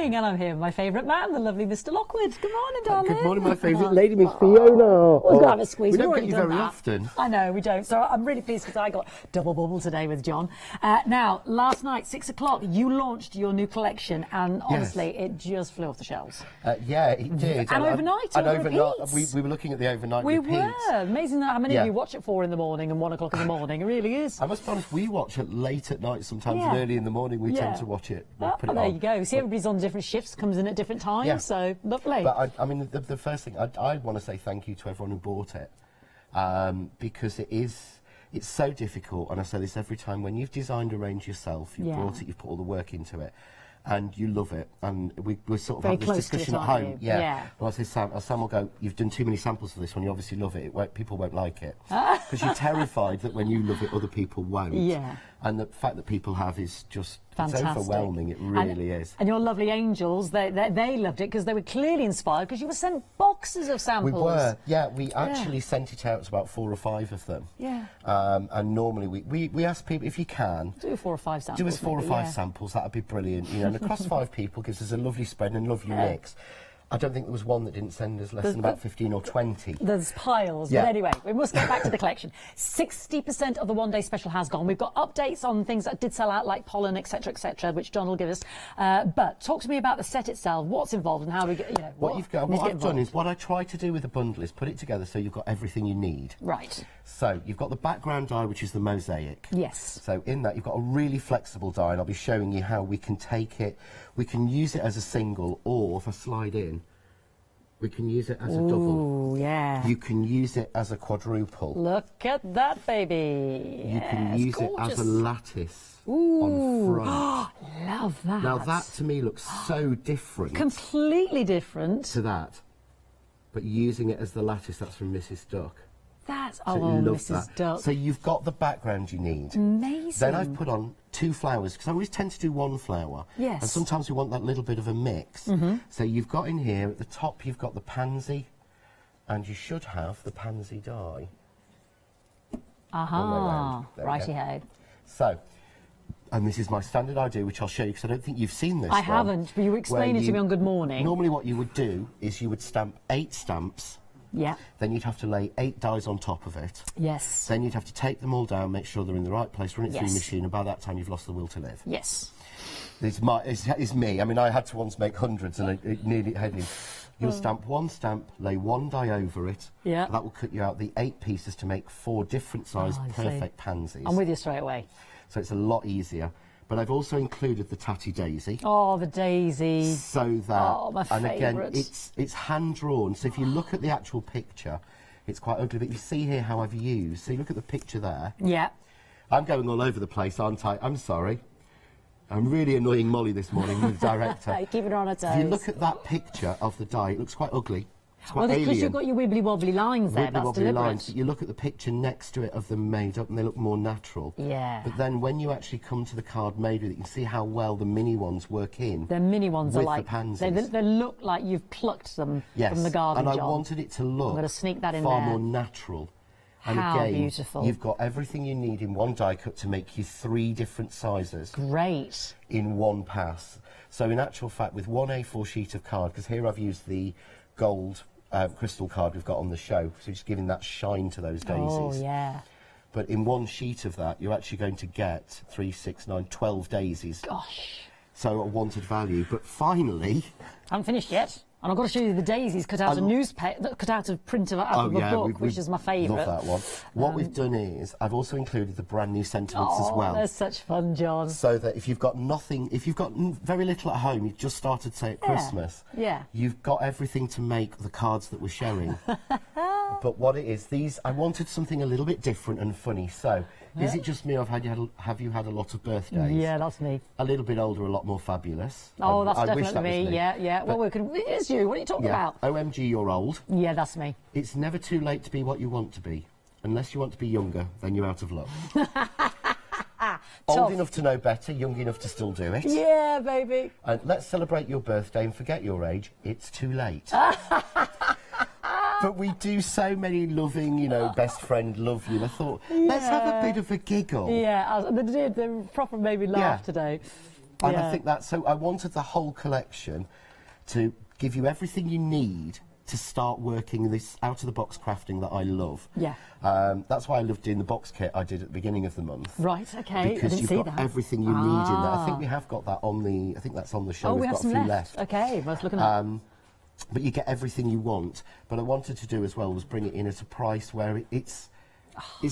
And I'm here with my favourite man, the lovely Mr. Lockwood. Good morning, darling. Good morning, my favourite lady, Miss Fiona. We've got to have a squeeze. We don't get you very often. I know, we don't. So I'm really pleased because I got double bubble today with John. Now, last night, 6 o'clock, you launched your new collection, and honestly, it just flew off the shelves. Yeah, it did. And overnight, we were looking at the overnight repeats. Amazing how many of you watch at 4 in the morning and 1 o'clock in the morning. It really is. I must be honest, we watch it late at night sometimes, and early in the morning we tend to watch it. We'll put it there on. You go. See, everybody's on different shifts, comes in at different times, so lovely. But I mean, the first thing, I want to say thank you to everyone who bought it, because it's so difficult, and I say this every time, when you've designed a range yourself, you've bought it, you've put all the work into it, and you love it, and we're sort of having this discussion at home. Yeah. Well, I say Sam will go, you've done too many samples for this one, you obviously love it, people won't like it. Because you're terrified that when you love it, other people won't. Yeah. And the fact that people have is just fantastic. It's overwhelming, it really is. And your lovely angels, they loved it because they were clearly inspired because you were sent boxes of samples. We were, we actually sent it out to about 4 or 5 of them. Yeah. And normally we ask people, if you can, do 4 or 5 samples. Do us 4 or 5 samples, that'd be brilliant. You know, and across 5 people gives us a lovely spread and a lovely mix. I don't think there was one that didn't send us less than about 15 or 20. There's piles, but anyway, we must get back to the collection. 60% of the one-day special has gone. We've got updates on things that did sell out, like pollen, etc., which John will give us. But talk to me about the set itself, what's involved and how we get, you know, what I've done is, what I try to do with a bundle is put it together so you've got everything you need. Right. So you've got the background die, which is the mosaic. Yes. So in that, you've got a really flexible die, and I'll be showing you how we can take it. We can use it as a single, or if I slide in, we can use it as a double. Yeah. You can use it as a quadruple. Look at that, baby. You can use it as a lattice on front. Oh, love that. Now that to me looks so different. Completely different. To that. But using it as the lattice, that's from Mrs. Duck. That's, so Mrs. Duck. So you've got the background you need. Amazing. Then I've put on 2 flowers, because I always tend to do 1 flower. Yes. And sometimes we want that little bit of a mix. So you've got in here, at the top, you've got the pansy, and you should have the pansy dye. Aha. Righty-ho. So and this is my standard idea, which I'll show you because I don't think you've seen this. I haven't, but you explained it to me on Good Morning. Normally what you would do is you would stamp 8 stamps. Yeah. Then you'd have to lay 8 dies on top of it. Yes. Then you'd have to take them all down, make sure they're in the right place, run it through your machine, and by that time you've lost the will to live. Yes. It's me. I mean, I had to once make hundreds and it nearly had me. You'll stamp 1 stamp, lay 1 die over it. Yeah. That will cut you out the 8 pieces to make 4 different sized perfect pansies. I'm with you straight away. So it's a lot easier. But I've also included the tatty daisy. Oh, the daisy. So that, my favourite. And again, it's hand drawn. So if you look at the actual picture, it's quite ugly. But you see here how I've used. So you look at the picture there. Yeah. I'm going all over the place, aren't I? I'm sorry. I'm really annoying Molly this morning, the director. Keeping her on her toes. If you look at that picture of the die, it looks quite ugly. It's quite alien. Because you've got your wibbly-wobbly lines there, that's deliberate. But you look at the picture next to it of them made up and they look more natural. Yeah. But then when you actually come to the card made with it, you can see how well the mini ones work in. The mini ones are like... the pansies. They look like you've plucked them from the garden, and I wanted it to look far more natural. And again, beautiful. You've got everything you need in 1 die cut to make you 3 different sizes. Great. In 1 pass. So in actual fact, with 1 A4 sheet of card, because here I've used the gold crystal card we've got on the show, so just giving that shine to those daisies. Oh, yeah. But in 1 sheet of that, you're actually going to get 3, 6, 9, 12 daisies. Gosh. So a wanted value. But finally... I haven't finished yet. And I've got to show you the daisies cut out of newspaper, cut out of print of a book, which is my favourite. Love that one. What we've done is I've also included the brand new sentiments as well. They're such fun, John. So that if you've got nothing, if you've got very little at home, you've just started, say, at Christmas. Yeah. You've got everything to make the cards that we're showing. But what it is, these, I wanted something a little bit different and funny. So, is it just me? Have you had a lot of birthdays? Yeah, that's me. A little bit older, a lot more fabulous. Oh, that's definitely me. Yeah, yeah. Well, it is you. What are you talking about? OMG, you're old. Yeah, that's me. It's never too late to be what you want to be, unless you want to be younger. Then you're out of luck. Old enough to know better, young enough to still do it. Yeah, baby. And let's celebrate your birthday and forget your age. It's too late. But we do so many loving, you know, best friend, love you. I thought, let's have a bit of a giggle. Yeah, they did. They proper made me laugh today. And I think that's so. I wanted the whole collection to give you everything you need to start working this out-of-the-box crafting that I love. Yeah. That's why I loved doing the box kit I did at the beginning of the month. Right, okay. Because you've got everything you need in there. I think we have got that on the... I think that's on the show. Oh, we've got some a few left. Okay, worth looking at. But you get everything you want. But I wanted to do as well was bring it in at a price where it's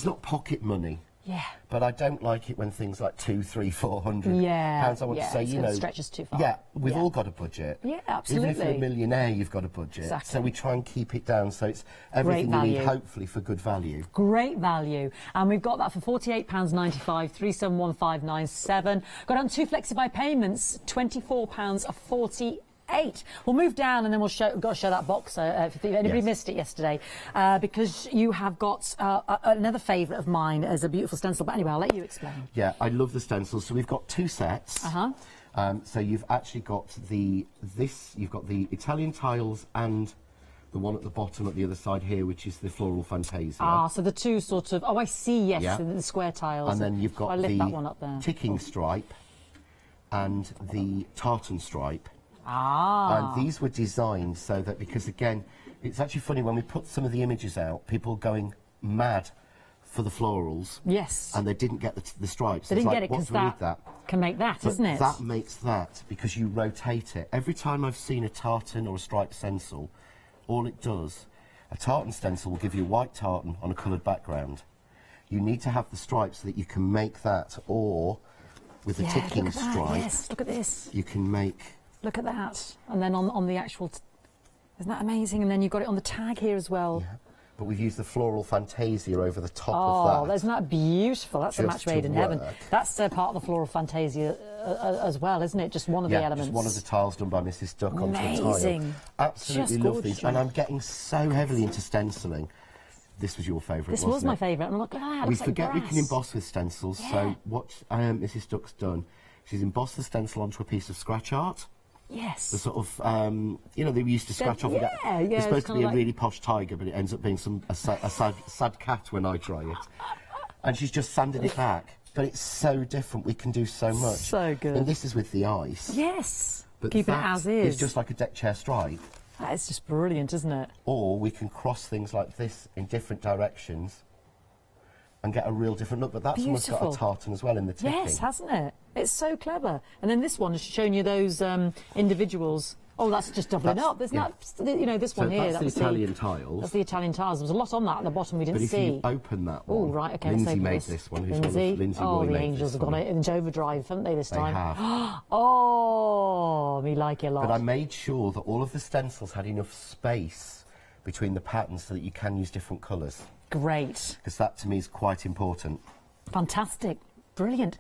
not pocket money. Yeah. But I don't like it when things like 200, 300, 400 pounds. I want to say, you know, stretches too far. Yeah, we've all got a budget. Yeah, absolutely. Even if you're a millionaire, you've got a budget. Exactly. So we try and keep it down so it's everything you need, hopefully for good value. Great value, and we've got that for £48.95, 371597. Got on 2 Flexi Buy payments, £24.48. We'll move down and then we'll show that box if anybody missed it yesterday, because you have got another favourite of mine as a beautiful stencil. But anyway, I'll let you explain. Yeah, I love the stencils. So we've got 2 sets. So you've actually got you've got the Italian tiles and the one at the bottom at the other side here, which is the floral fantasia. Ah, so the two sort of the square tiles. And then you've got the ticking stripe and the tartan stripe. Ah. And these were designed so that, because again, it's actually funny when we put some of the images out, people going mad for the florals. Yes. And they didn't get the stripes. They didn't get it because that can make that, isn't it? That makes that because you rotate it. Every time I've seen a tartan or a striped stencil, all it does, a tartan stencil will give you white tartan on a coloured background. You need to have the stripes so that you can make that, or with a ticking stripe. Yes, look at this. You can make... Look at that, and then on the actual, isn't that amazing? And then you've got it on the tag here as well. Yeah. But we've used the floral fantasia over the top of that. Oh, isn't that beautiful? That's a match made in heaven. That's part of the floral fantasia as well, isn't it? Just one of the elements. Just one of the tiles done by Mrs. Duck onto a tile. Amazing. Absolutely love these, and I'm getting so heavily into stenciling. This was your favourite, wasn't it? This was my favourite. I'm like, ah, we forget we can emboss with stencils. Yeah. So what Mrs. Duck's done, she's embossed the stencil onto a piece of scratch art. Yes. The sort of, you know, they used to scratch off. It's supposed to be a really posh tiger, but it ends up being a sad cat when I try it. And she's just sanded it back. But it's so different. We can do so much. So good. And this is with the ice. Yes. But keep it as is. It's just like a deck chair stride. That is just brilliant, isn't it? Or we can cross things like this in different directions and get a real different look. But that's beautiful. Almost got a tartan as well in the tipping. Yes, hasn't it? It's so clever. And then this one is showing you those individuals. Oh, that's just doubling up. There's yeah. not, you know, this so one here. That's the Italian tiles. That's the Italian tiles. There was a lot on that at the bottom we didn't see. But if you open that one. Oh, right, okay. Lindsay made this one. Lindsay. Oh, the angels have gone into overdrive, haven't they, this time? They have. Oh, me like it a lot. But I made sure that all of the stencils had enough space between the patterns so that you can use different colours. Great. Because that, to me, is quite important. Fantastic. Brilliant.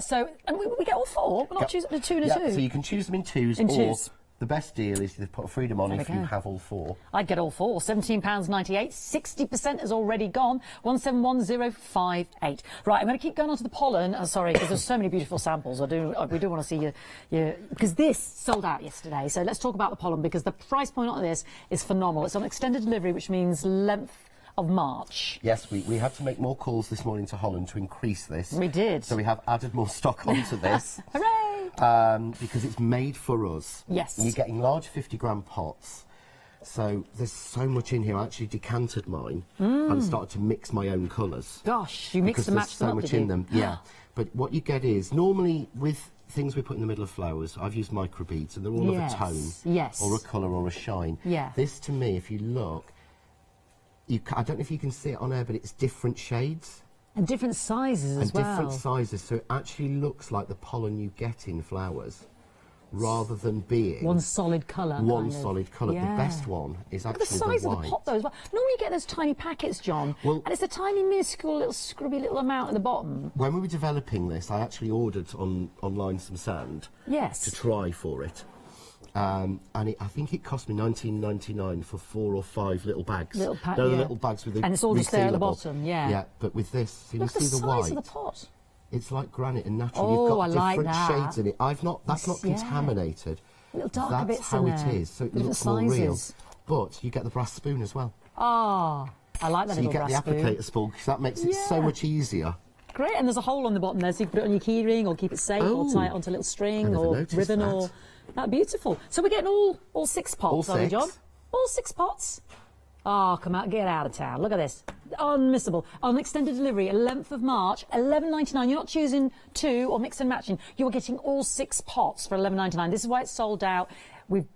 So, and we get all four. We're not choosing the two and a two. So you can choose them in twos or... The best deal is to put freedom on if you have all four. I'd get all four. £17.98. 60% has already gone. 171058. Right, I'm going to keep going on to the pollen. Oh, sorry, because there's so many beautiful samples. We do want to see you because this sold out yesterday. So let's talk about the pollen because the price point on this is phenomenal. It's on extended delivery, which means length of March. Yes, we had to make more calls this morning to Holland to increase this. We did. So we have added more stock onto this. Hooray! Because it's made for us. Yes. And you're getting large 50-gram pots. So there's so much in here. I actually decanted mine and started to mix my own colours. Gosh, you mix and match them up, did you? Because there's so much in them, yeah. But what you get is, normally with things we put in the middle of flowers, I've used microbeads, and they're all of a tone or a colour or a shine. Yeah. This, to me, if you look, I don't know if you can see it on air, but it's different shades. And different sizes as well. And different sizes, so it actually looks like the pollen you get in flowers, rather than being... One solid colour. One solid colour. Yeah. The best one is actually the white. The size of the pot, though, as well. Normally you get those tiny packets, John, and it's a tiny, minuscule, little, scrubby little amount at the bottom. When we were developing this, I actually ordered online some sand to try for it. And I think it cost me $19.99 for 4 or 5 little bags. They're little bags with the and it's all just there at the bottom, yeah. Yeah, but with this, so you see the white. Look at the size of the pot. It's like granite and natural. Oh, you've got different shades in it. That's not contaminated. Little darker bits in there. That's how it is. So it looks more real. But you get the brass spoon as well. Ah, I like that little brass spoon. So you get the applicator spoon because that makes it so much easier. Great, and there's a hole on the bottom there, so you can put it on your key ring or keep it safe or tie it onto a little string or ribbon or... That's beautiful. So we're getting all 6 pots, aren't we, John? All 6 pots. Oh, come out, get out of town. Look at this. Unmissable. On extended delivery, 11th of March, $11.99. You're not choosing 2 or mix and matching. You're getting all 6 pots for $11.99. This is why it's sold out. We've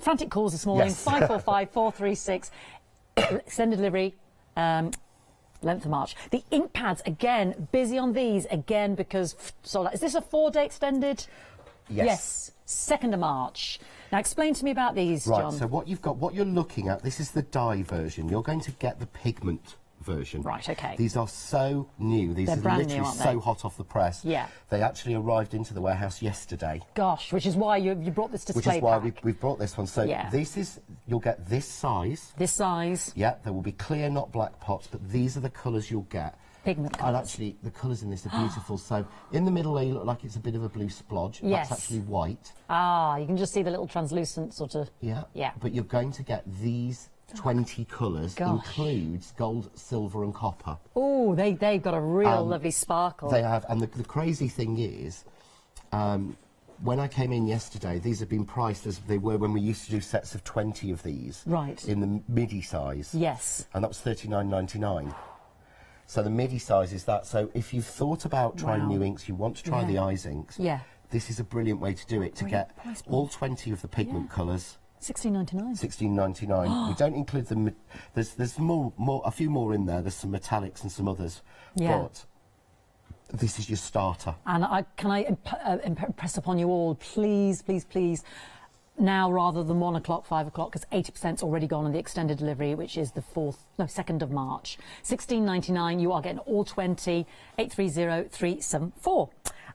frantic calls this morning, 545-436. Extended delivery. Length of March. The ink pads, again, busy on these, again, because sold out. Is this a 4-day extended? Yes. 2nd of March. Now, explain to me about these, John. Right, so what you've got, what you're looking at, this is the dye version. You're going to get the pigment version. Right, okay. These are so new. These are literally so hot off the press. Yeah. They actually arrived into the warehouse yesterday. Gosh, which is why you brought this display pack. Which is why we brought this one. So this is, you'll get this size. This size. Yeah, there will be clear, not black pots, but these are the colours you'll get. Pigment colours. And actually, the colours in this are beautiful. So, in the middle, they look like it's a bit of a blue splodge. Yes. That's actually white. Ah, you can just see the little translucent sort of... Yeah. Yeah. But you're going to get these 20 colours, includes gold, silver and copper. Oh, they've got a real lovely sparkle. They have. And the crazy thing is, when I came in yesterday, these have been priced as they were when we used to do sets of 20 of these. Right. In the midi size. Yes. And that was $39.99. So the midi size is that. So if you've thought about trying new inks, you want to try the eyes inks, this is a brilliant way to do it, to get all 20 of the pigment colours. $16.99. $16.99. We don't include them. There's a few more in there. There's some metallics and some others. Yeah. But this is your starter. And can I impress upon you all, please, please, please, now rather than 1 o'clock, 5 o'clock, because 80%'s already gone on the extended delivery, which is the 2nd of March. $16.99, you are getting all 20, 830374.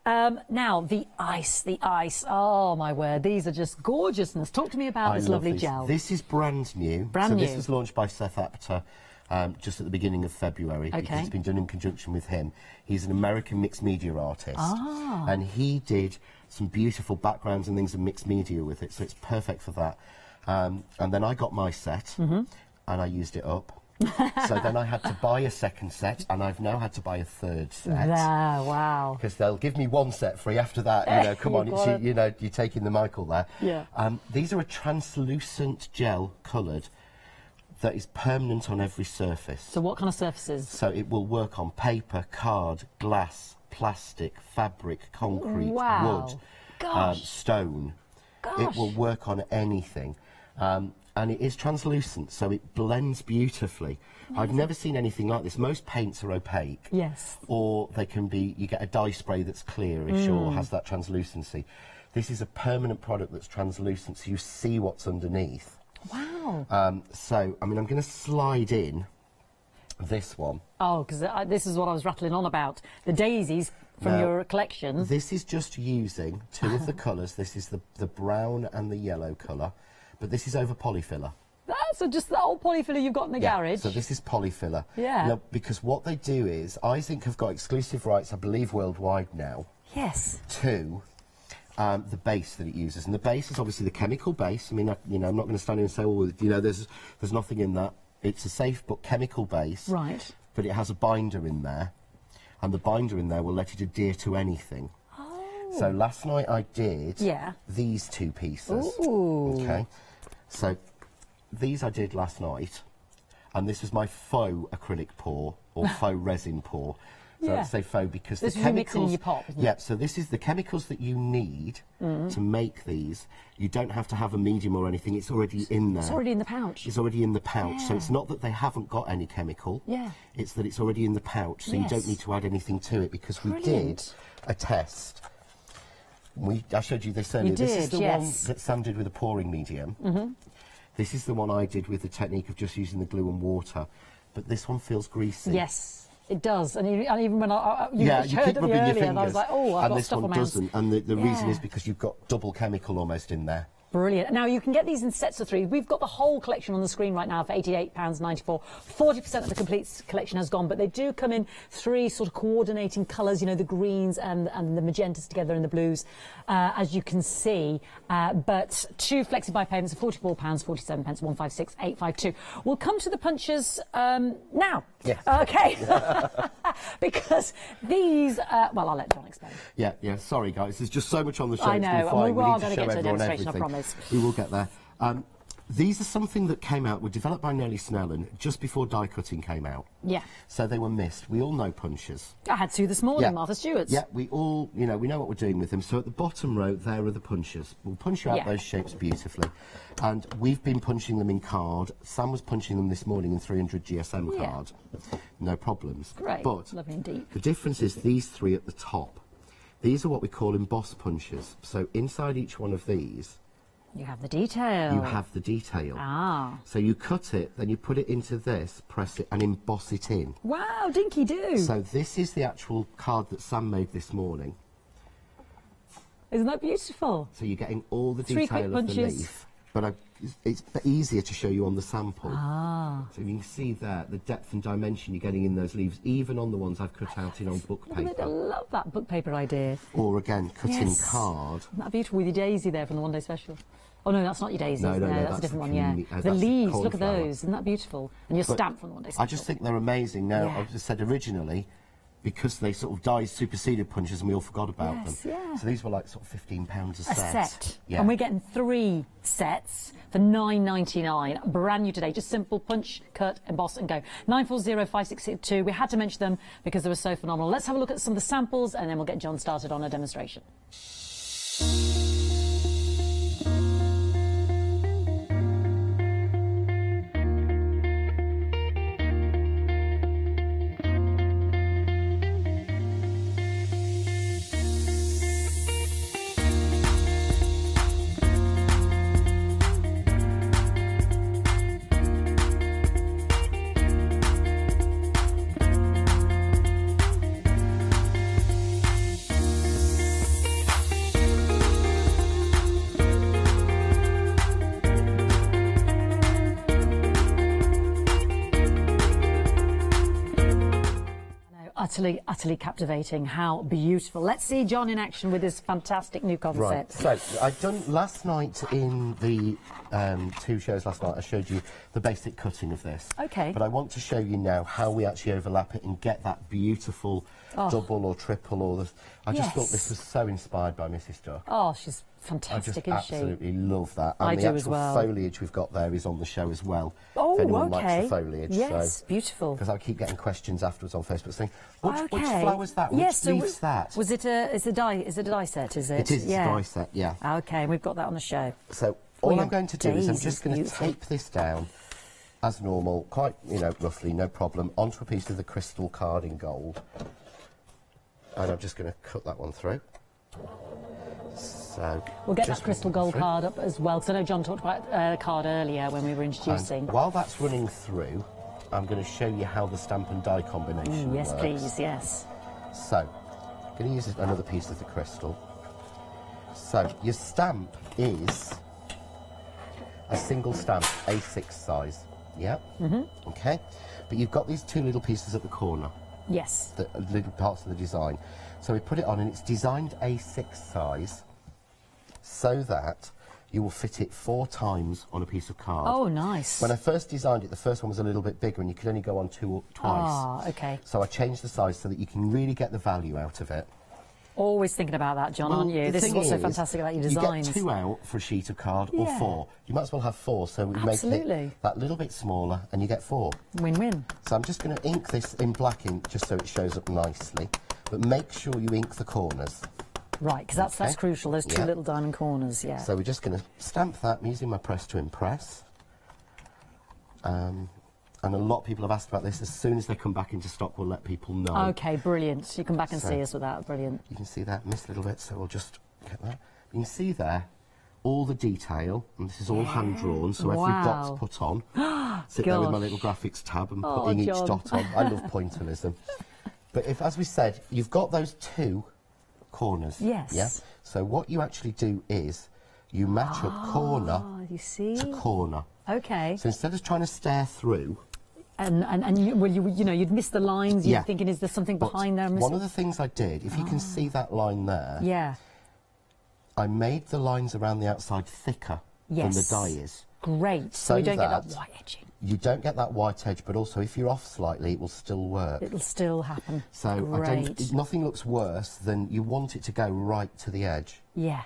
Now, the ice, oh my word, these are just gorgeousness. Talk to me about this lovely gel. This is brand new. Brand new. This was launched by Seth Apter just at the beginning of February. Okay. It's been done in conjunction with him. He's an American mixed media artist. Ah. And he did some beautiful backgrounds and things and mixed media with it, so it's perfect for that. And then I got my set and I used it up. So then I had to buy a second set, and I've now had to buy a third set. Yeah, wow. Because they'll give me one set free after that, you know, come on, you know, you're taking the Michael there. Yeah. These are a translucent gel coloured that is permanent on every surface. So what kind of surfaces? So it will work on paper, card, glass, plastic, fabric, concrete, wow. wood, stone. Gosh. It will work on anything. And it is translucent, so it blends beautifully. Amazing. I've never seen anything like this. Most paints are opaque. Yes. Or they can be, you get a dye spray that's clearish or has that translucency. This is a permanent product that's translucent, so you see what's underneath. Wow. So, I mean, I'm going to slide in this one. Oh, because this is what I was rattling on about. The daisies from your collection. This is just using two of the colours. This is the brown and the yellow colour. But this is over polyfiller. So just that old polyfiller you've got in the garage. So this is polyfiller. Yeah. Now, because what they do is, I think have got exclusive rights, I believe, worldwide now. Yes. To the base that it uses, and the base is obviously the chemical base. I mean, you know, I'm not going to stand here and say, well, you know, there's nothing in that. It's a safe but chemical base. Right. But it has a binder in there, and the binder in there will let it adhere to anything. So last night I did these two pieces. Ooh. Okay. So these I did last night, and this was my faux acrylic pour or faux resin pour. So I'd say faux because this the chemicals. Your pop, so this is the chemicals that you need to make these. You don't have to have a medium or anything. It's already in there. It's already in the pouch. It's already in the pouch. Yeah. So it's not that they haven't got any chemical. Yeah. It's that it's already in the pouch, so you don't need to add anything to it because we did a test. I showed you this earlier. You did, this is the one that Sam did with a pouring medium. This is the one I did with the technique of just using the glue and water. But this one feels greasy. Yes, it does. And even when you keep rubbing your fingers, and I was like, oh, I've got stuff on my hands. And this one doesn't. And the reason is because you've got double chemical almost in there. Brilliant. Now, you can get these in sets of three. We've got the whole collection on the screen right now for £88.94. 40% of the complete collection has gone, but they do come in three sort of coordinating colours, you know, the greens and the magentas together and the blues, as you can see. But two Flexi Buy payments of £44.47, 156.852. We'll come to the punches now. Yes. Okay. Because these, well, I'll let John explain. Yeah, sorry, guys. There's just so much on the show. I know, it's been flying. We are going to get to a demonstration, everything. I promise. We will get there. These are something that came out, were developed by Nellie Snellen just before die cutting came out. Yeah. So they were missed. We all know punches. I had two this morning, Martha Stewart's. Yeah, we all, you know, we know what we're doing with them. So at the bottom row, there are the punches. We'll punch out those shapes beautifully. And we've been punching them in card. Sam was punching them this morning in 300 GSM card. No problems. Great. But the difference is these three at the top. These are what we call embossed punches. So inside each one of these, you have the detail. You have the detail. Ah. So you cut it, then you put it into this, press it, and emboss it in. Wow, dinky do. So this is the actual card that Sam made this morning. Isn't that beautiful? So you're getting all the detail of the leaf. But it's easier to show you on the sample. Ah. So you can see there, the depth and dimension you're getting in those leaves, even on the ones I've cut out in on book paper. I love that book paper idea. Or again, cutting card. Isn't that beautiful with your daisy there from the One Day Special? Oh, no, that's not your daisies. No, that's a different one, the leaves, look at those. Isn't that beautiful? And your stamp from the One Day Special. I just think they're amazing. Now, I just said originally, because they sort of died, superseded punches, and we all forgot about them. So these were like sort of £15 a set. Yeah. And we're getting three sets for £9.99. Brand new today. Just simple punch, cut, emboss, and go. 9405662. We had to mention them because they were so phenomenal. Let's have a look at some of the samples, and then we'll get John started on a demonstration. utterly, utterly captivating. How beautiful. Let's see John in action with his fantastic new concept. Right, so I've done last night in the two shows last night, I showed you the basic cutting of this. Okay. But I want to show you now how we actually overlap it and get that beautiful double or triple. Or the, I just thought this was so inspired by Mrs. Duck. Oh, she's fantastic, isn't she? I absolutely love that. And I do as well. The actual foliage we've got there is on the show as well. Oh, if anyone likes the foliage. Yes, so, beautiful. Because I keep getting questions afterwards on Facebook saying, which flower's that? Which leaf's that? Was it a, is it a die set, is it? It is, it's a die set, yeah. Okay, and we've got that on the show. So all I'm going to do is I'm just going to tape this down as normal, quite, you know, roughly, no problem, onto a piece of the crystal card in gold. And I'm just going to cut that one through. So we'll get that crystal gold card up as well, because I know John talked about a card earlier when we were introducing. And while that's running through, I'm going to show you how the stamp and die combination works. Yes, please, yes. So, I'm going to use another piece of the crystal. So, your stamp is a single stamp, A6 size, yeah? Mm-hmm. Okay, but you've got these two little pieces at the corner. Yes. The little parts of the design. So we put it on, and it's designed A6 size, so that you will fit it 4 times on a piece of card. Oh, nice. When I first designed it, the first one was a little bit bigger, and you could only go on twice. Ah, okay. So I changed the size so that you can really get the value out of it. Always thinking about that, John, aren't you? This is what's so fantastic about your designs. You get 2 out for a sheet of card, or 4. You might as well have 4, so we make it that little bit smaller, and you get 4. Win-win. So I'm just going to ink this in black ink, just so it shows up nicely. But make sure you ink the corners. Right, because that's crucial, those two little diamond corners, yeah. So we're just going to stamp that. I'm using my press to impress. And a lot of people have asked about this. As soon as they come back into stock, we'll let people know. Okay, brilliant. So you come back and see us with that. Brilliant. You can see that missed a little bit, so we'll just get that. You can see there all the detail, and this is all hand-drawn, so every dot's put on. Sit there with my little graphics tab and putting each dot on. I love pointillism. But if, as we said, you've got those 2 corners. Yes. Yeah? So what you actually do is you match up corner to corner. Okay. So instead of trying to stare through... And you know, you'd miss the lines, you're thinking, is there something behind there? One of the things I did, if you can see that line there, I made the lines around the outside thicker than the die is. Great, so you don't get that white edge in. You don't get that white edge, but also if you're off slightly, it will still work. It'll still happen. So nothing looks worse than you want it to go right to the edge. Yeah.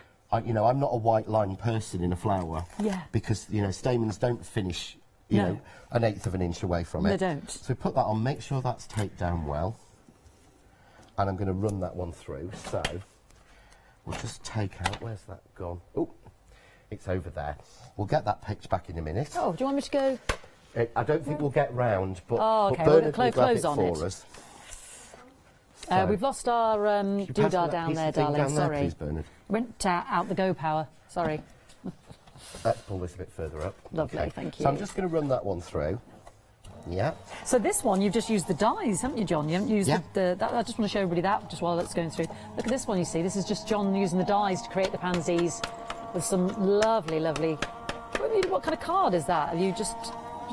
You know, I'm not a white line person in a flower. Yeah. Because, you know, stamens don't finish... You know, an 1/8 of an inch away from it. They don't. So put that on, make sure that's taped down well. And I'm going to run that one through. So we'll just take out, where's that gone? Oh, it's over there. We'll get that picked back in a minute. Oh, do you want me to go? I don't think we'll get round, but, but Bernard will grab it for us. So we've lost our doodah down there, darling, sorry. Please, Bernard. Went out the go power, sorry. Let's pull this a bit further up. Lovely, thank you. So I'm just going to run that one through. Yeah. So this one, you've just used the dies, haven't you, John? You haven't used the I just want to show everybody that just while that's going through. Look at this one, you see. This is just John using the dies to create the pansies with some lovely, lovely... What kind of card is that? Have you just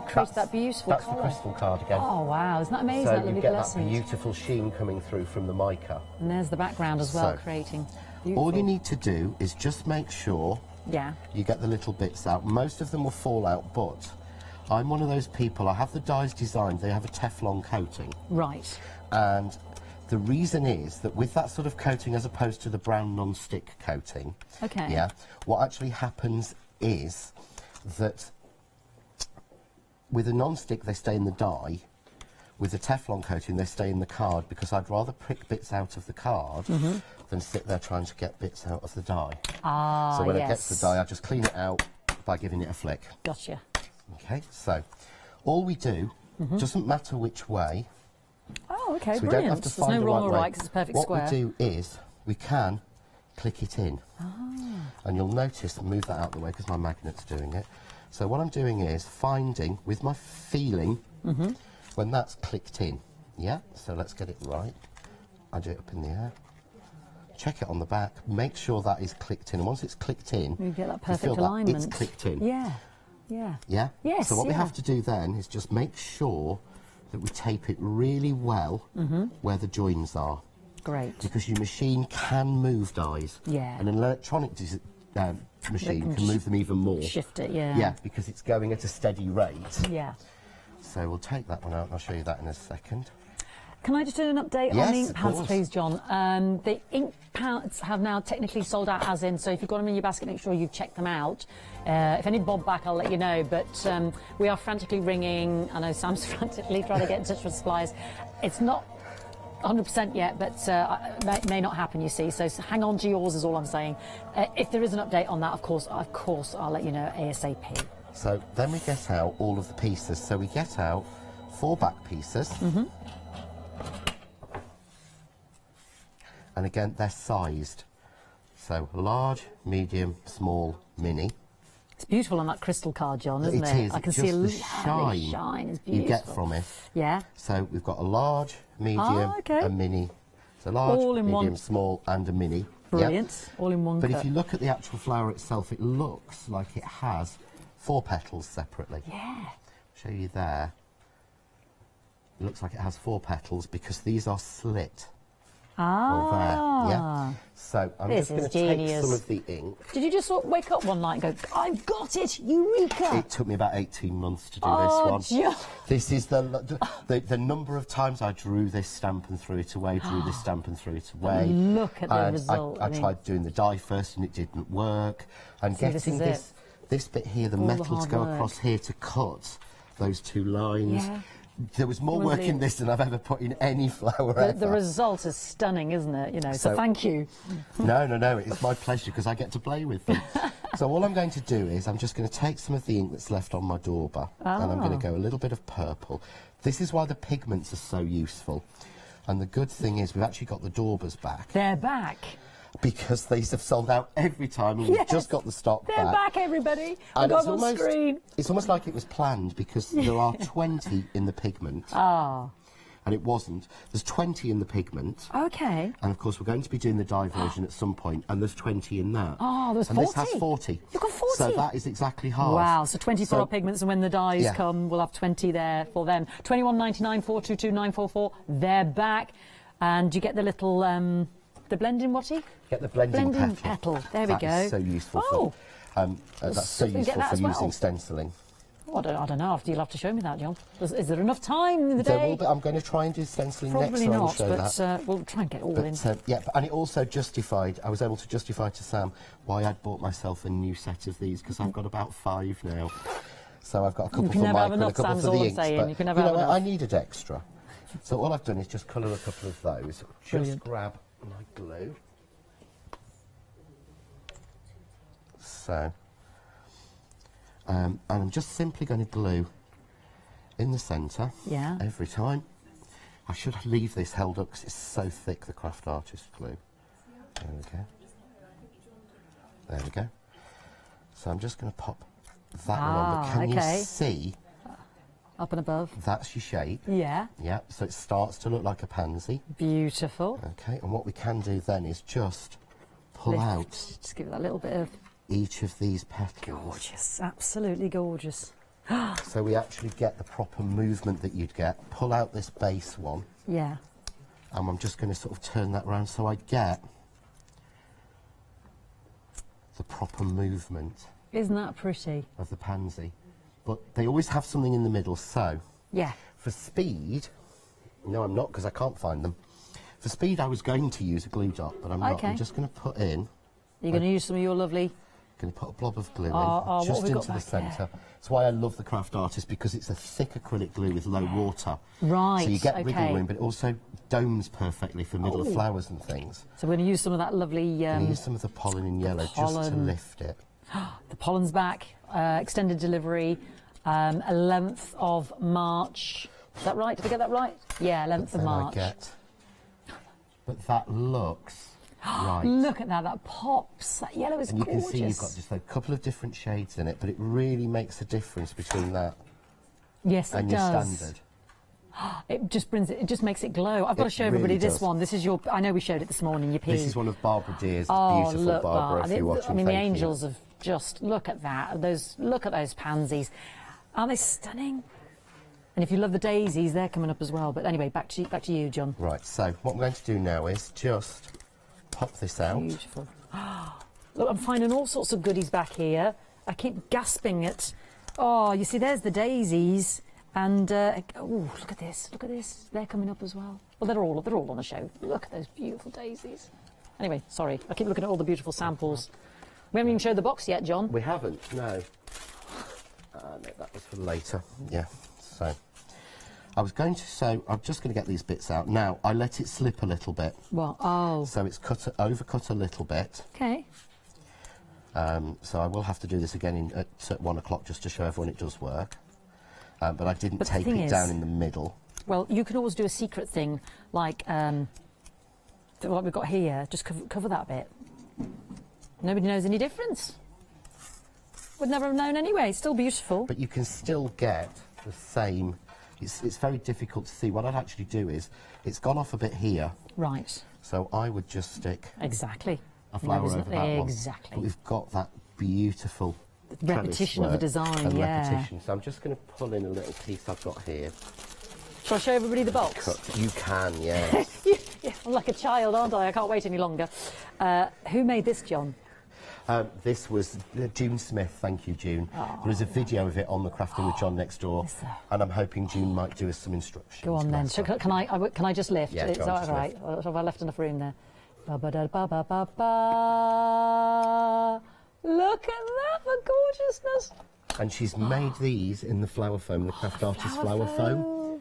created that beautiful colour? That's the crystal card again. Oh, wow. Isn't that amazing? So that you get that beautiful sheen coming through from the mica. And there's the background as well, so, creating. Beautiful. All you need to do is just make sure... Yeah. You get the little bits out. Most of them will fall out, but I'm one of those people, I have the dies designed, they have a Teflon coating. Right. And the reason is that with that sort of coating, as opposed to the brown non-stick coating, what actually happens is that with a non-stick, they stay in the die. With the Teflon coating, they stay in the card, because I'd rather prick bits out of the card than sit there trying to get bits out of the die. Ah, so when it gets the die, I just clean it out by giving it a flick. Gotcha. Okay, so all we do, doesn't matter which way. Oh, okay, so we don't have to find the right way. There's no wrong or right, because it's a perfect square. What we do is we can click it in. Ah. And you'll notice, move that out of the way because my magnet's doing it. So what I'm doing is finding, with my feeling, when that's clicked in, yeah? So let's get it right. I do it up in the air. Check it on the back, make sure that is clicked in. And once it's clicked in, you get that perfect alignment. It's clicked in. Yeah. So what we have to do then is just make sure that we tape it really well where the joins are. Great. Because your machine can move dies. Yeah. And an electronic machine can move them even more. Shift it, yeah. Yeah, because it's going at a steady rate. Yeah. So we'll take that one out and I'll show you that in a second. Can I just do an update on the ink pads, please, John? The ink pads have now technically sold out, as in, so if you've got them in your basket, make sure you've checked them out. If I need Bob back, I'll let you know, but we are frantically ringing. I know Sam's frantically trying to get in touch with suppliers. It's not 100% yet, but that may not happen, you see, so hang on to yours is all I'm saying. If there is an update on that, of course, I'll let you know ASAP. So then we get out all of the pieces. So we get out 4 back pieces. And again, they're sized. So large, medium, small, mini. It's beautiful on that crystal card, John, isn't it? It is. I can see a shine is beautiful. You get from it. Yeah. So we've got a large, medium, a mini. So large, medium, small, and a mini. Brilliant. Yep. All in one. But if you look at the actual flower itself, it looks like it has 4 petals separately. Yeah. I'll show you there. It looks like it has 4 petals because these are slit. Ah, there, yeah. So I'm just going to take some of the ink. Did you just wake up one night and go, I've got it, Eureka? It took me about 18 months to do this one. This is the number of times I drew this stamp and threw it away, drew this stamp and threw it away. Look at the result. I tried doing the die first and it didn't work. And getting this bit here, the metal to go across here to cut those 2 lines. Yeah. There was more work in this than I've ever put in any flower ever. The result is stunning, isn't it? You know, so thank you. No, no, no, it's my pleasure because I get to play with them. So all I'm going to do is I'm just going to take some of the ink that's left on my dauber and I'm going to go a little bit of purple. This is why the pigments are so useful. And the good thing is we've actually got the daubers back. They're back. Because these have sold out every time and we've just got the stock back. They're back, everybody. I've got them on screen. It's almost like it was planned because there are 20 in the pigment. Ah. And it wasn't. There's 20 in the pigment. Okay. And of course we're going to be doing the dye version at some point and there's 20 in that. Oh, there's 40. And this has 40. You've got 40. So that is exactly half. Wow, so 20 for our pigments and when the dyes come we'll have 20 there for them. 21.99, 422, 944. They're back. And you get the little the blending watty? Get the blending petal. There we go. That is so useful that's so useful for using stenciling. Oh, I don't know. You'll have to show me that, John. Is there enough time in the day? Will be, I'm going to try and do stenciling next time. Probably not, but we'll try and get it all in. Yeah, and it also justified, I was able to justify to Sam why I'd bought myself a new set of these, because I've got about 5 now. So I've got a couple for Mike and a couple for the inks. But, you know, I needed extra. So all I've done is just colour a couple of those. Just grab my glue. So, and I'm just simply going to glue in the centre every time. I should leave this held up because it's so thick, the Craft Artist glue. There we go. There we go. So I'm just going to pop that one on. But can you see? Up and above. That's your shape. Yeah. Yeah, so it starts to look like a pansy. Beautiful. Okay, and what we can do then is just pull out. Just give it that little bit of... each of these petals. Gorgeous, absolutely gorgeous. So we actually get the proper movement that you'd get. Pull out this base one. Yeah. And I'm just going to sort of turn that around so I get the proper movement. Isn't that pretty? Of the pansy. But they always have something in the middle, so... yeah. For speed... no, I'm not, because I can't find them. For speed, I was going to use a glue dot, but I'm not. I'm just going to put in... you're going to use some of your lovely... going to put a blob of glue in, just into the centre. That's why I love the Craft Artist, because it's a thick acrylic glue with low water. Right, so you get wiggle room, but it also domes perfectly for middle of flowers and things. So we're going to use some of that lovely... I'm going to use some of the pollen in yellow just to lift it. The pollen's back, extended delivery... 11th of March. Is that right? Did I get that right? Yeah, 11th of March. But that looks right. Look at that, that pops. That yellow is gorgeous. And you can see you've got just a couple of different shades in it, but it really makes a difference between that and your standard. It just brings it. It just makes it glow. I've got to show everybody this one. This is your. I know we showed it this morning. Your pea. This is one of Barbara Deere's. Beautiful look, Barbara. If you're watching, I mean, the angels have just look at that. Those look at those pansies. Are they stunning? And if you love the daisies, they're coming up as well. But anyway, back to you, John. Right, so what I'm going to do now is just pop this out. Beautiful. Look, I'm finding all sorts of goodies back here. I keep gasping at... Oh, you see, there's the daisies. And, oh, look at this, look at this. They're coming up as well. Well, they're all on the show. Look at those beautiful daisies. Anyway, sorry, I keep looking at all the beautiful samples. We haven't even showed the box yet, John. We haven't, no. No, that was for later, yeah. So, I'm just going to get these bits out. Now, I let it slip a little bit. Well, oh. So it's overcut a little bit. Okay. So I will have to do this again at 1 o'clock just to show everyone it does work. But I didn't tape it down in the middle. Well, you can always do a secret thing, like what we've got here. Just cover that bit. Nobody knows any difference. Would never have known anyway. It's still beautiful. But you can still get the same. It's very difficult to see. What I'd actually do is, it's gone off a bit here. Right. So I would just stick exactly a flower over that one. Exactly. But we've got that beautiful. Repetition of the design, and yeah. Repetition. So I'm just going to pull in a little piece I've got here. Shall I show everybody the box? You can, yeah. Yeah, I'm like a child, aren't I? I can't wait any longer. Who made this, John? This was June Smith. Thank you, June. Oh, there is a video of it on the Crafting with John Next Door, and I'm hoping June might do us some instructions. Go on then. So can I just lift? Yeah, it's all right. Have I left enough room there? Ba ba da ba ba ba ba. Look at that, the gorgeousness! And she's made these in the flower foam, the craft artist flower foam.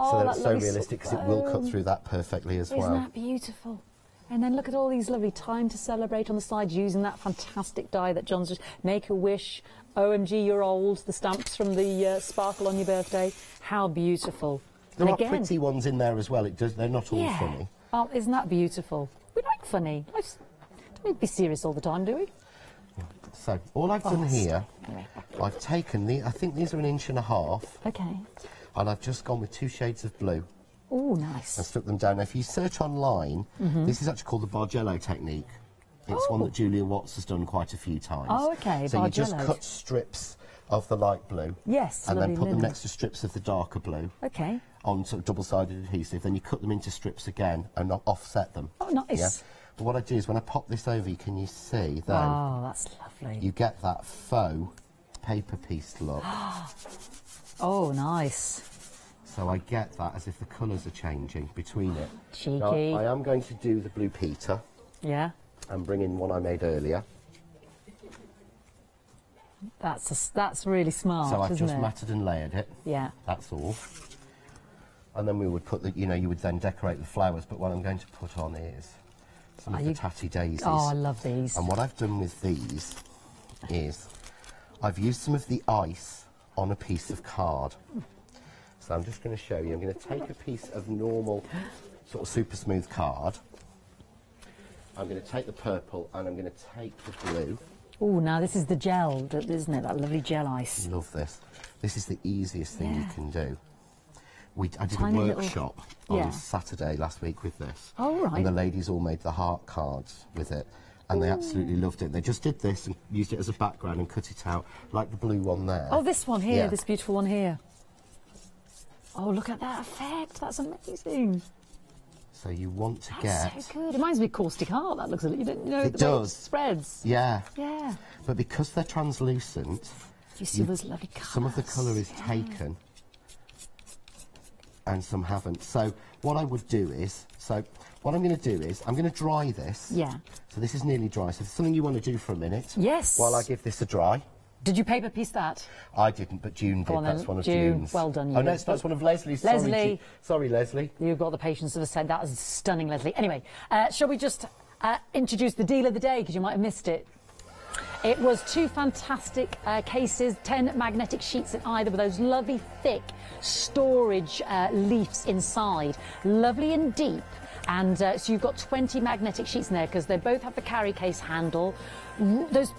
Oh, so that's so realistic because it will cut through that perfectly as well. Isn't that beautiful? And then look at all these lovely time to celebrate on the sides using that fantastic die that John's just make a wish, OMG you're old, the stamps from the sparkle on your birthday. How beautiful! There are pretty ones in there as well. They're not all funny. Oh, isn't that beautiful? We like funny. We don't be serious all the time, do we? So, all I've done here, I've taken the, I think these are 1.5 inches. Okay. And I've just gone with 2 shades of blue. Oh, nice. And stuck them down. Now, if you search online, this is actually called the Bargello technique. It's one that Julia Watts has done quite a few times. Oh, okay. So you just cut strips of the light blue. Yes. And then put them next to strips of the darker blue. Okay. On sort of double-sided adhesive. Then you cut them into strips again and offset them. Oh, nice. Yeah? What I do is when I pop this over, can you see then? Oh, that's lovely. You get that faux paper piece look. Oh, nice. So I get that as if the colours are changing between it. Cheeky. Now, I am going to do the Blue Peter. Yeah. And bring in one I made earlier. That's really smart. So I've just matted and layered it. Yeah. That's all. And then we would put the, you know, you would then decorate the flowers. But what I'm going to put on is some of the tatty daisies. Oh, I love these. And what I've done with these is I've used some of the ice on a piece of card. So I'm just going to show you. I'm going to take a piece of normal, sort of super smooth card. I'm going to take the purple and I'm going to take the blue. Oh, now this is the gel, isn't it? That lovely gel ice. Love this. This is the easiest thing you can do. I did a workshop on Saturday last week with this. Oh, right. And the ladies all made the heart cards with it. And they absolutely loved it. They just did this and used it as a background and cut it out, like the blue one there. Oh, this one here, this beautiful one here. Oh, look at that effect. That's amazing. So you want to That's so good. It reminds me of caustic heart. That looks a little... You know, it does. It spreads. Yeah. Yeah. But because they're translucent... You see those lovely colours. Some of the colour is taken... and some haven't. So what I would do is, I'm going to dry this. Yeah. So this is nearly dry. So it's something you want to do for a minute. Yes. While I give this a dry. Did you paper piece that? I didn't, but June did. That's one of June's. Well done, you. Oh no, that's one of Leslie's. Leslie. Sorry, Leslie. You've got the patience of a said. That was stunning, Leslie. Anyway, shall we just introduce the deal of the day because you might have missed it. It was 2 fantastic cases, 10 magnetic sheets in either with those lovely thick storage leaves inside. Lovely and deep. And so you've got 20 magnetic sheets in there because they both have the carry case handle. Those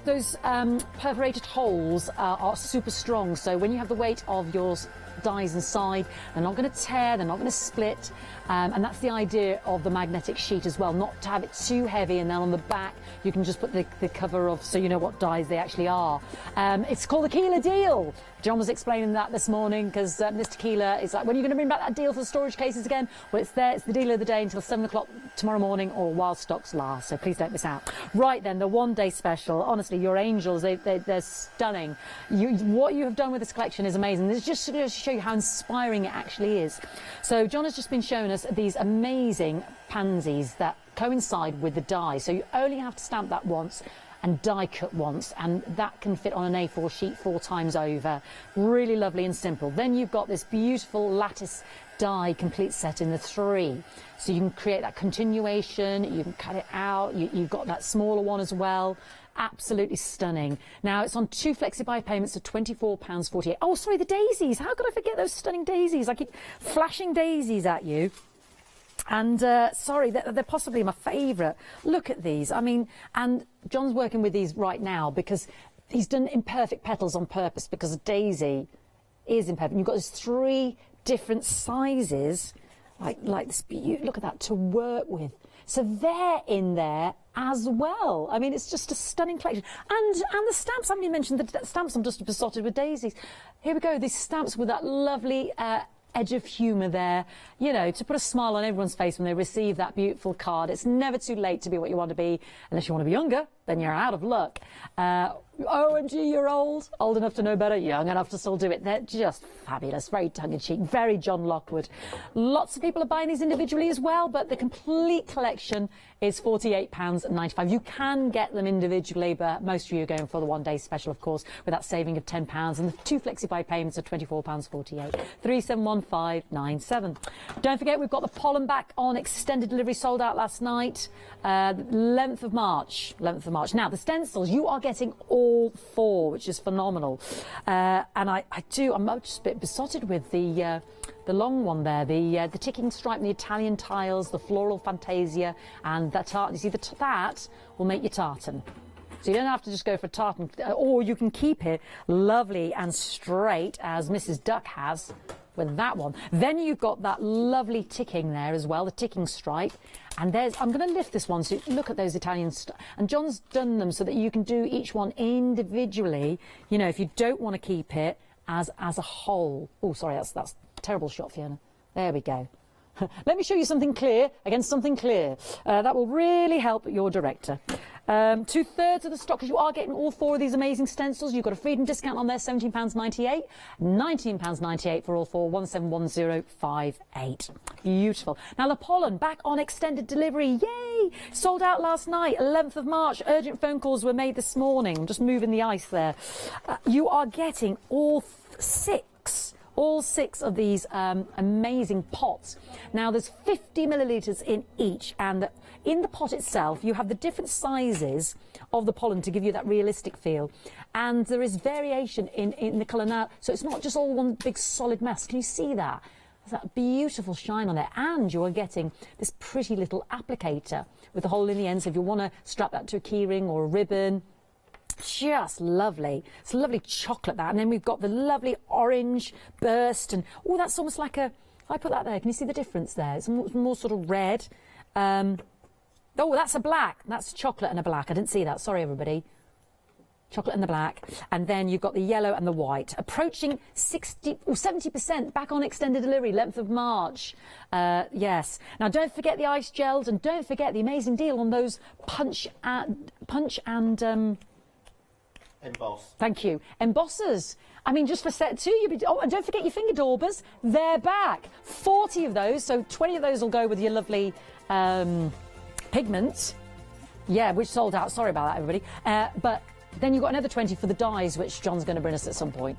perforated holes are super strong, so when you have the weight of your dies inside, they're not going to tear, they're not going to split, and that's the idea of the magnetic sheet as well, not to have it too heavy. And then on the back you can just put the cover off so you know what dies they actually are. It's called the Keeler deal. John was explaining that this morning because Mr. Keeler is like, when are you going to bring back that deal for the storage cases again? Well, it's there, it's the deal of the day until 7 o'clock tomorrow morning or while stocks last, so please don't miss out. Right then, the one day special, honestly, your angels, they're stunning. What you have done with this collection is amazing. This is just to show you how inspiring it actually is. So John has just been showing us these amazing pansies that coincide with the die, so you only have to stamp that once and die cut once, and that can fit on an A4 sheet 4 times over. Really lovely and simple. Then you've got this beautiful lattice die complete set in the 3, so you can create that continuation, you can cut it out, you've got that smaller one as well. Absolutely stunning. Now it's on 2 Flexi Buy payments of £24.48. Oh, sorry, the daisies. How could I forget those stunning daisies? I keep flashing daisies at you. And sorry, they're possibly my favourite. Look at these. I mean, and John's working with these right now because he's done imperfect petals on purpose, because a daisy is imperfect. You've got these 3 different sizes, like this. Look at that, to work with. So they're in there as well. I mean, it's just a stunning collection. And the stamps, I haven't even mentioned the stamps. I'm just besotted with daisies. Here we go, these stamps with that lovely edge of humour there, you know, to put a smile on everyone's face when they receive that beautiful card. It's never too late to be what you want to be, unless you want to be younger, then you're out of luck. OMG, you're old enough to know better, young enough to still do it. They're just fabulous, very tongue-in-cheek, very John Lockwood. Lots of people are buying these individually as well, but the complete collection is £48.95. You can get them individually, but most of you are going for the one-day special, of course, with that saving of £10 and the 2 Flexi-Buy payments of £24.48. 371597. Don't forget, we've got the pollen back on extended delivery, sold out last night, 11th of March. Now, the stencils, you are getting all 4, which is phenomenal. And I'm just a bit besotted with the long one there, the ticking stripe and the Italian tiles, the floral fantasia, and that tartan. You see, that will make your tartan. So you don't have to just go for tartan, or you can keep it lovely and straight as Mrs. Duck has with that one. Then you've got that lovely ticking there as well, the ticking stripe. And there's, I'm going to lift this one, so look at those Italian and John's done them so that you can do each one individually, you know, if you don't want to keep it as a whole. Oh, sorry, that's a terrible shot, Fiona. There we go. Let me show you something clear against something clear. That will really help your director. 2/3 of the stock, because you are getting all 4 of these amazing stencils. You've got a freedom discount on there, £17.98, £19.98 for all 4, 171058. Beautiful. Now the pollen back on extended delivery, yay! Sold out last night, 11th of March. Urgent phone calls were made this morning. I'm just moving the ice there. You are getting all 6. All 6 of these amazing pots. Now there's 50 millilitres in each, and in the pot itself you have the different sizes of the pollen to give you that realistic feel, and there is variation in the colour now, so it's not just all one big solid mass. Can you see that? There's that beautiful shine on it, and you are getting this pretty little applicator with a hole in the end, so if you want to strap that to a keyring or a ribbon. Just lovely. It's lovely chocolate, that. And then we've got the lovely orange burst, and oh, that's almost like a, if I put that there, can you see the difference there? It's more sort of red. Oh, that's a black. That's chocolate and a black. I didn't see that. Sorry, everybody. Chocolate and the black. And then you've got the yellow and the white. Approaching 70% back on extended delivery, 11th of March. Yes. Now, don't forget the ice gels, and don't forget the amazing deal on those emboss. Thank you. Embossers. I mean, just for set 2, you'd be... Oh, and don't forget your finger daubers. They're back. 40 of those, so 20 of those will go with your lovely pigments. Yeah, which sold out. Sorry about that, everybody. But then you've got another 20 for the dyes, which John's going to bring us at some point.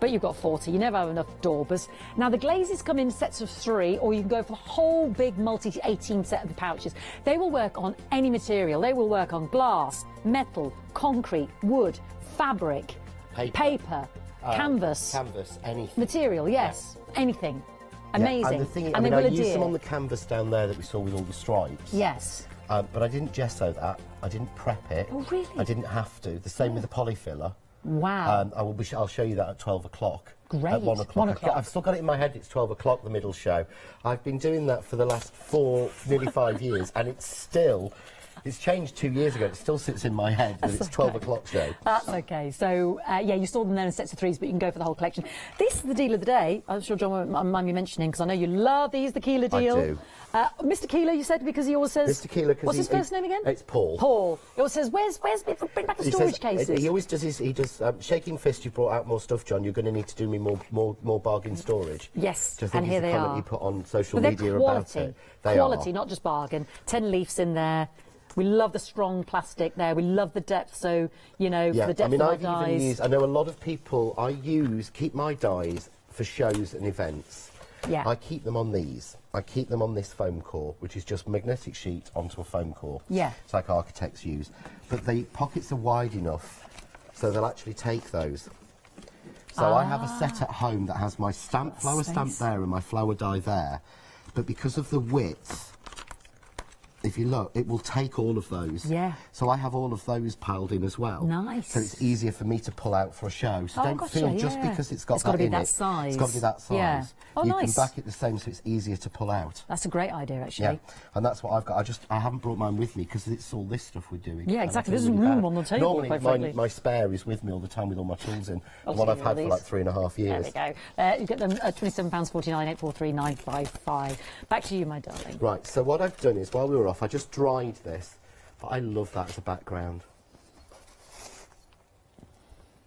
But you've got 40. You never have enough daubers. Now, the glazes come in sets of 3, or you can go for the whole big multi-18 set of the pouches. They will work on any material. They will work on glass, metal, concrete, wood, fabric, paper canvas. Canvas, anything. Material, yes. Anything. Amazing. Yeah, and the thing is, I mean, I used some on the canvas down there that we saw with all the stripes. Yes. But I didn't gesso that. I didn't prep it. Oh, really? I didn't have to. The same with the polyfiller. Wow. I'll show you that at 12 o'clock. Great. At 1 o'clock. I've still got it in my head. It's 12 o'clock, the middle show. I've been doing that for the last nearly five years, and it's still... It's changed 2 years ago. It still sits in my head that it's 12 o'clock show. That's okay. So, yeah, you saw them there in sets of threes, but you can go for the whole collection. This is the deal of the day. I'm sure John won't mind me mentioning, because I know you love these, the Keeler deal. I do. Mr. Keeler, you said, because he always says... Mr. Keeler, what's his first name again? It's Paul. Paul. He always says, where's bring back the storage cases? He always does his... He does, shaking fist, you brought out more stuff, John. You're going to need to do me more bargain storage. Yes, and here they are. You put on social media about it. They are. Quality, not just bargain. 10 leafs in there. We love the strong plastic there. We love the depth, so, you know, yeah, the depth of my dyes. I know a lot of people, keep my dyes for shows and events. Yeah. I keep them on these. I keep them on this foam core, which is just magnetic sheet onto a foam core. Yeah. It's like architects use. But the pockets are wide enough, so they'll actually take those. So I have a set at home that has my flower stamp there and my flower dye there. But because of the width... If you look, it will take all of those. Yeah. So I have all of those piled in as well. Nice. So it's easier for me to pull out for a show. So just because it's got that in it. It's got to be that size. It's got to be that size. Yeah. Oh, you nice. You can back it the same, so it's easier to pull out. That's a great idea, actually. Yeah. And that's what I've got. I haven't brought mine with me because it's all this stuff we're doing. Yeah, exactly. There's really room on the table. Normally, my spare is with me all the time with all my tools in. The one I've had for like 3.5 years. There we go. You get them at £27.49, 843,955. Back to you, my darling. Right. So what I've done is while we were off, I just dried this, but I love that as a background.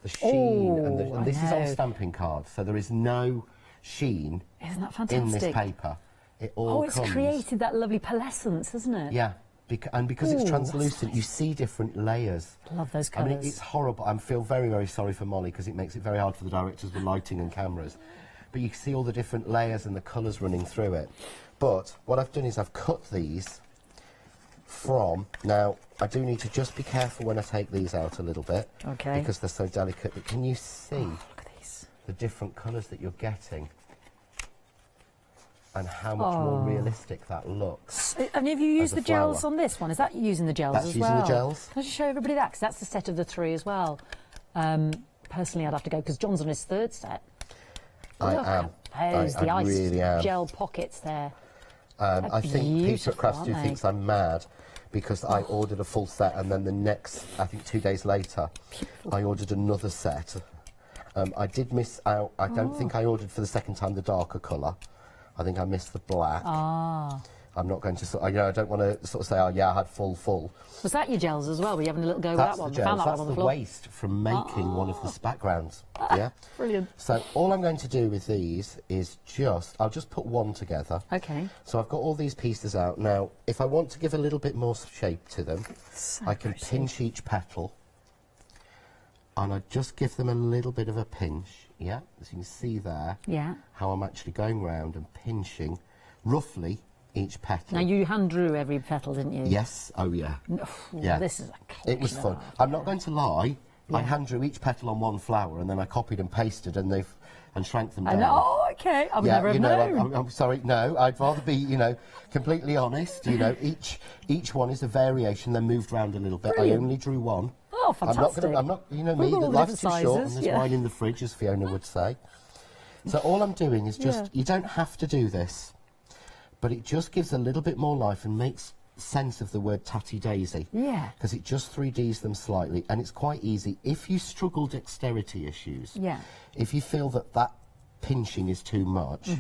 The sheen, and this is on stamping cards, so there is no sheen in this paper. It all comes. Created that lovely pearlescence, hasn't it? Yeah, because it's translucent, you see different layers. Love those colours. I mean, it's horrible. I feel very, very sorry for Molly because it makes it very hard for the directors with lighting and cameras. But you can see all the different layers and the colours running through it. But what I've done is I've cut these from... Now, I do need to just be careful when I take these out a little bit. Okay. Because they're so delicate. But can you see look at these. The different colours that you're getting? And how much more realistic that looks. And have you used the gels on this one? Is that using the gels as well? That's using the gels. Can I just show everybody that? Because that's the set of the three as well. Personally, I'd have to go, because John's on his third set. I really am. Gel pockets there. I think Peter at Crafts Too thinks I'm mad because I ordered a full set, and then the next, I think 2 days later, I ordered another set. I did miss out. I don't think I ordered for the second time the darker colour. I think I missed the black. I'm not going to, you know, I don't want to sort of say, oh yeah, I had full. Was that your gels as well? Were you having a little go with that one? That's the waste from making one of the backgrounds. Yeah, brilliant. So all I'm going to do with these is I'll just put one together. Okay. So I've got all these pieces out now. If I want to give a little bit more shape to them, I can pinch each petal, and I just give them a little bit of a pinch. Yeah, as you can see there. Yeah. How I'm actually going round and pinching, roughly. Each petal. Now, you hand drew every petal, didn't you? Yes. Oh, yeah. Yeah. This is a... It was fun. I'm not going to lie. Yeah. I hand drew each petal on one flower, and then I copied and pasted, and shrank them down. Oh, okay. I've never have known. I'm sorry. No, I'd rather be, you know, completely honest. You know, each one is a variation. Then moved round a little bit. Brilliant. I only drew one. Oh, fantastic. I'm not. You know me. Life's too short, and there's wine in the fridge, as Fiona would say. So all I'm doing is just. You don't have to do this. But it just gives a little bit more life and makes sense of the word tatty-daisy. Yeah. Because it just 3Ds them slightly, and it's quite easy. If you struggle dexterity issues, if you feel that pinching is too much,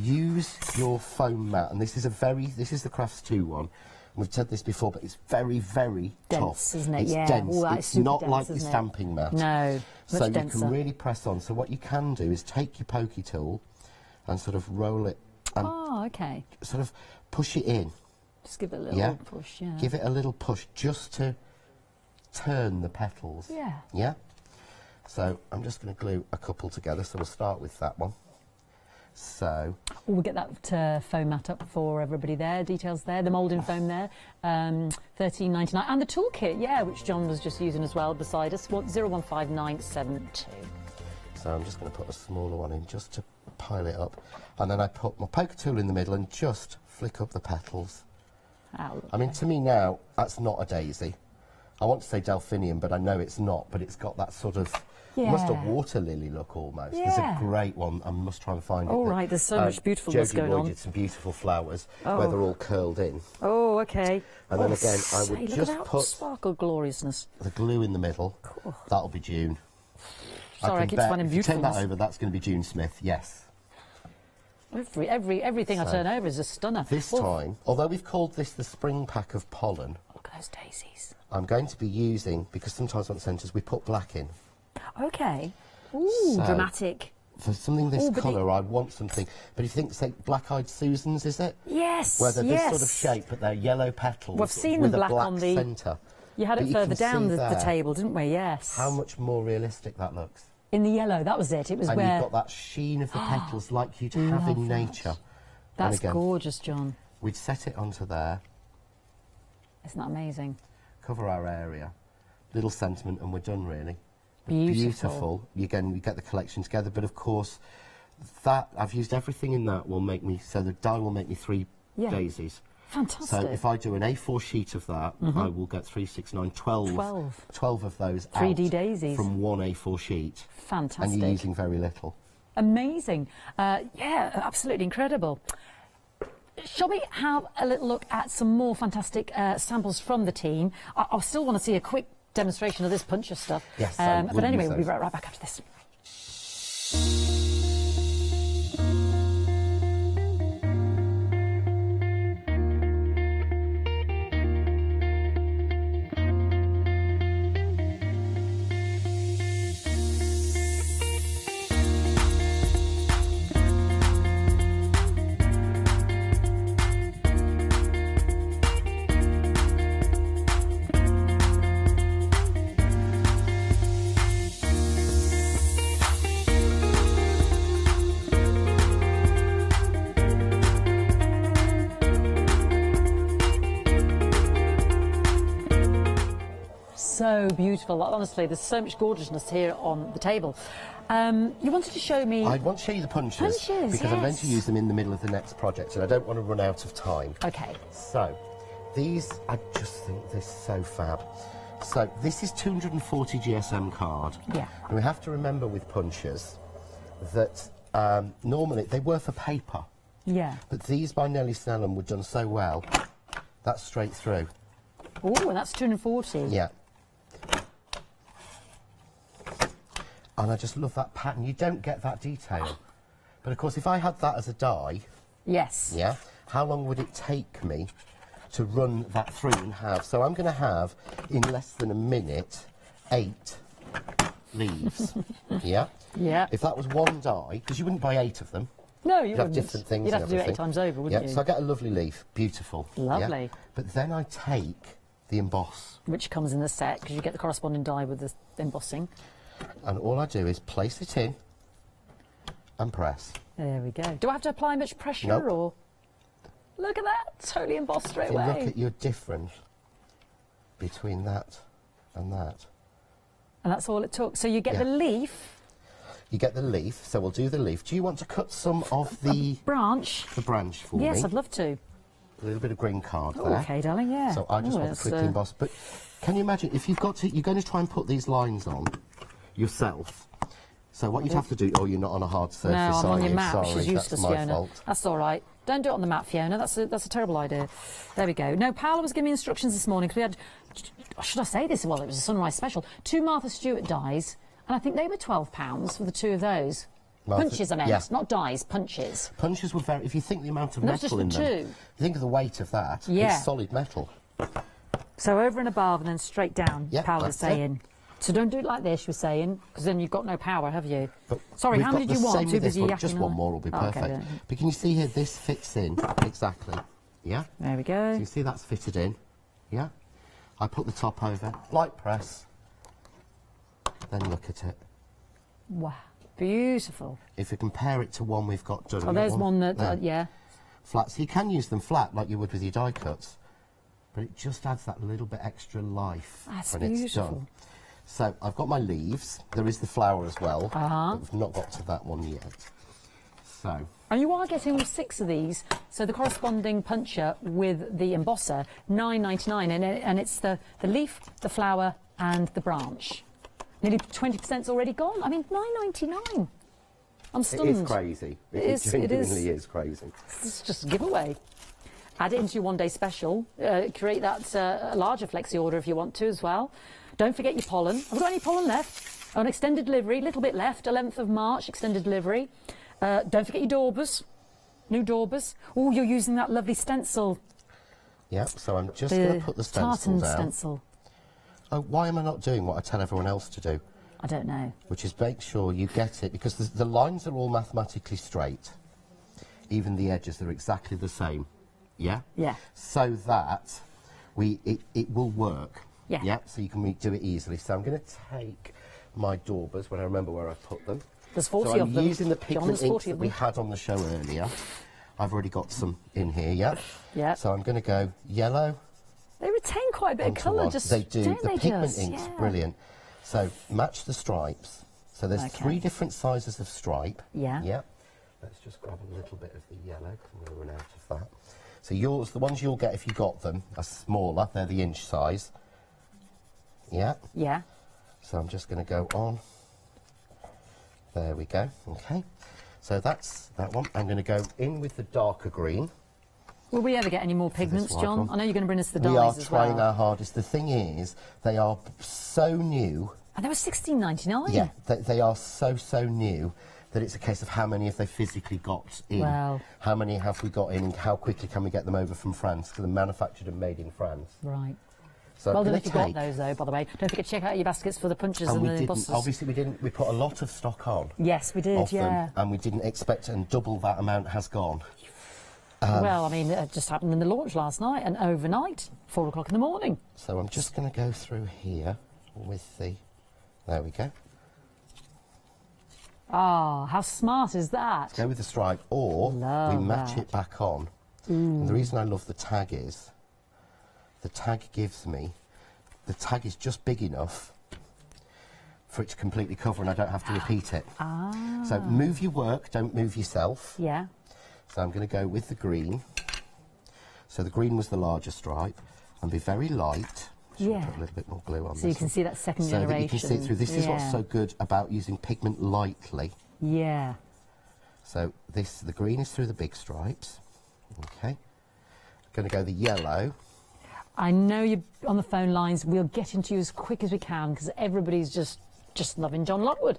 use your foam mat. And this is this is the Crafts 2 one. We've said this before, but it's very, very dense, isn't it? It's dense. Ooh, it's not dense, like your stamping mat. No, so you can really press on. So what you can do is take your pokey tool and sort of roll it. Okay. Sort of push it in. Just give it a little push, Give it a little push just to turn the petals. Yeah. Yeah? So I'm just going to glue a couple together, so we'll start with that one. So... We'll get that foam mat up for everybody there, details there, the moulding foam there, £13.99. And the toolkit, which John was just using as well beside us, 0159972. So I'm just going to put a smaller one in just to pile it up, and then I put my poker tool in the middle and just flick up the petals. Oh, I mean, to me now, that's not a daisy. I want to say delphinium, but I know it's not, but it's got that sort of, yeah, almost a water lily look almost. Yeah. There's a great one, I must try and find it. All right, there's so much beautifulness going on. Jodie did some beautiful flowers where they're all curled in. Oh, okay. And then again, I would just put sparkle gloriousness. The glue in the middle. Cool. That'll be June. Sorry, I keep finding beautiful. Turn that over, that's going to be June Smith, yes. Everything so I turn over is a stunner. This time, although we've called this the spring pack of pollen. Look at those daisies. I'm going to be using, because sometimes on centres we put black in. Okay. Ooh, so dramatic. For something this colour, I want something. But if you think, say, black-eyed Susans, is it? Yes. Where they're this sort of shape, but they're yellow petals. Well, I've seen with them black on the centre. You had it further down the table, didn't we? Yes. How much more realistic that looks. In the yellow, that was it. It was and where you've got that sheen of the petals, like you'd have in nature. That's again, gorgeous, John. We'd set it onto there. Isn't that amazing? Cover our area, little sentiment, and we're done really. Beautiful. Again, we get the collection together, but of course, that I've used everything in that will make me, so the die will make me three daisies. Fantastic. So if I do an A4 sheet of that, I will get 3, 6, 9, 12 of those 3D daisies from one A4 sheet. Fantastic. And you're using very little. Amazing. Yeah, absolutely incredible. Shall we have a little look at some more fantastic samples from the team? I still want to see a quick demonstration of this puncher stuff. Yes, but anyway, we'll be right back after this. So beautiful. Honestly, there's so much gorgeousness here on the table. You wanted to show me... I want to show you the punches. Punches, because I'm going to use them in the middle of the next project, and I don't want to run out of time. Okay. So, these, I just think they're so fab. So, this is 240 GSM card. Yeah. And we have to remember with punches that normally they were for paper. Yeah. But these by Nellie Snellen were done so well, that's straight through. Oh, and that's 240. Yeah. And I just love that pattern. You don't get that detail. But of course, if I had that as a die... Yes. Yeah? How long would it take me to run that through and have... So I'm going to have, in less than a minute, 8 leaves. Yeah? Yeah. If that was one die, because you wouldn't buy 8 of them. No, you wouldn't. You'd have different things. You'd have to do 8 times over, wouldn't you? So I get a lovely leaf. Beautiful. Lovely. Yeah? But then I take the emboss. Which comes in the set, because you get the corresponding die with the embossing. And all I do is place it in and press. There we go. Do I have to apply much pressure or...? Look at that, totally embossed straight away. Look at your difference between that and that. And that's all it took. So you get the leaf. You get the leaf, so we'll do the leaf. Do you want to cut some of the... branch? The branch for me. Yes, I'd love to. A little bit of green card there. Okay, darling, yeah. So I just want to quickly emboss. But can you imagine, if you've got to... You're going to try and put these lines on yourself. So what you'd have to do... Oh, you're not on a hard surface, are you? No, I'm on your map. Sorry, she's useless, Fiona. Fault. That's all right. Don't do it on the map, Fiona. That's a terrible idea. There we go. No, Paola was giving me instructions this morning, because we had... Should I say this? Well, it was a Sunrise special. 2 Martha Stewart dies, and I think they were £12 for the 2 of those. Punches, I meant. Yeah. Not dies, punches. Punches were very... If you think the amount of metal in them... You think of the weight of that, it's solid metal. So over and above, and then straight down, Paola's saying... So don't do it like this, you're saying, because then you've got no power, have you? But sorry, how many do you want? Too busy yakking on. Just one more will be perfect. Okay, but can you see here, this fits in exactly, yeah? There we go. So you see that's fitted in, yeah? I put the top over, light press, then look at it. Wow, beautiful. If you compare it to one we've got done... Oh, there's one that, yeah. Flat, so you can use them flat, like you would with your die cuts, but it just adds that little bit extra life when it's done. That's beautiful. So, I've got my leaves. There is the flower as well. But we've not got to that one yet. so. And you are getting all 6 of these, so the corresponding puncher with the embosser, $9.99, and it's the leaf, the flower, and the branch. Nearly 20% already gone. I mean, $9.99. I'm stunned. It is crazy. It genuinely is crazy. It's just a giveaway. Add it into your one-day special. Create that larger flexi order if you want to as well. Don't forget your pollen. Have we got any pollen left? Oh, an extended delivery, little bit left, 11th of March, extended delivery. Don't forget your daubers, new daubers. Oh, you're using that lovely stencil. Yep, so I'm just going to put the stencil down. Stencil. Oh, why am I not doing what I tell everyone else to do? I don't know. Which is make sure you get it, because the lines are all mathematically straight. Even the edges are exactly the same. Yeah? Yeah. So that it will work. Yeah. Yeah, so you can do it easily. So I'm going to take my daubers when I remember where I put them. There's 40 of them. So I'm using the pigment inks that we had on the show earlier. I've already got some in here, yeah? Yeah. So I'm going to go yellow. They retain quite a bit of colour, just don't they? They do. The pigment ink's brilliant. So match the stripes. So there's 3 different sizes of stripe. Yeah. Yeah. Let's just grab a little bit of the yellow, because I'm going to run out of that. So yours, the ones you'll get if you got them, are smaller. They're the inch size. Yeah. Yeah. So I'm just going to go on. There we go. Okay. So that's that one. I'm going to go in with the darker green. Will we ever get any more pigments, John? I know you're going to bring us the dyes as well. We are trying our hardest. The thing is, they are so new. And they were $16.99. Yeah, they are so new that it's a case of how many have they physically got in. Wow. How many have we got in, and how quickly can we get them over from France, because they're manufactured and made in France. Right. So well done if you got those, though, by the way. Don't forget to check out your baskets for the punches and the bosses. Obviously, we didn't. We put a lot of stock on. Yes, we did, yeah. Them, and we didn't expect, and double that amount has gone. Well, I mean, it just happened in the launch last night and overnight, 4 o'clock in the morning. So I'm just going to go through here with the... There we go. Ah, how smart is that? Let's go with the stripe, or we match it back on. And the reason I love the tag is... the tag is just big enough for it to completely cover, and I don't have to repeat it. Ah. So move your work, don't move yourself. Yeah. So I'm going to go with the green. So the green was the larger stripe, and be very light. Yeah. Put a little bit more glue on. So you can see that second generation. So that you can see it through. This is what's so good about using pigment lightly. Yeah. So this, the green is through the big stripes. Okay. I'm going to go the yellow. I know you're on the phone lines. We'll get into you as quick as we can, because everybody's just loving John Lockwood.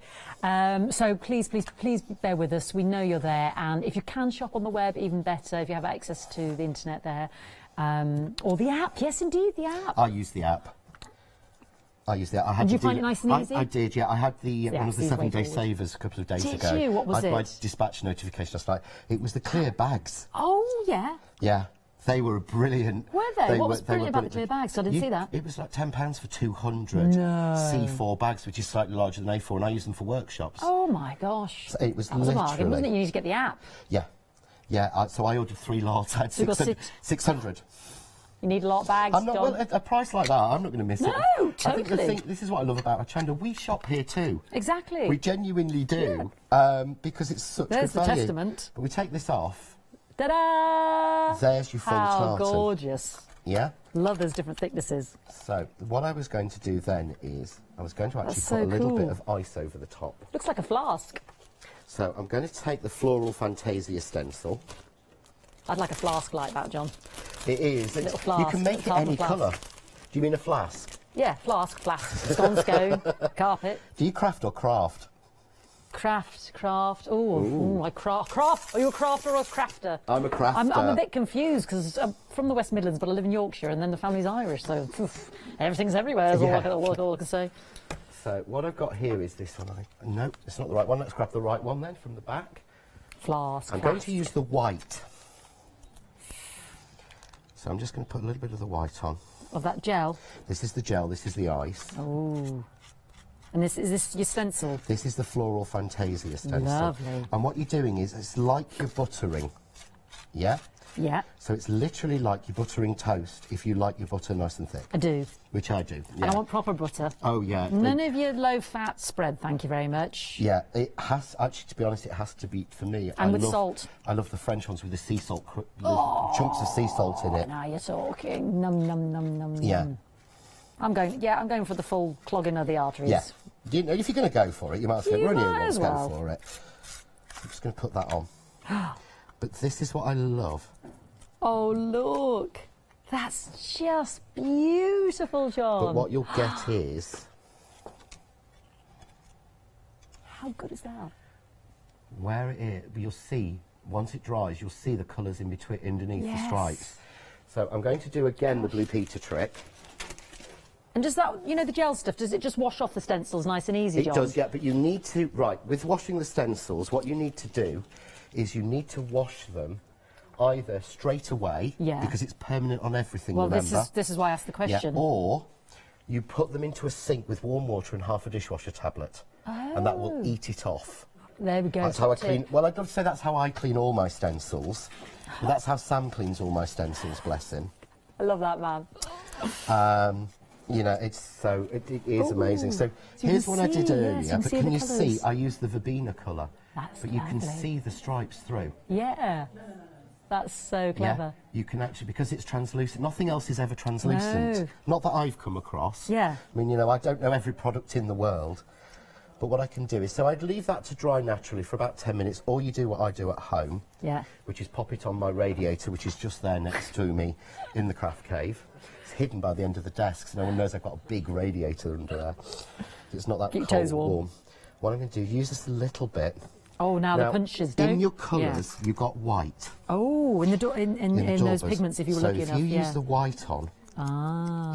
So please, please, please bear with us. We know you're there. And if you can shop on the web, even better, if you have access to the internet there. Or the app. Yes, indeed, the app. I use the app. I used that. Did you find it nice and easy? I did, yeah. I had the one of the 7-day savers a couple of days ago. Did you? What was it? I had my dispatch notification last night. It was the clear bags. Oh, yeah. Yeah. They were brilliant. Were they? What was brilliant about the clear bags? I didn't see that. It was like £10 for 200 C4 bags, which is slightly larger than A4, and I use them for workshops. Oh, my gosh. So it was literally... That was a bargain, wasn't it? You need to get the app. Yeah. Yeah, so I ordered 3 lots. I had 600. You need a lot of bags, I'm not, John. Well, a price like that, I'm not going to miss it. No, totally. I think this is what I love about Hochanda. We shop here too. Exactly. We genuinely do, because it's such good value. There's the testament. But we take this off. Ta-da! There's your full tartan. How gorgeous. Yeah? Love those different thicknesses. So, what I was going to do then is, I was going to actually put a little bit of ice over the top. Looks like a flask. So, I'm going to take the Floral Fantasia stencil. I'd like a flask like that, John. It is. A little flask. You can make it any colour. Do you mean a flask? Yeah, flask, flask, sconsko, carpet. Do you craft or craft? Craft. Oh, I craft. Are you a crafter or a crafter? I'm a crafter. I'm a bit confused because I'm from the West Midlands, but I live in Yorkshire, and then the family's Irish, so everything's everywhere. Is all I can say. So what I've got here is this one. No, it's not the right one. Let's grab the right one then from the back. Flask. I'm going to use the white. So I'm just going to put a little bit of the white on. Of that gel. This is the gel. This is the ice. Oh. And this is your stencil? This is the Floral Fantasia stencil. Lovely. And what you're doing is, it's like you're buttering, yeah? Yeah. So it's literally like you're buttering toast if you like your butter nice and thick. I do. Which I do, yeah. And I want proper butter. Oh, yeah. None of your low-fat spread, thank you very much. Yeah, it has, actually, to be honest, it has to be, for me... And with salt. I love the French ones with the sea salt, chunks of sea salt in it. Now you're talking. Num, num, num, num, num. Yeah. I'm going for the full clogging of the arteries. Yeah. You know, if you're going to go for it, you might as well. Go for it. I'm just going to put that on. But this is what I love. Oh, look. That's just beautiful, John. But what you'll get is... How good is that? Where it is, you'll see, once it dries, you'll see the colours in between, underneath the stripes. So I'm going to do, again, the Blue Peter trick. And does that, you know, the gel stuff, does it just wash off the stencils nice and easy, John? It does, yeah, but you need to, right, with washing the stencils, what you need to do is you need to wash them either straight away, because it's permanent on everything, remember? Well, this is why I asked the question. Yeah, or you put them into a sink with warm water and half a dishwasher tablet, and that will eat it off. There we go. That's how I clean. Well, I've got to say that's how I clean all my stencils. Well, that's how Sam cleans all my stencils, bless him. I love that man. You know, it's so, it is amazing. So here's what I did earlier, but can you see, I used the verbena colour. That's lovely. But you can see the stripes through. Yeah, that's so clever. Yeah. You can actually, because it's translucent, nothing else is ever translucent. No. Not that I've come across. Yeah. I mean, you know, I don't know every product in the world, but what I can do is, so I'd leave that to dry naturally for about 10 minutes, or you do what I do at home, which is pop it on my radiator, which is just there next to me in the craft cave. Hidden by the end of the desk, so no one knows I've got a big radiator under there. It's not that cold warm. What I'm going to do, use this a little bit. Oh, now the punches, don't you? In your colours, you've got white. Oh, in those pigments, if you were lucky enough. So if you use the white on,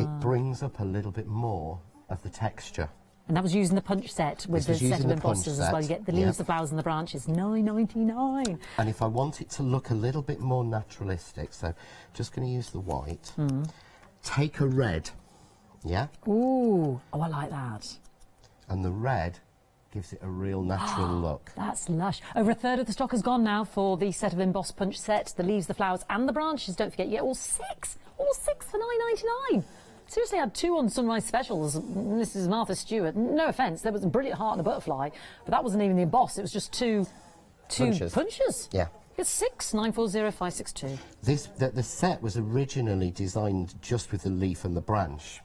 it brings up a little bit more of the texture. And that was using the punch set with the set of imposters as well. You get the leaves, the flowers and the branches. £9.99. And if I want it to look a little bit more naturalistic, so just going to use the white. Take a red, Ooh, oh, I like that. And the red gives it a real natural look. That's lush. Over a third of the stock has gone now for the set of embossed punch sets, the leaves, the flowers and the branches. Don't forget, you get all six for £9.99. Seriously, I had two on Sunrise Specials. This is Martha Stewart. No offence, there was a brilliant heart and a butterfly, but that wasn't even the emboss. It was just two punches. Yeah. It's 6940562. The set was originally designed just with the leaf and the branch.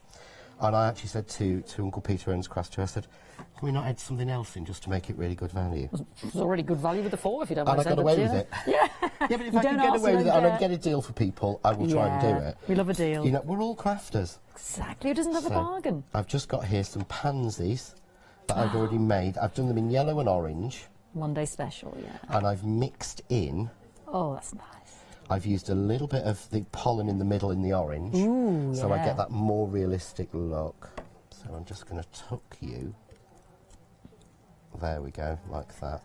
And I actually said to Uncle Peter Owens Crafts, I said, can we not add something else in just to make it really good value? It's already good value with the four, if you don't mind. And I got away with it. Yeah. Yeah, but if I can get away with it and I get a deal for people, I will try and do it. We love a deal. You know, we're all crafters. Exactly. Who doesn't love a bargain? I've just got here some pansies that I've already made. I've done them in yellow and orange. Monday special, and I've mixed in. Oh, that's nice. I've used a little bit of the pollen in the middle in the orange, so I get that more realistic look. So I'm just going to tuck you. There we go, like that.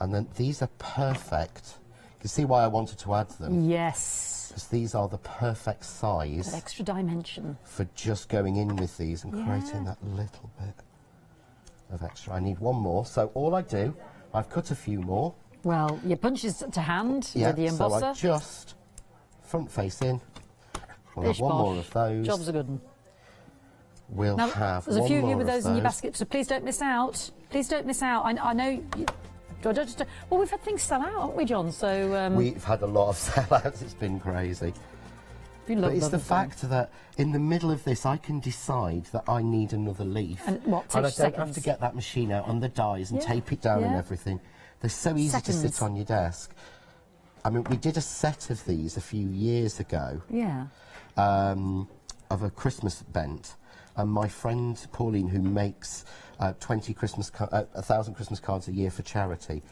And then these are perfect. You can see why I wanted to add them. Yes. Because these are the perfect size. That extra dimension. For just going in with these and creating that little bit of extra. I need one more, so all I do, I've cut a few more. Well, your punch is to hand with the embosser. So I just front face in. We'll have one more of those. Job's a good one. We'll have one more of those. There's a few of you with those in your basket, so please don't miss out. Please don't miss out. I know. Well, we've had things sell out, haven't we, John? So we've had a lot of sellouts. It's been crazy. But it's the fact that in the middle of this I can decide that I need another leaf. And I don't have to get that machine out on the dies and tape it down and everything. They're so easy to sit on your desk. I mean, we did a set of these a few years ago. Yeah. Of a Christmas bent. And my friend Pauline, who makes 1,000 Christmas cards a year for charity,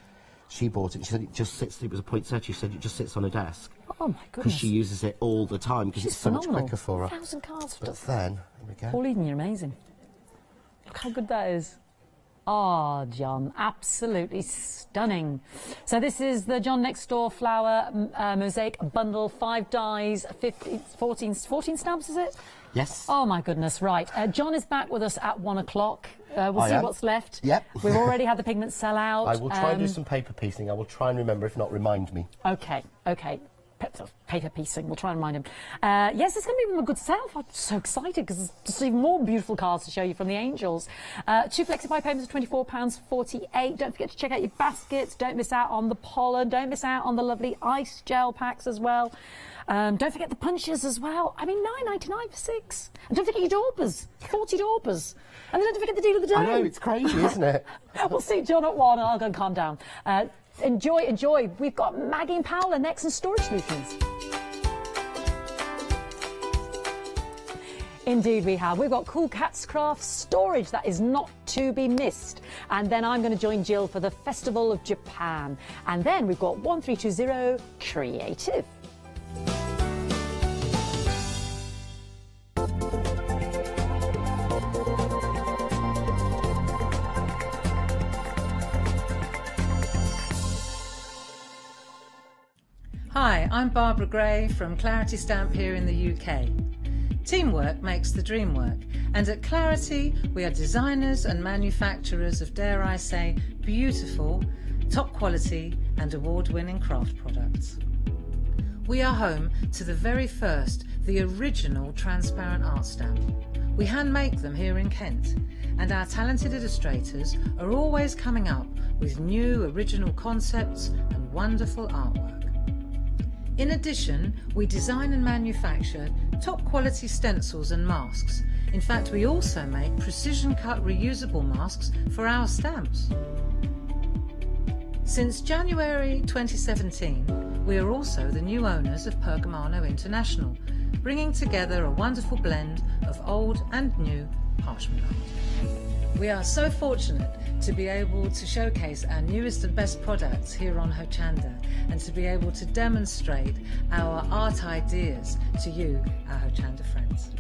she bought it. She said it just sits. It was a poinsettia. She said it just sits on a desk. Oh my goodness! Because she uses it all the time because it's so much quicker for her. 1,000 cards. But then, here we go. Pauline, you're amazing. Look how good that is. Ah, John, absolutely stunning. So this is the John Next Door flower mosaic bundle. 5 dies, 14 stamps. Is it? Yes. Oh, my goodness. Right. John is back with us at 1 o'clock. We'll see what's left. Yep. We've already had the pigment sell out. I will try and do some paper piecing. I will try and remember. If not, remind me. OK. OK. Paper piecing. We'll try and remind him. Yes, it's going to be a good sale. I'm so excited because there's just even more beautiful cards to show you from the Angels. Two FlexiPi payments of £24.48. Don't forget to check out your baskets. Don't miss out on the pollen. Don't miss out on the lovely ice gel packs as well. Don't forget the punches as well. I mean, £9.99 for 6. And don't forget your daubers, 40 daubers. And then don't forget the deal of the day. I know, it's crazy, isn't it? We'll see John at 1 and I'll go and calm down. Enjoy, enjoy. We've got Maggie and Paola next in Storage Solutions. Indeed we have. We've got Cool Cats Crafts Storage that is not to be missed. And then I'm going to join Jill for the Festival of Japan. And then we've got 1320 Creative. Hi, I'm Barbara Gray from Clarity Stamp here in the UK. Teamwork makes the dream work, and at Clarity we are designers and manufacturers of, dare I say, beautiful, top quality and award-winning craft products. We are home to the very first, the original transparent art stamp. We hand make them here in Kent, and our talented illustrators are always coming up with new original concepts and wonderful artwork. In addition, we design and manufacture top quality stencils and masks. In fact, we also make precision cut reusable masks for our stamps. Since January 2017, we are also the new owners of Pergamano International, bringing together a wonderful blend of old and new parchment art. We are so fortunate to be able to showcase our newest and best products here on Hochanda and to be able to demonstrate our art ideas to you, our Hochanda friends.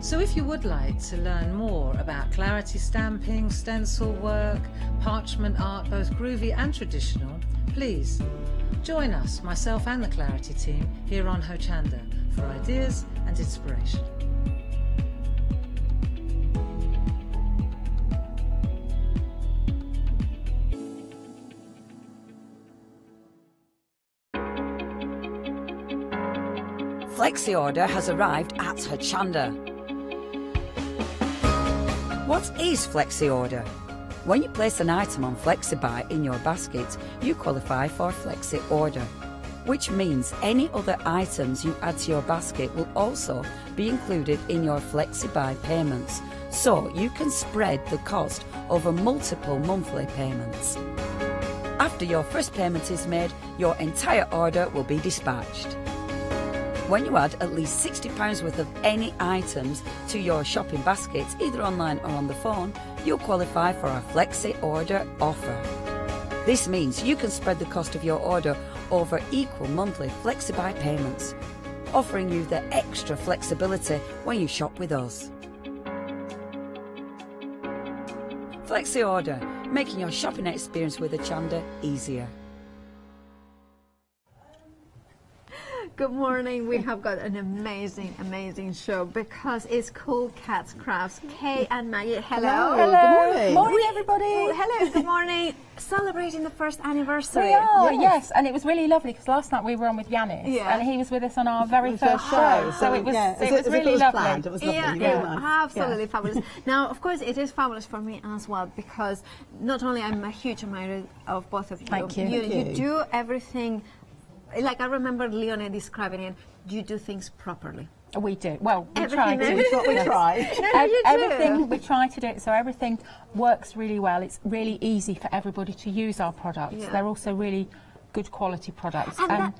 So if you would like to learn more about Clarity stamping, stencil work, parchment art, both groovy and traditional, please join us, myself and the Clarity team, here on Hochanda for ideas and inspiration. Flexi Order has arrived at Hochanda. What is Flexi Order? When you place an item on Flexi Buy in your basket, you qualify for Flexi Order, which means any other items you add to your basket will also be included in your Flexi Buy payments, so you can spread the cost over multiple monthly payments. After your first payment is made, your entire order will be dispatched. When you add at least £60 worth of any items to your shopping basket, either online or on the phone, you'll qualify for our Flexi Order offer. This means you can spread the cost of your order over equal monthly Flexi Buy payments, offering you the extra flexibility when you shop with us. Flexi Order, making your shopping experience with Hochanda easier. Good morning. We have got an amazing, amazing show because it's Cool Cats Crafts. Kay and Maggie, hello. Hello. Good morning. Morning, everybody. Oh, hello. Good morning. Celebrating the first anniversary. We are, yes. And it was really lovely because last night we were on with Yannis and he was with us on our very first show. So it was really lovely. It was lovely. Yeah, absolutely fabulous. Now, of course, it is fabulous for me as well because not only I'm a huge admirer of both of you. Thank you. You do everything. Like I remember Leone describing it, you do things properly. We do. Well, we try to do what we try. Everything we try to do it so everything works really well. It's really easy for everybody to use our products. Yeah. They're also really good quality products. And,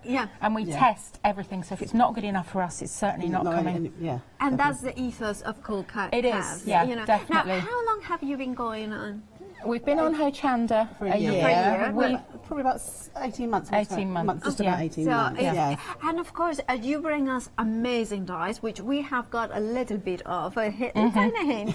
we test everything, so if it's not good enough for us, it's certainly not coming. And that's the ethos of Cool Cats. It is, definitely. Now, how long have you been going on? We've been on Hochanda for a year. Probably about 18 months. 18 months. Just about 18 months. And of course, you bring us amazing dice, which we have got a little bit of a hint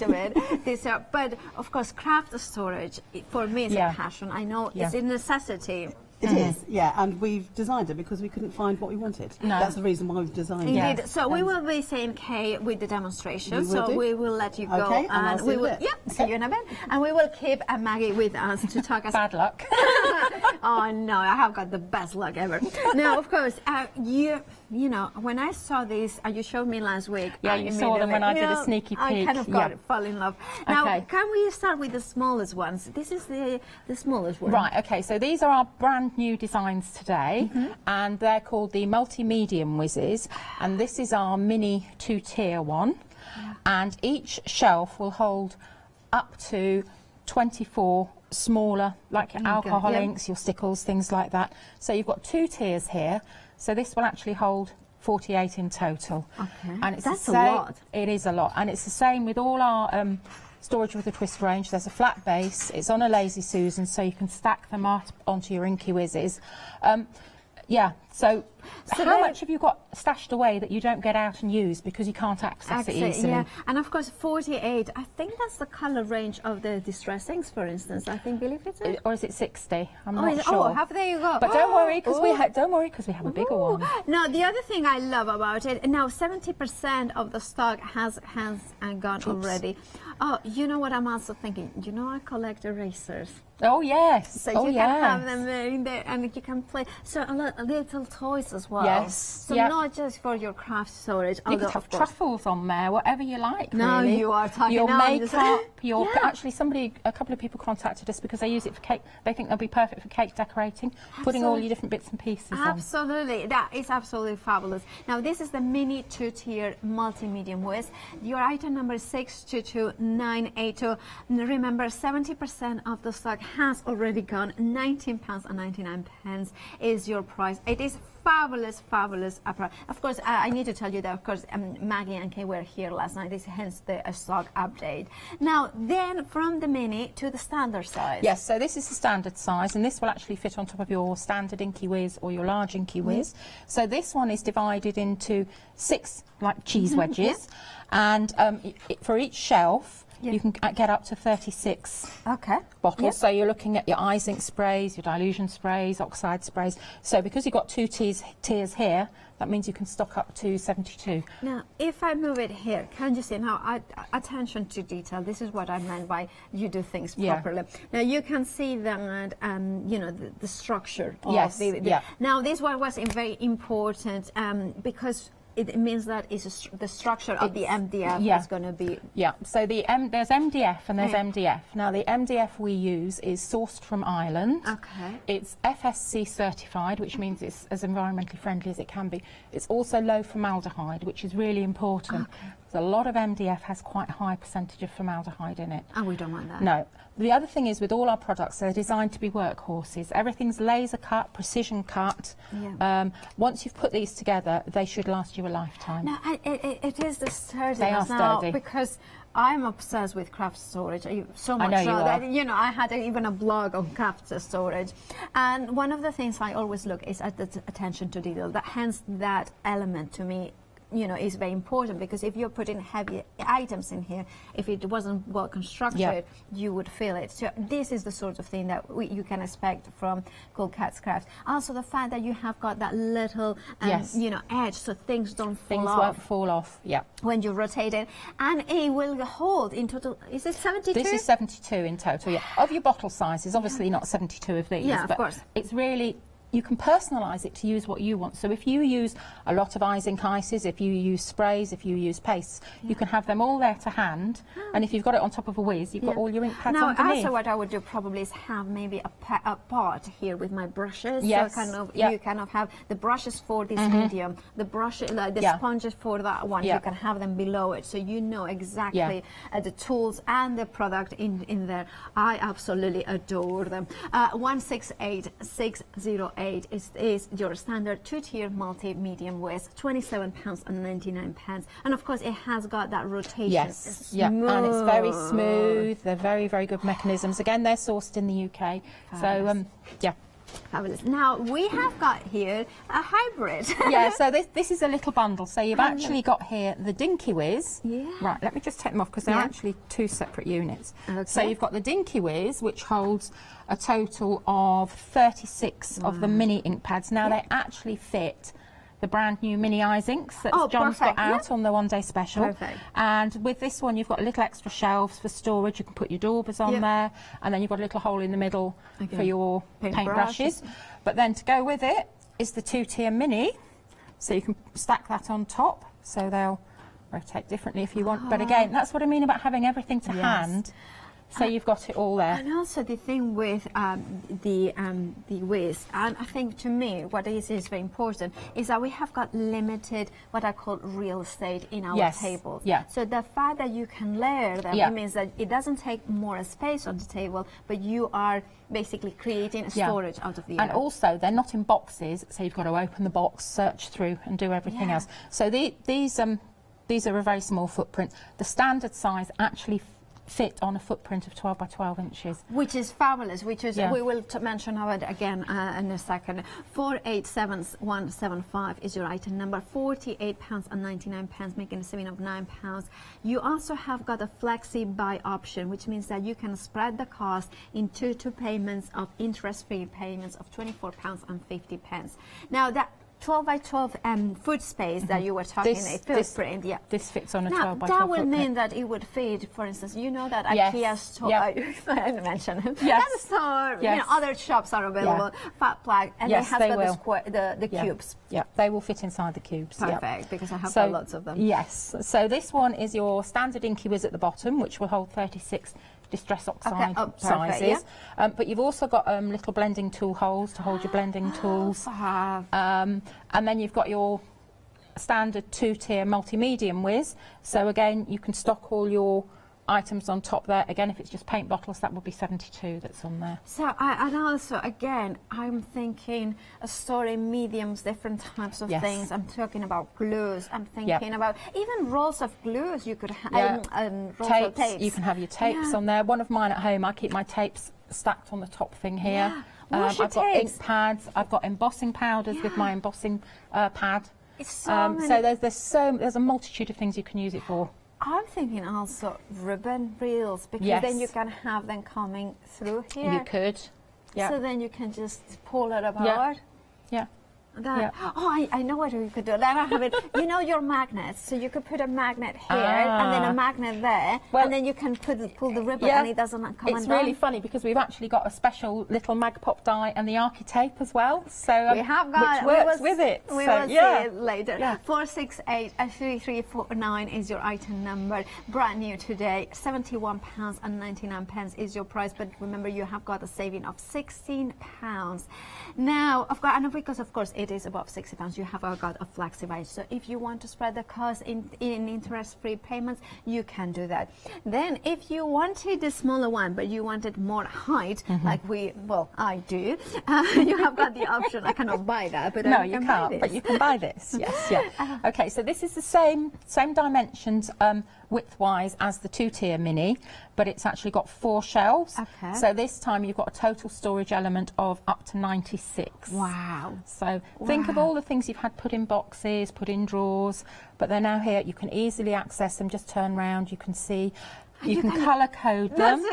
of it. But of course, craft storage for me is a passion. I know it's a necessity. It is, yeah, and we've designed it because we couldn't find what we wanted. No. That's the reason why we've designed it. Indeed. So we will be saying Kay with the demonstration, so we will let you go. Okay, and we will see you in a bit. And we will keep Maggie with us to talk us. Bad luck. Oh no, I have got the best luck ever. Now, of course, you know, when I saw this, you showed me last week. Yeah, you saw them when I did a sneaky peek. I kind of got it, fall in love. Now, can we start with the smallest ones? This is the smallest one. Right, okay, so these are our brand new designs today, and they're called the Multi-Medium Whizzes, and this is our mini two-tier one, and each shelf will hold up to 24 smaller, like your alcohol inks, your stickles, things like that. So you've got two tiers here, so this will actually hold 48 in total. Okay. And it's that's the same, a lot. It is a lot, and it's the same with all our storage with a twist range. There's a flat base, it's on a Lazy Susan, so you can stack them up onto your Inky Whizzes. So how much have you got stashed away that you don't get out and use because you can't access it easily? Yeah, and of course 48, I think that's the colour range of the distress inks, for instance, I think, believe it's it. Or is it 60? I'm not sure. Oh, have they got? But don't worry, because we have a bigger one. Now, the other thing I love about it, now 70% of the stock has gone already. Oh, you know what I'm also thinking? You know, I collect erasers. Oh, yes. So you can have them in there and you can play. So a little toys as well. Yes. So not just for your craft storage. You could have truffles on there, whatever you like. No, really. You are talking your makeup, your actually somebody, a couple of people contacted us because they use it for cake. They think they'll be perfect for cake decorating, putting all your different bits and pieces on. Absolutely, that is absolutely fabulous. Now this is the mini two-tier multi-medium whiz. Your item number 622982. Remember, 70% of the stock has already gone. £19.99 is your price. It is fabulous, fabulous opera. Of course, I need to tell you that, of course, Maggie and Kay were here last night. This is hence the stock update. Now, then from the mini to the standard size. Yes, so this is the standard size, and this will actually fit on top of your standard Inky Whiz or your large Inky Whiz. So this one is divided into 6, like, cheese wedges, and for each shelf, you can get up to 36 bottles. So you're looking at your ice ink sprays, your dilution sprays, oxide sprays. So because you've got two tiers here, that means you can stock up to 72. Now, if I move it here, can you see? Now, attention to detail. This is what I meant by you do things properly. Now, you can see that, you know, the structure. Yes. Now, this one was very important because it means that it's the structure of the MDF is going to be... Yeah, so the there's MDF and there's MDF. Now, the MDF we use is sourced from Ireland. Okay. It's FSC certified, which means it's as environmentally friendly as it can be. It's also low formaldehyde, which is really important. Okay. A lot of MDF has quite a high percentage of formaldehyde in it. And we don't want that. No. The other thing is, with all our products, they're designed to be workhorses. Everything's laser cut, precision cut. Yeah. Once you've put these together, they should last you a lifetime. No, it is the sturdiness. They are sturdy. Now, because I'm obsessed with craft storage, so much so that, you know, I had even a blog on craft storage. And one of the things I always look is at the attention to detail. Hence, that element to me, you know, is very important, because if you're putting heavy items in here, if it wasn't well constructed, you would feel it. So this is the sort of thing that you can expect from Cool Cats Crafts. Also, the fact that you have got that little, you know, edge, so things don't fall off. Things won't fall off, when you rotate it, and it will hold in total. Is it 72? This is 72 in total. Yeah, of your bottle sizes, obviously not 72 of these. Yeah, but of course. It's really. You can personalise it to use what you want. So if you use a lot of ice ink ices, if you use sprays, if you use pastes, you can have them all there to hand. And if you've got it on top of a whiz, you've got all your ink pads underneath. Also, what I would do probably is have maybe a part here with my brushes. Yes. So kind of, you kind of have the brushes for this medium, the brushes, like the sponges for that one. You can have them below it, so you know exactly the tools and the product in there. I absolutely adore them. 168608. Is your standard two-tier multi-medium whiz, £27.99, and of course it has got that rotation. Yes, and it's very smooth. They're very, very good mechanisms. Again, they're sourced in the UK. So, Fabulous. Now, we have got here a hybrid. Yeah, so this is a little bundle. So you've actually got here the Dinky Whiz. Yeah. Right, let me just take them off because they're actually two separate units. Okay. So you've got the Dinky Whiz, which holds a total of 36 of the mini ink pads. Now, they actually fit the brand new mini eyes inks that John's got out on the one-day special. Perfect. And with this one, you've got little extra shelves for storage. You can put your daubers on there, and then you've got a little hole in the middle for your paintbrushes. But then to go with it is the two-tier mini, so you can stack that on top, so they'll rotate differently if you want. But again, that's what I mean about having everything to hand. So you've got it all there. And also the thing with the whiz, and I think to me what is very important is that we have got limited what I call real estate in our tables. Yeah. So the fact that you can layer them means that it doesn't take more space on the table, but you are basically creating a storage out of the air. And also they're not in boxes, so you've got to open the box, search through and do everything else. So these are a very small footprint. The standard size actually fit on a footprint of 12 by 12 inches. Which is fabulous, which is, we will mention it again in a second. 487175 is your item number, £48.99, making a saving of £9. You also have got a Flexi Buy option, which means that you can spread the cost in two payments of interest-free payments of £24.50. Now, that 12 by 12 foot space that you were talking footprint, this fits on a 12 by 12 that will mean that it would fit, for instance, you know that IKEA store, I didn't mention it, that store, you know, other shops are available, Fat Plug, and they have the square, the cubes. Yeah, they will fit inside the cubes. Perfect, because I have lots of them. Yes, so this one is your standard Inky Whiz at the bottom, which will hold 36 distress oxide sizes, but you've also got little blending tool holes to hold your blending tools, and then you've got your standard two-tier multi-medium whiz. So again, you can stock all your items on top there. Again, if it's just paint bottles, that would be 72 that's on there. So and also again, I'm thinking storing mediums, different types of things. I'm talking about glues, I'm thinking about even rolls of glues. You could have tapes. You can have your tapes on there. One of mine at home, I keep my tapes stacked on the top thing here. I've got ink pads, I've got embossing powders with my embossing pad. It's so so there's a multitude of things you can use it for. I'm thinking also ribbon reels, because then you can have them coming through here. You could. Yeah. So then you can just pull it apart. Yeah. Oh, I know what you could do. Then I have it. You know your magnets, so you could put a magnet here and then a magnet there, and then you can pull the ribbon and it doesn't come undone. It's really funny because we've actually got a special little Magpop die and the Architape as well. So we have got, which works with it. We will see it later. 4683349 is your item number, brand new today. £71.99 is your price, but remember you have got a saving of £16. Now I've got, and because of course it is above £60, you have got a Flexi Buy. So if you want to spread the cost in interest-free payments, you can do that. Then if you wanted a smaller one, but you wanted more height, like I do, you have got the option. I cannot buy that, but I can buy this. But you can buy this. Yes, okay, so this is the same dimensions width-wise as the two-tier mini, but it's actually got 4 shelves. Okay. So this time you've got a total storage element of up to 96. Wow. So think of all the things you've had put in boxes, put in drawers, but they're now here. You can easily access them, just turn round, you can see. You can colour code them.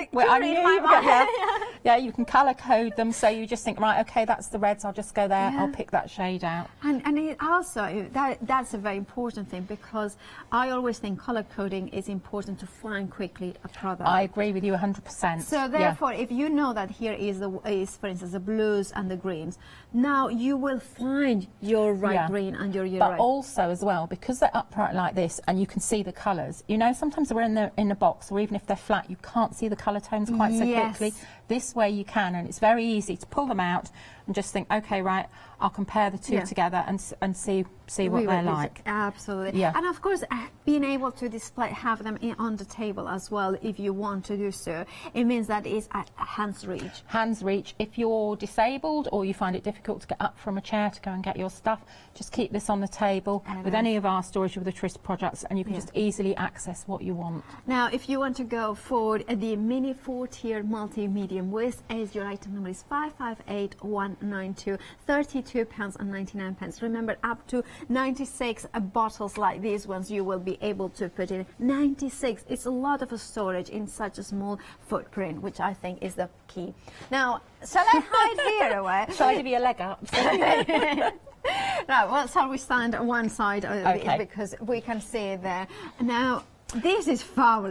Yeah, you can colour code them, so you just think, right, okay, that's the reds, I'll just go there, I'll pick that shade out. And it also, that's a very important thing, because I always think colour coding is important to find quickly a product. I agree with you 100%. So therefore, if you know that here is for instance, the blues and the greens, now you will find your right green and your right. But also as well, because they're upright like this and you can see the colours, you know, sometimes we're in a box, or even if they're flat, you can't see the colour tones quite so quickly. This way you can, and it's very easy to pull them out and just think, okay, right, I'll compare the two together and see what they're like. Absolutely. Yeah. And of course, being able to have them on the table as well, if you want to do so, it means that it's at hand's reach. Hand's reach. If you're disabled or you find it difficult to get up from a chair to go and get your stuff, just keep this on the table with any of our Storage with a Twist products, and you can just easily access what you want. Now, if you want to go for the mini 4-tier multimedia Swiss Ace. Your item number is 558192, £32.99. Remember, up to 96 bottles like these ones you will be able to put in. 96, it's a lot of storage in such a small footprint, which I think is the key. Now, shall I hide here away? Shall I give you a leg up? Right, well, shall we stand on one side, okay, because we can see it there. Now, this is fabulous.